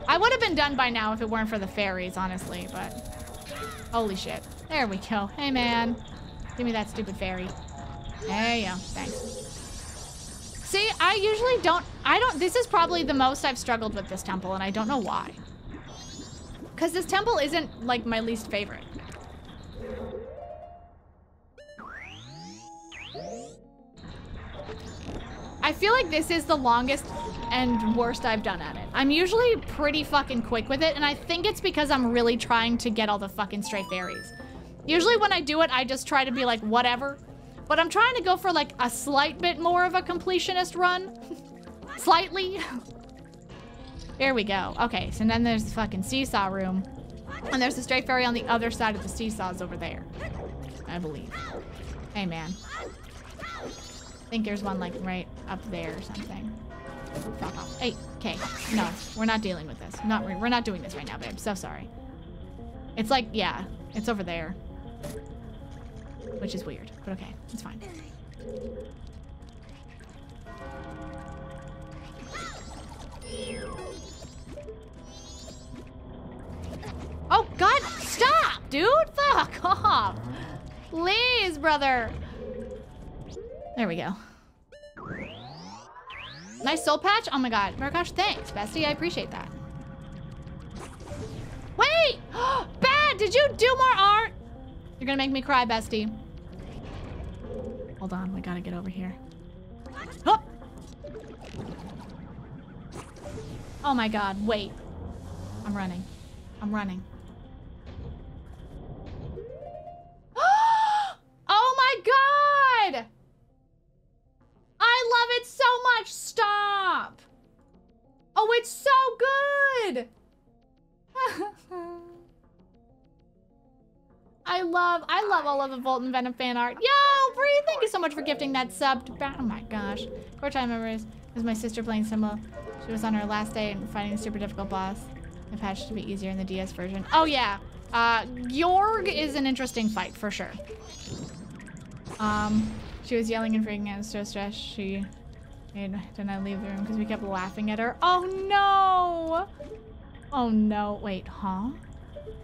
I would have been done by now if it weren't for the fairies, honestly, but... Holy shit. There we go. Hey, man. Give me that stupid fairy. There you go. Thanks. See, I usually don't... I don't... This is probably the most I've struggled with this temple, and I don't know why. Because this temple isn't, like, my least favorite. I feel like this is the longest and worst I've done at it. I'm usually pretty fucking quick with it, and I think it's because I'm really trying to get all the fucking stray fairies. Usually when I do it, I just try to be like, whatever. But I'm trying to go for, like, a slight bit more of a completionist run. Slightly. Here we go. Okay, so then there's the fucking seesaw room. And there's the stray fairy on the other side of the seesaws over there. I believe. Hey, man. I think there's one, like, right up there or something. Fuck off. Hey, okay. No, we're not dealing with this. Not, we're not doing this right now, babe. So sorry. It's like, yeah, it's over there. Which is weird, but okay. It's fine. Oh, God, stop, dude. Fuck off. Please, brother. There we go. Nice soul patch. Oh, my God. Markosh, thanks, bestie. I appreciate that. Wait. Bad. Did you do more art? You're going to make me cry, bestie. Hold on. We got to get over here. Oh. Oh, my God. Wait. I'm running. I'm running. Oh my God! I love it so much. Stop! Oh, it's so good! I love, I love all of the Volt and Venom fan art. Yo, Bree, thank you so much for gifting that sub. To oh my gosh. Core time memories. It was my sister playing Symbol. She was on her last day and fighting a super difficult boss. The patch to be easier in the D S version. Oh, yeah. Uh, Gyorg is an interesting fight, for sure. Um, she was yelling and freaking out and so stressed she did not leave the room because we kept laughing at her. Oh, no! Oh, no. Wait, huh?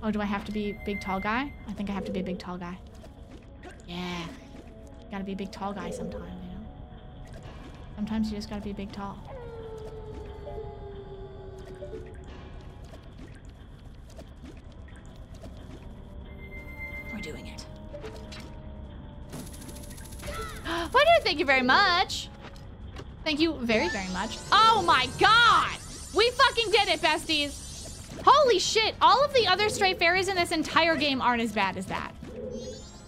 Oh, do I have to be a big, tall guy? I think I have to be a big, tall guy. Yeah. Gotta be a big, tall guy sometime, you know? Sometimes you just gotta be big, tall. We're doing it. Why do thank you very much? Thank you very, very much. Oh my God! We fucking did it, besties! Holy shit, all of the other stray fairies in this entire game aren't as bad as that.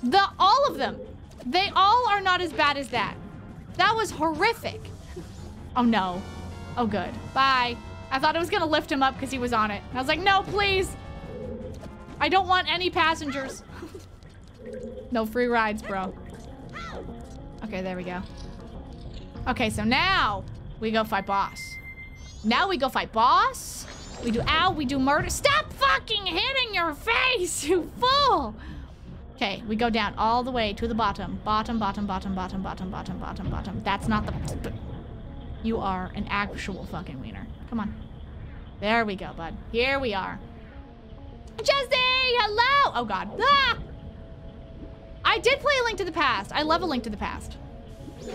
The, all of them. They all are not as bad as that. That was horrific. Oh no. Oh good. Bye. I thought I was gonna lift him up because he was on it. I was like, no, please. I don't want any passengers. No free rides, bro. Okay, there we go. Okay, so now we go fight boss. Now we go fight boss. We do ow, we do murder. Stop fucking hitting your face, you fool. Okay, we go down all the way to the bottom. Bottom, bottom, bottom, bottom, bottom, bottom, bottom, bottom. That's not the... You are an actual fucking wiener. Come on. There we go, bud. Here we are. Jesse, hello! Oh god. Ah! I did play A Link to the Past. I love A Link to the Past.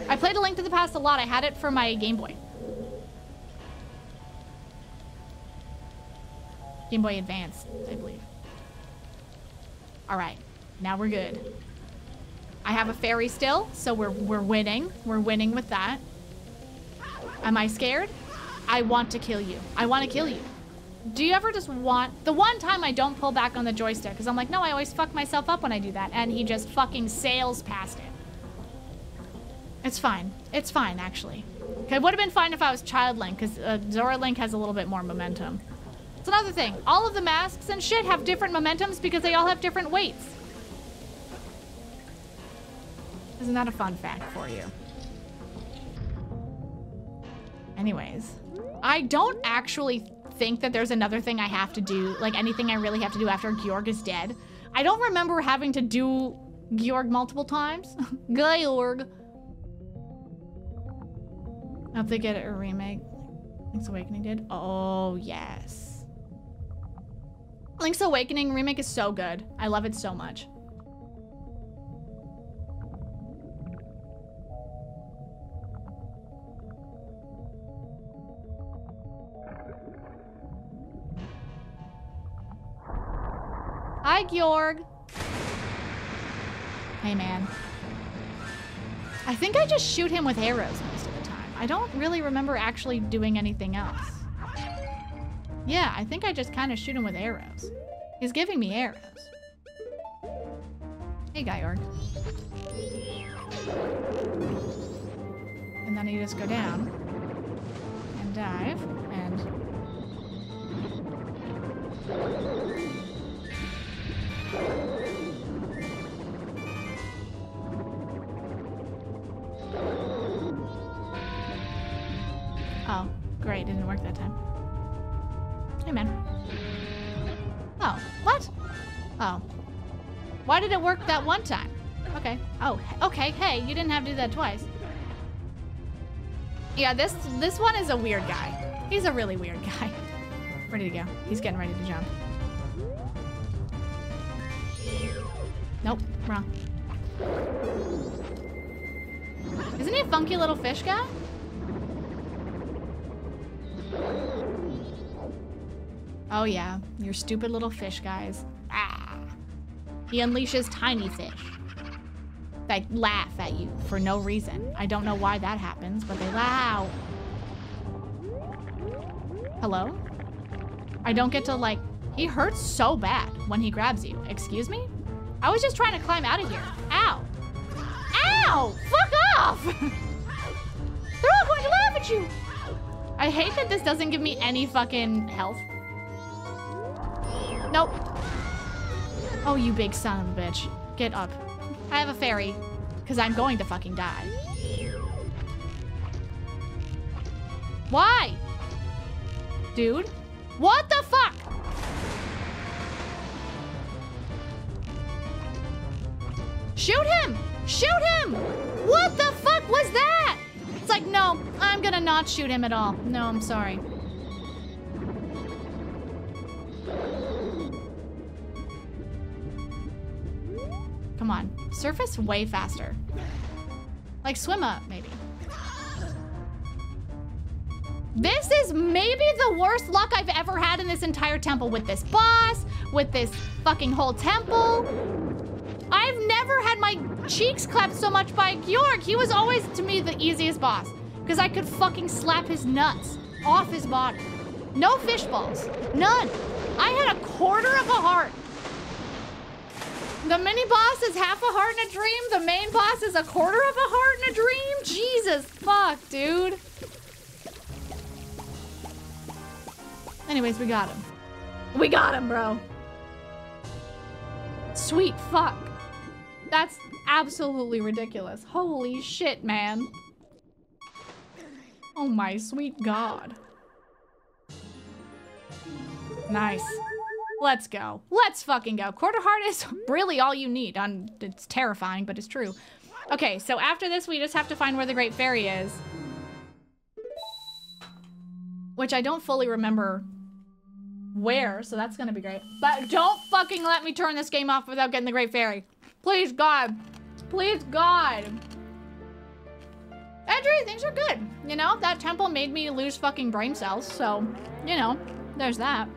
I played A Link to the Past a lot. I had it for my Game Boy. Game Boy Advance, I believe. All right, now we're good. I have a fairy still, so we're, we're winning. We're winning with that. Am I scared? I want to kill you. I want to kill you. Do you ever just want... The one time I don't pull back on the joystick, because I'm like, no, I always fuck myself up when I do that. And he just fucking sails past it. It's fine. It's fine, actually. Okay, it would have been fine if I was Child Link, because uh, Zora Link has a little bit more momentum. It's another thing. All of the masks and shit have different momentums because they all have different weights. Isn't that a fun fact for you? Anyways. I don't actually think that there's another thing I have to do, like anything I really have to do after Gyorg is dead. I don't remember having to do Gyorg multiple times. Gyorg. I hope they get a remake. Link's Awakening did? Oh, yes. Link's Awakening remake is so good. I love it so much. Hi, Gyorg. Hey, man. I think I just shoot him with arrows most of the time. I don't really remember actually doing anything else. Yeah, I think I just kind of shoot him with arrows. He's giving me arrows. Hey, Gyorg. And then you just go down and dive and... Oh, great, didn't work that time. Hey, man. Oh, what? Oh. Why did it work that one time? Okay. Oh, okay, hey, you didn't have to do that twice. Yeah, this this one is a weird guy. He's a really weird guy. Ready to go. He's getting ready to jump. Nope, wrong. Isn't he a funky little fish guy? Oh yeah, your stupid little fish guys. Ah. He unleashes tiny fish that laugh at you for no reason. I don't know why that happens, but they laugh. Hello? I don't get to like, he hurts so bad when he grabs you. Excuse me? I was just trying to climb out of here. Ow. Ow! Fuck off! They're all going to laugh at you! I hate that this doesn't give me any fucking health. Nope. Oh, you big son of a bitch. Get up. I have a fairy, because I'm going to fucking die. Why? Dude? What the fuck? Shoot him! Shoot him! What the fuck was that? It's like, no, I'm gonna not shoot him at all. No, I'm sorry. Come on, surface way faster. Like swim up, maybe. This is maybe the worst luck I've ever had in this entire temple with this boss, with this fucking whole temple. I've never had my cheeks clapped so much by Gyorg. He was always, to me, the easiest boss because I could fucking slap his nuts off his body. No fish balls, none. I had a quarter of a heart. The mini boss is half a heart and a dream. The main boss is a quarter of a heart and a dream. Jesus fuck, dude. Anyways, we got him. We got him, bro. Sweet fuck. That's absolutely ridiculous. Holy shit, man. Oh my sweet god. Nice. Let's go. Let's fucking go. Quarter heart is really all you need. I'm, it's terrifying, but it's true. Okay, so after this, we just have to find where the Great Fairy is. Which I don't fully remember where, so that's gonna be great. But don't fucking let me turn this game off without getting the Great Fairy. Please, God. Please, God. Edry, things are good. You know, that temple made me lose fucking brain cells, so, you know, there's that.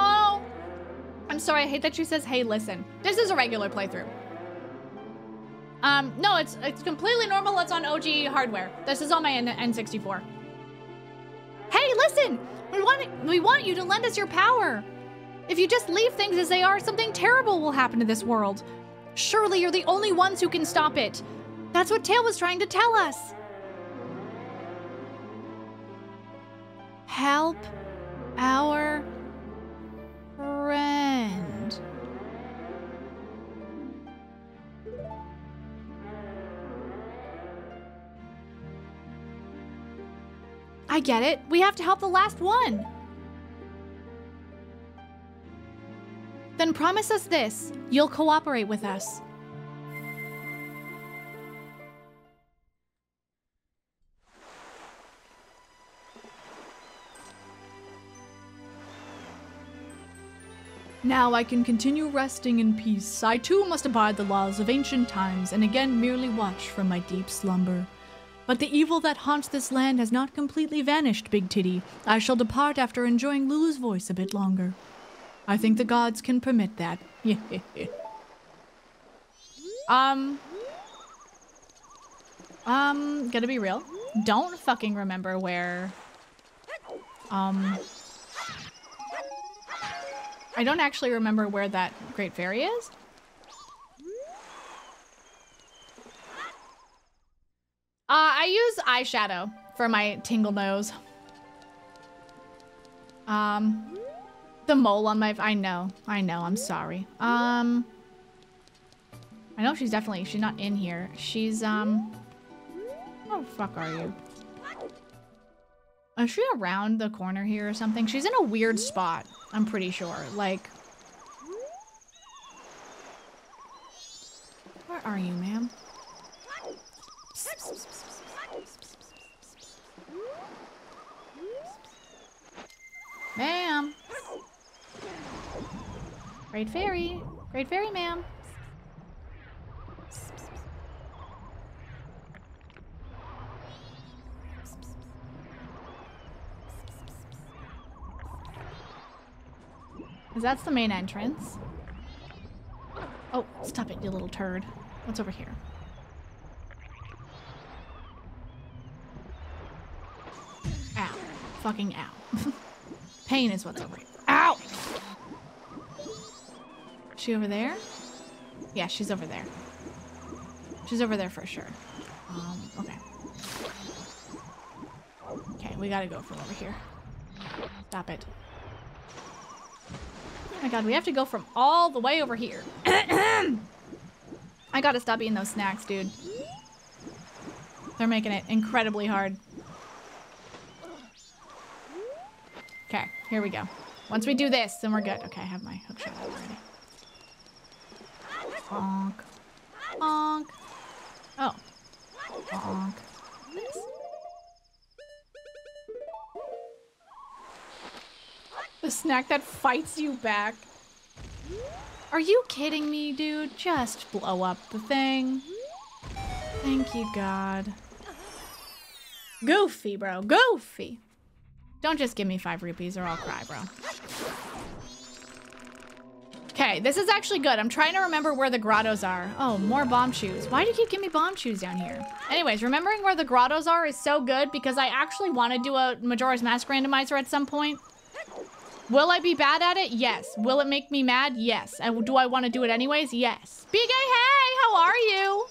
Oh, I'm sorry. I hate that she says, hey, listen. This is a regular playthrough. Um, no, it's it's completely normal. It's on O G hardware. This is on my N sixty-four. Hey, listen, we want we want you to lend us your power. If you just leave things as they are, something terrible will happen to this world. Surely you're the only ones who can stop it. That's what Tail was trying to tell us. Help our friend. I get it. We have to help the last one. Then promise us this. You'll cooperate with us. Now I can continue resting in peace. I too must abide the laws of ancient times and again merely watch from my deep slumber. But the evil that haunts this land has not completely vanished, Big Titty. I shall depart after enjoying Lulu's voice a bit longer. I think the gods can permit that. um. Um, gotta be real. Don't fucking remember where. Um. I don't actually remember where that Great Fairy is. Uh, I use eyeshadow for my tingle nose. Um, the mole on my, I know, I know, I'm sorry. Um, I know she's definitely, she's not in here. She's, um, oh, fuck are you? Is she around the corner here or something? She's in a weird spot, I'm pretty sure. Like, where are you, ma'am? Ma'am. Great Fairy. Great Fairy, ma'am. Because that's the main entrance. Oh, stop it, you little turd. What's over here? Ow. Fucking ow. Pain is what's over here. Ow! Is she over there? Yeah, she's over there. She's over there for sure. Um, okay. Okay, we gotta go from over here. Stop it. Oh my god, we have to go from all the way over here. I gotta stop eating those snacks, dude. They're making it incredibly hard. Okay, here we go. Once we do this, then we're good. Okay, I have my hookshot already. Bonk. Bonk. Oh. Bonk. This. The snack that fights you back. Are you kidding me, dude? Just blow up the thing. Thank you, God. Goofy, bro. Goofy. Don't just give me five rupees or I'll cry, bro. Okay, Okay, this is actually good. I'm trying to remember where the grottos are. Oh, more bomb shoes. Why do you keep giving me bomb shoes down here? Anyways, remembering where the grottos are is so good because I actually want to do a Majora's Mask randomizer at some point. Will I be bad at it? Yes. Will it make me mad? Yes. And do I want to do it anyways? Yes. B G, hey, how are you?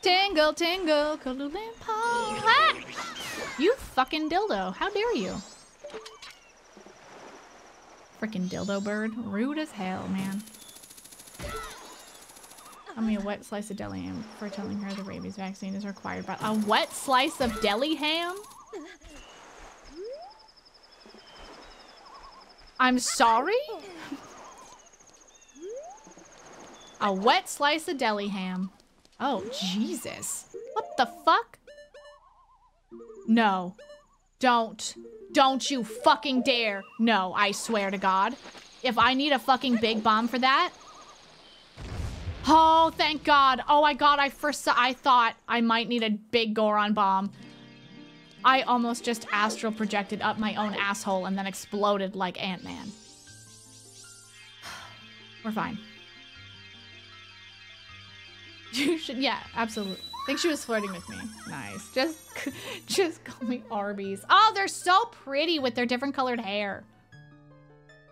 Tingle, tingle, cuddle and paw. Ah! You fucking dildo. How dare you? Freaking dildo bird. Rude as hell, man. I mean, a wet slice of deli ham for telling her the rabies vaccine is required, but a wet slice of deli ham? I'm sorry? A wet slice of deli ham. Oh, Jesus. What the fuck? No. Don't. Don't you fucking dare. No, I swear to God. If I need a fucking big bomb for that. Oh, thank God. Oh my God, I first I thought I might need a big Goron bomb. I almost just astral projected up my own asshole and then exploded like Ant-Man. We're fine. You should, yeah, absolutely. I think she was flirting with me. Nice. Just, just call me Arby's. Oh, they're so pretty with their different colored hair.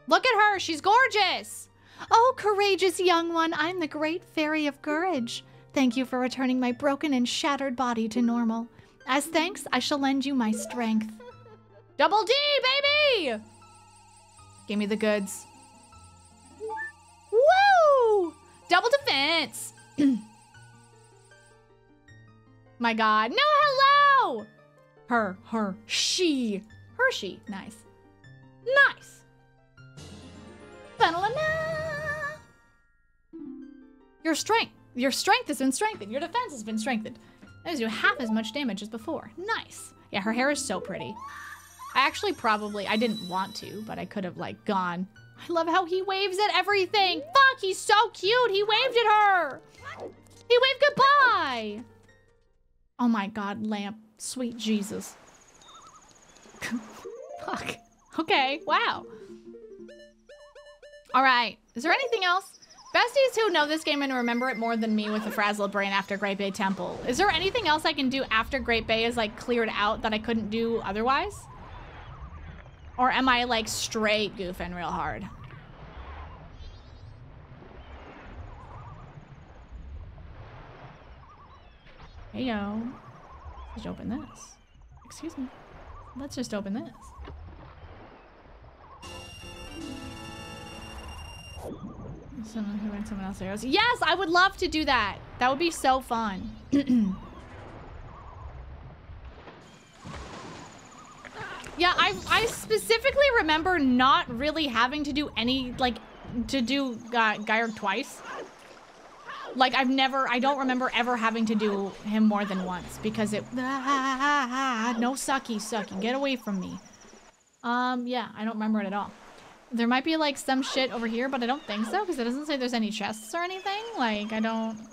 Look at her. She's gorgeous. Oh, courageous young one. I'm the great fairy of courage. Thank you for returning my broken and shattered body to normal. As thanks, I shall lend you my strength. Double D, baby! Give me the goods. Woo! Double defense. My God. No, hello! Her, her, she. Her, she. Nice. Nice. Ba-la-la. Your strength. Your strength has been strengthened. Your defense has been strengthened. That does do half as much damage as before. Nice. Yeah, her hair is so pretty. I actually probably, I didn't want to, but I could have like gone. I love how he waves at everything. Fuck, he's so cute. He waved at her. He waved goodbye. Oh my God, lamp. Sweet Jesus. Fuck. Okay, wow. All right, is there anything else? Besties who know this game and remember it more than me with a frazzled brain after Great Bay Temple. Is there anything else I can do after Great Bay is like cleared out that I couldn't do otherwise? Or am I like straight goofing real hard? Hey yo, let's open this. Excuse me. Let's just open this. Someone who went someone else there goes. Yes, I would love to do that. That would be so fun. Yeah, I I specifically remember not really having to do any like to do uh, Gyorg twice. Like, I've never, I don't remember ever having to do him more than once because it, ah, no sucky, sucky, get away from me. Um, yeah, I don't remember it at all. There might be like some shit over here, but I don't think so because it doesn't say there's any chests or anything. Like, I don't,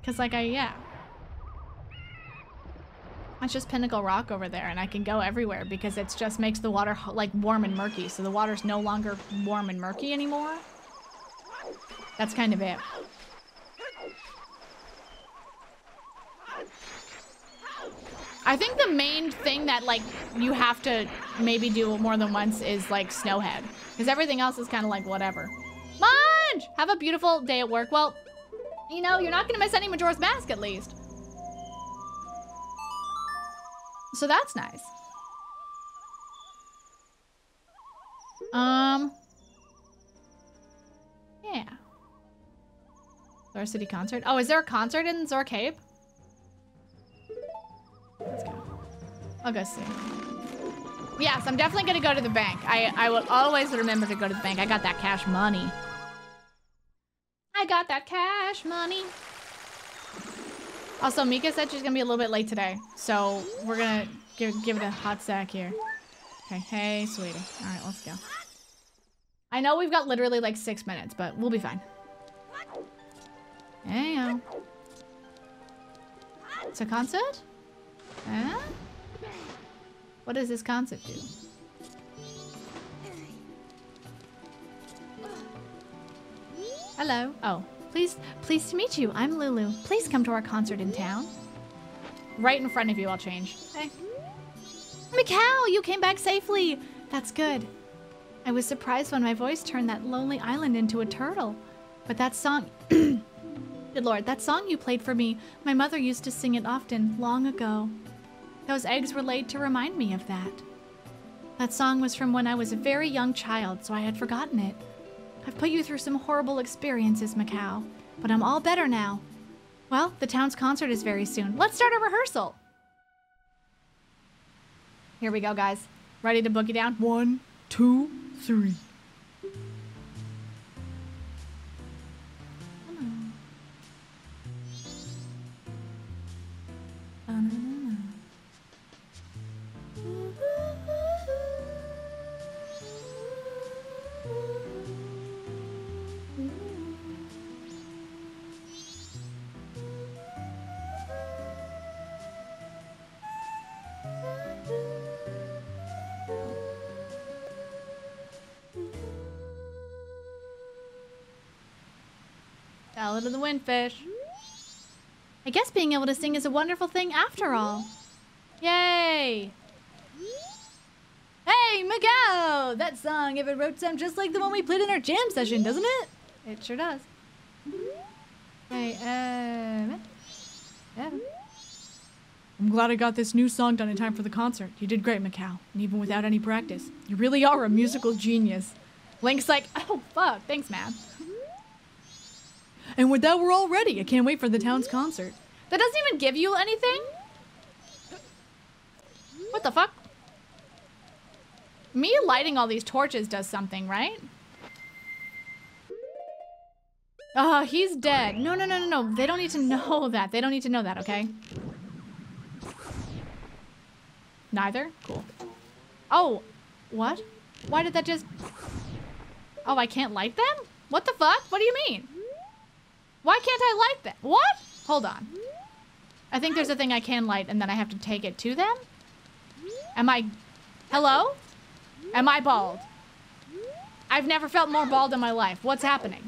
because like I, yeah. It's just Pinnacle Rock over there and I can go everywhere because it just makes the water like warm and murky. So the water's no longer warm and murky anymore. That's kind of it. I think the main thing that like you have to maybe do more than once is like Snowhead, because everything else is kind of like whatever. Munch, have a beautiful day at work. Well, you know, you're not gonna miss any Majora's Mask at least. So that's nice. Um, yeah. Zora City concert. Oh, is there a concert in Zora Cape? Let's go. I'll go see. Yes, I'm definitely gonna go to the bank. I, I will always remember to go to the bank. I got that cash money. I got that cash money. Also, Mika said she's gonna be a little bit late today. So we're gonna give, give it a hot sack here. Okay, hey, sweetie. All right, let's go. I know we've got literally like six minutes, but we'll be fine. Damn. It's a concert? Huh? What does this concert do? Hello. Oh, please, pleased to meet you. I'm Lulu. Please come to our concert in town. Right in front of you, I'll change. Hey. Mikau, you came back safely. That's good. I was surprised when my voice turned that lonely island into a turtle. But that song... Good Lord, that song you played for me. My mother used to sing it often, long ago. Those eggs were laid to remind me of that. That song was from when I was a very young child, so I had forgotten it. I've put you through some horrible experiences, Mikau, but I'm all better now. Well, the town's concert is very soon. Let's start a rehearsal. Here we go, guys. Ready to boogie down? One, two, three. Ballad of the Windfish. I guess being able to sing is a wonderful thing after all. Yay! Hey, Mikau! That song, if it wrote sound just like the one we played in our jam session, doesn't it? It sure does. Hey, um, um. I'm glad I got this new song done in time for the concert. You did great, Mikau, and even without any practice. You really are a musical genius. Link's like, oh, fuck, thanks, man. And with that, we're all ready. I can't wait for the town's concert. That doesn't even give you anything? What the fuck? Me lighting all these torches does something, right? Ah, uh, he's dead. No, no, no, no, no. They don't need to know that. They don't need to know that, okay? Neither? Cool. Oh, what? Why did that just... Oh, I can't light them? What the fuck? What do you mean? Why can't I light that? What? Hold on. I think there's a thing I can light and then I have to take it to them? Am I... Hello? Am I bald? I've never felt more bald in my life. What's happening?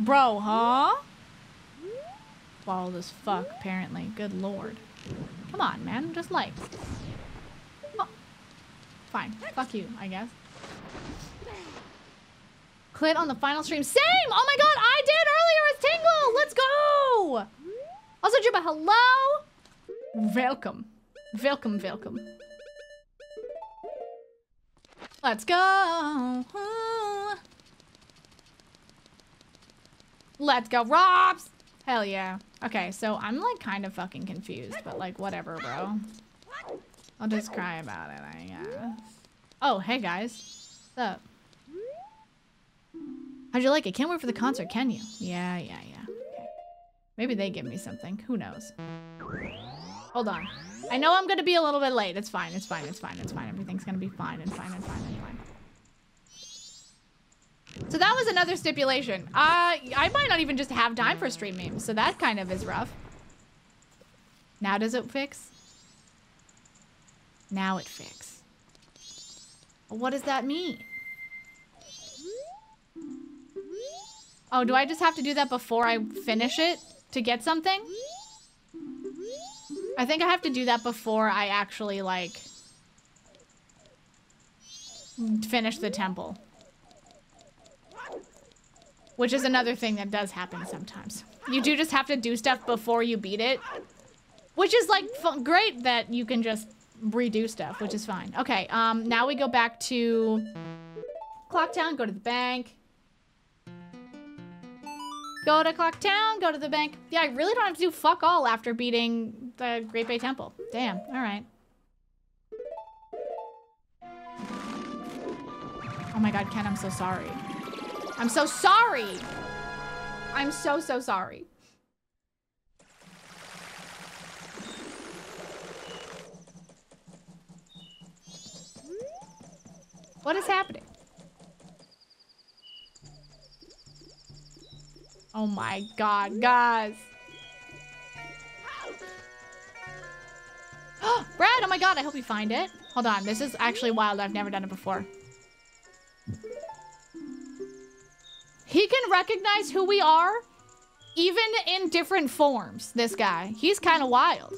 Bro, huh? Bald as fuck, apparently. Good Lord. Come on, man. Just light. Oh. Fine. Fuck you, I guess. Clit on the final stream. Same! Oh my god, I did earlier with Tingle! Let's go! Also, Juba, hello? Welcome. Welcome, welcome. Let's go! Let's go, Robs! Hell yeah. Okay, so I'm like kind of fucking confused, but like whatever, bro. I'll just cry about it, I guess. Oh, hey guys. What's up? How'd you like it? Can't wait for the concert, can you? Yeah, yeah, yeah. Okay. Maybe they give me something. Who knows? Hold on. I know I'm gonna be a little bit late. It's fine, it's fine, it's fine, it's fine. Everything's gonna be fine and fine and fine and fine. So that was another stipulation. Uh, I might not even just have time for stream memes, so that kind of is rough. Now does it fix? Now it fix. What does that mean? Oh, do I just have to do that before I finish it to get something? I think I have to do that before I actually, like, finish the temple. Which is another thing that does happen sometimes. You do just have to do stuff before you beat it. Which is, like, f- great that you can just redo stuff, which is fine. Okay, um, now we go back to Clock Town, go to the bank. Go to Clock Town, go to the bank. Yeah, I really don't have to do fuck all after beating the Great Bay Temple. Damn, all right. Oh my God, Ken, I'm so sorry. I'm so sorry. I'm so, so sorry. What is happening? Oh my God, guys. Oh, Brad, oh my God, I hope you find it. Hold on, this is actually wild. I've never done it before. He can recognize who we are, even in different forms, this guy. He's kind of wild.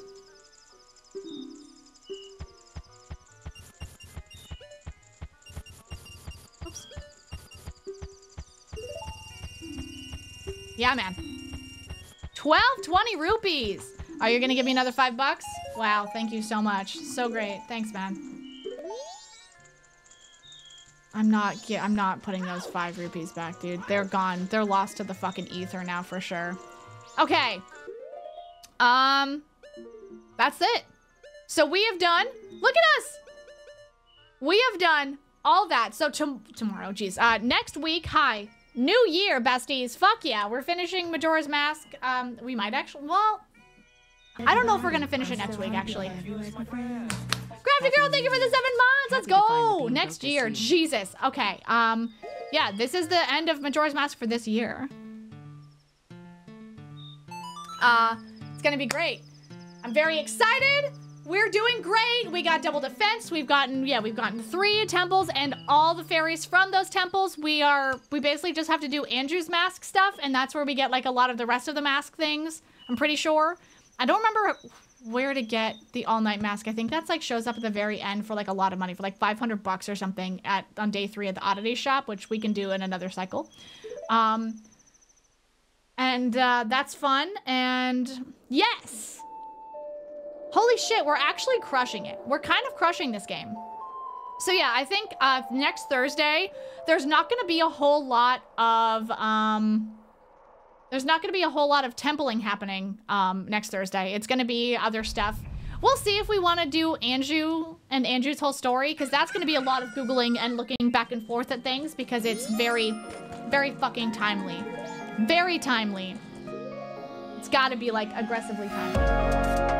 Oops. Yeah, man. twelve twenty rupees. Are you gonna give me another five bucks? Wow, thank you so much. So great. Thanks, man. I'm not get, I'm not putting those five rupees back, dude. They're gone. They're lost to the fucking ether now for sure. Okay. Um, that's it. So we have done, look at us. We have done all that. So to, tomorrow, geez. Uh, next week, hi. New year, besties. Fuck yeah. We're finishing Majora's Mask. Um, we might actually, well, I don't know if we're going to finish it next week, actually. Crafty Girl, thank you for the seven months. Let's go. Next year. Jesus. Okay. Um, yeah, this is the end of Majora's Mask for this year. Uh, it's going to be great. I'm very excited. We're doing great. We got double defense. We've gotten, yeah, we've gotten three temples and all the fairies from those temples. We are, we basically just have to do Andrew's mask stuff. And that's where we get like a lot of the rest of the mask things. I'm pretty sure. I don't remember where to get the all-night mask. I think that's like shows up at the very end for like a lot of money, for like five hundred bucks or something at on day three at the oddity shop, which we can do in another cycle. Um, and uh, that's fun. And yes, holy shit, we're actually crushing it. We're kind of crushing this game. So yeah, I think uh, next Thursday, there's not going to be a whole lot of... Um, There's not going to be a whole lot of templing happening um, next Thursday. It's going to be other stuff. We'll see if we want to do Andrew and Andrew's whole story, because that's going to be a lot of Googling and looking back and forth at things, because it's very, very fucking timely. Very timely. It's got to be, like, aggressively timely.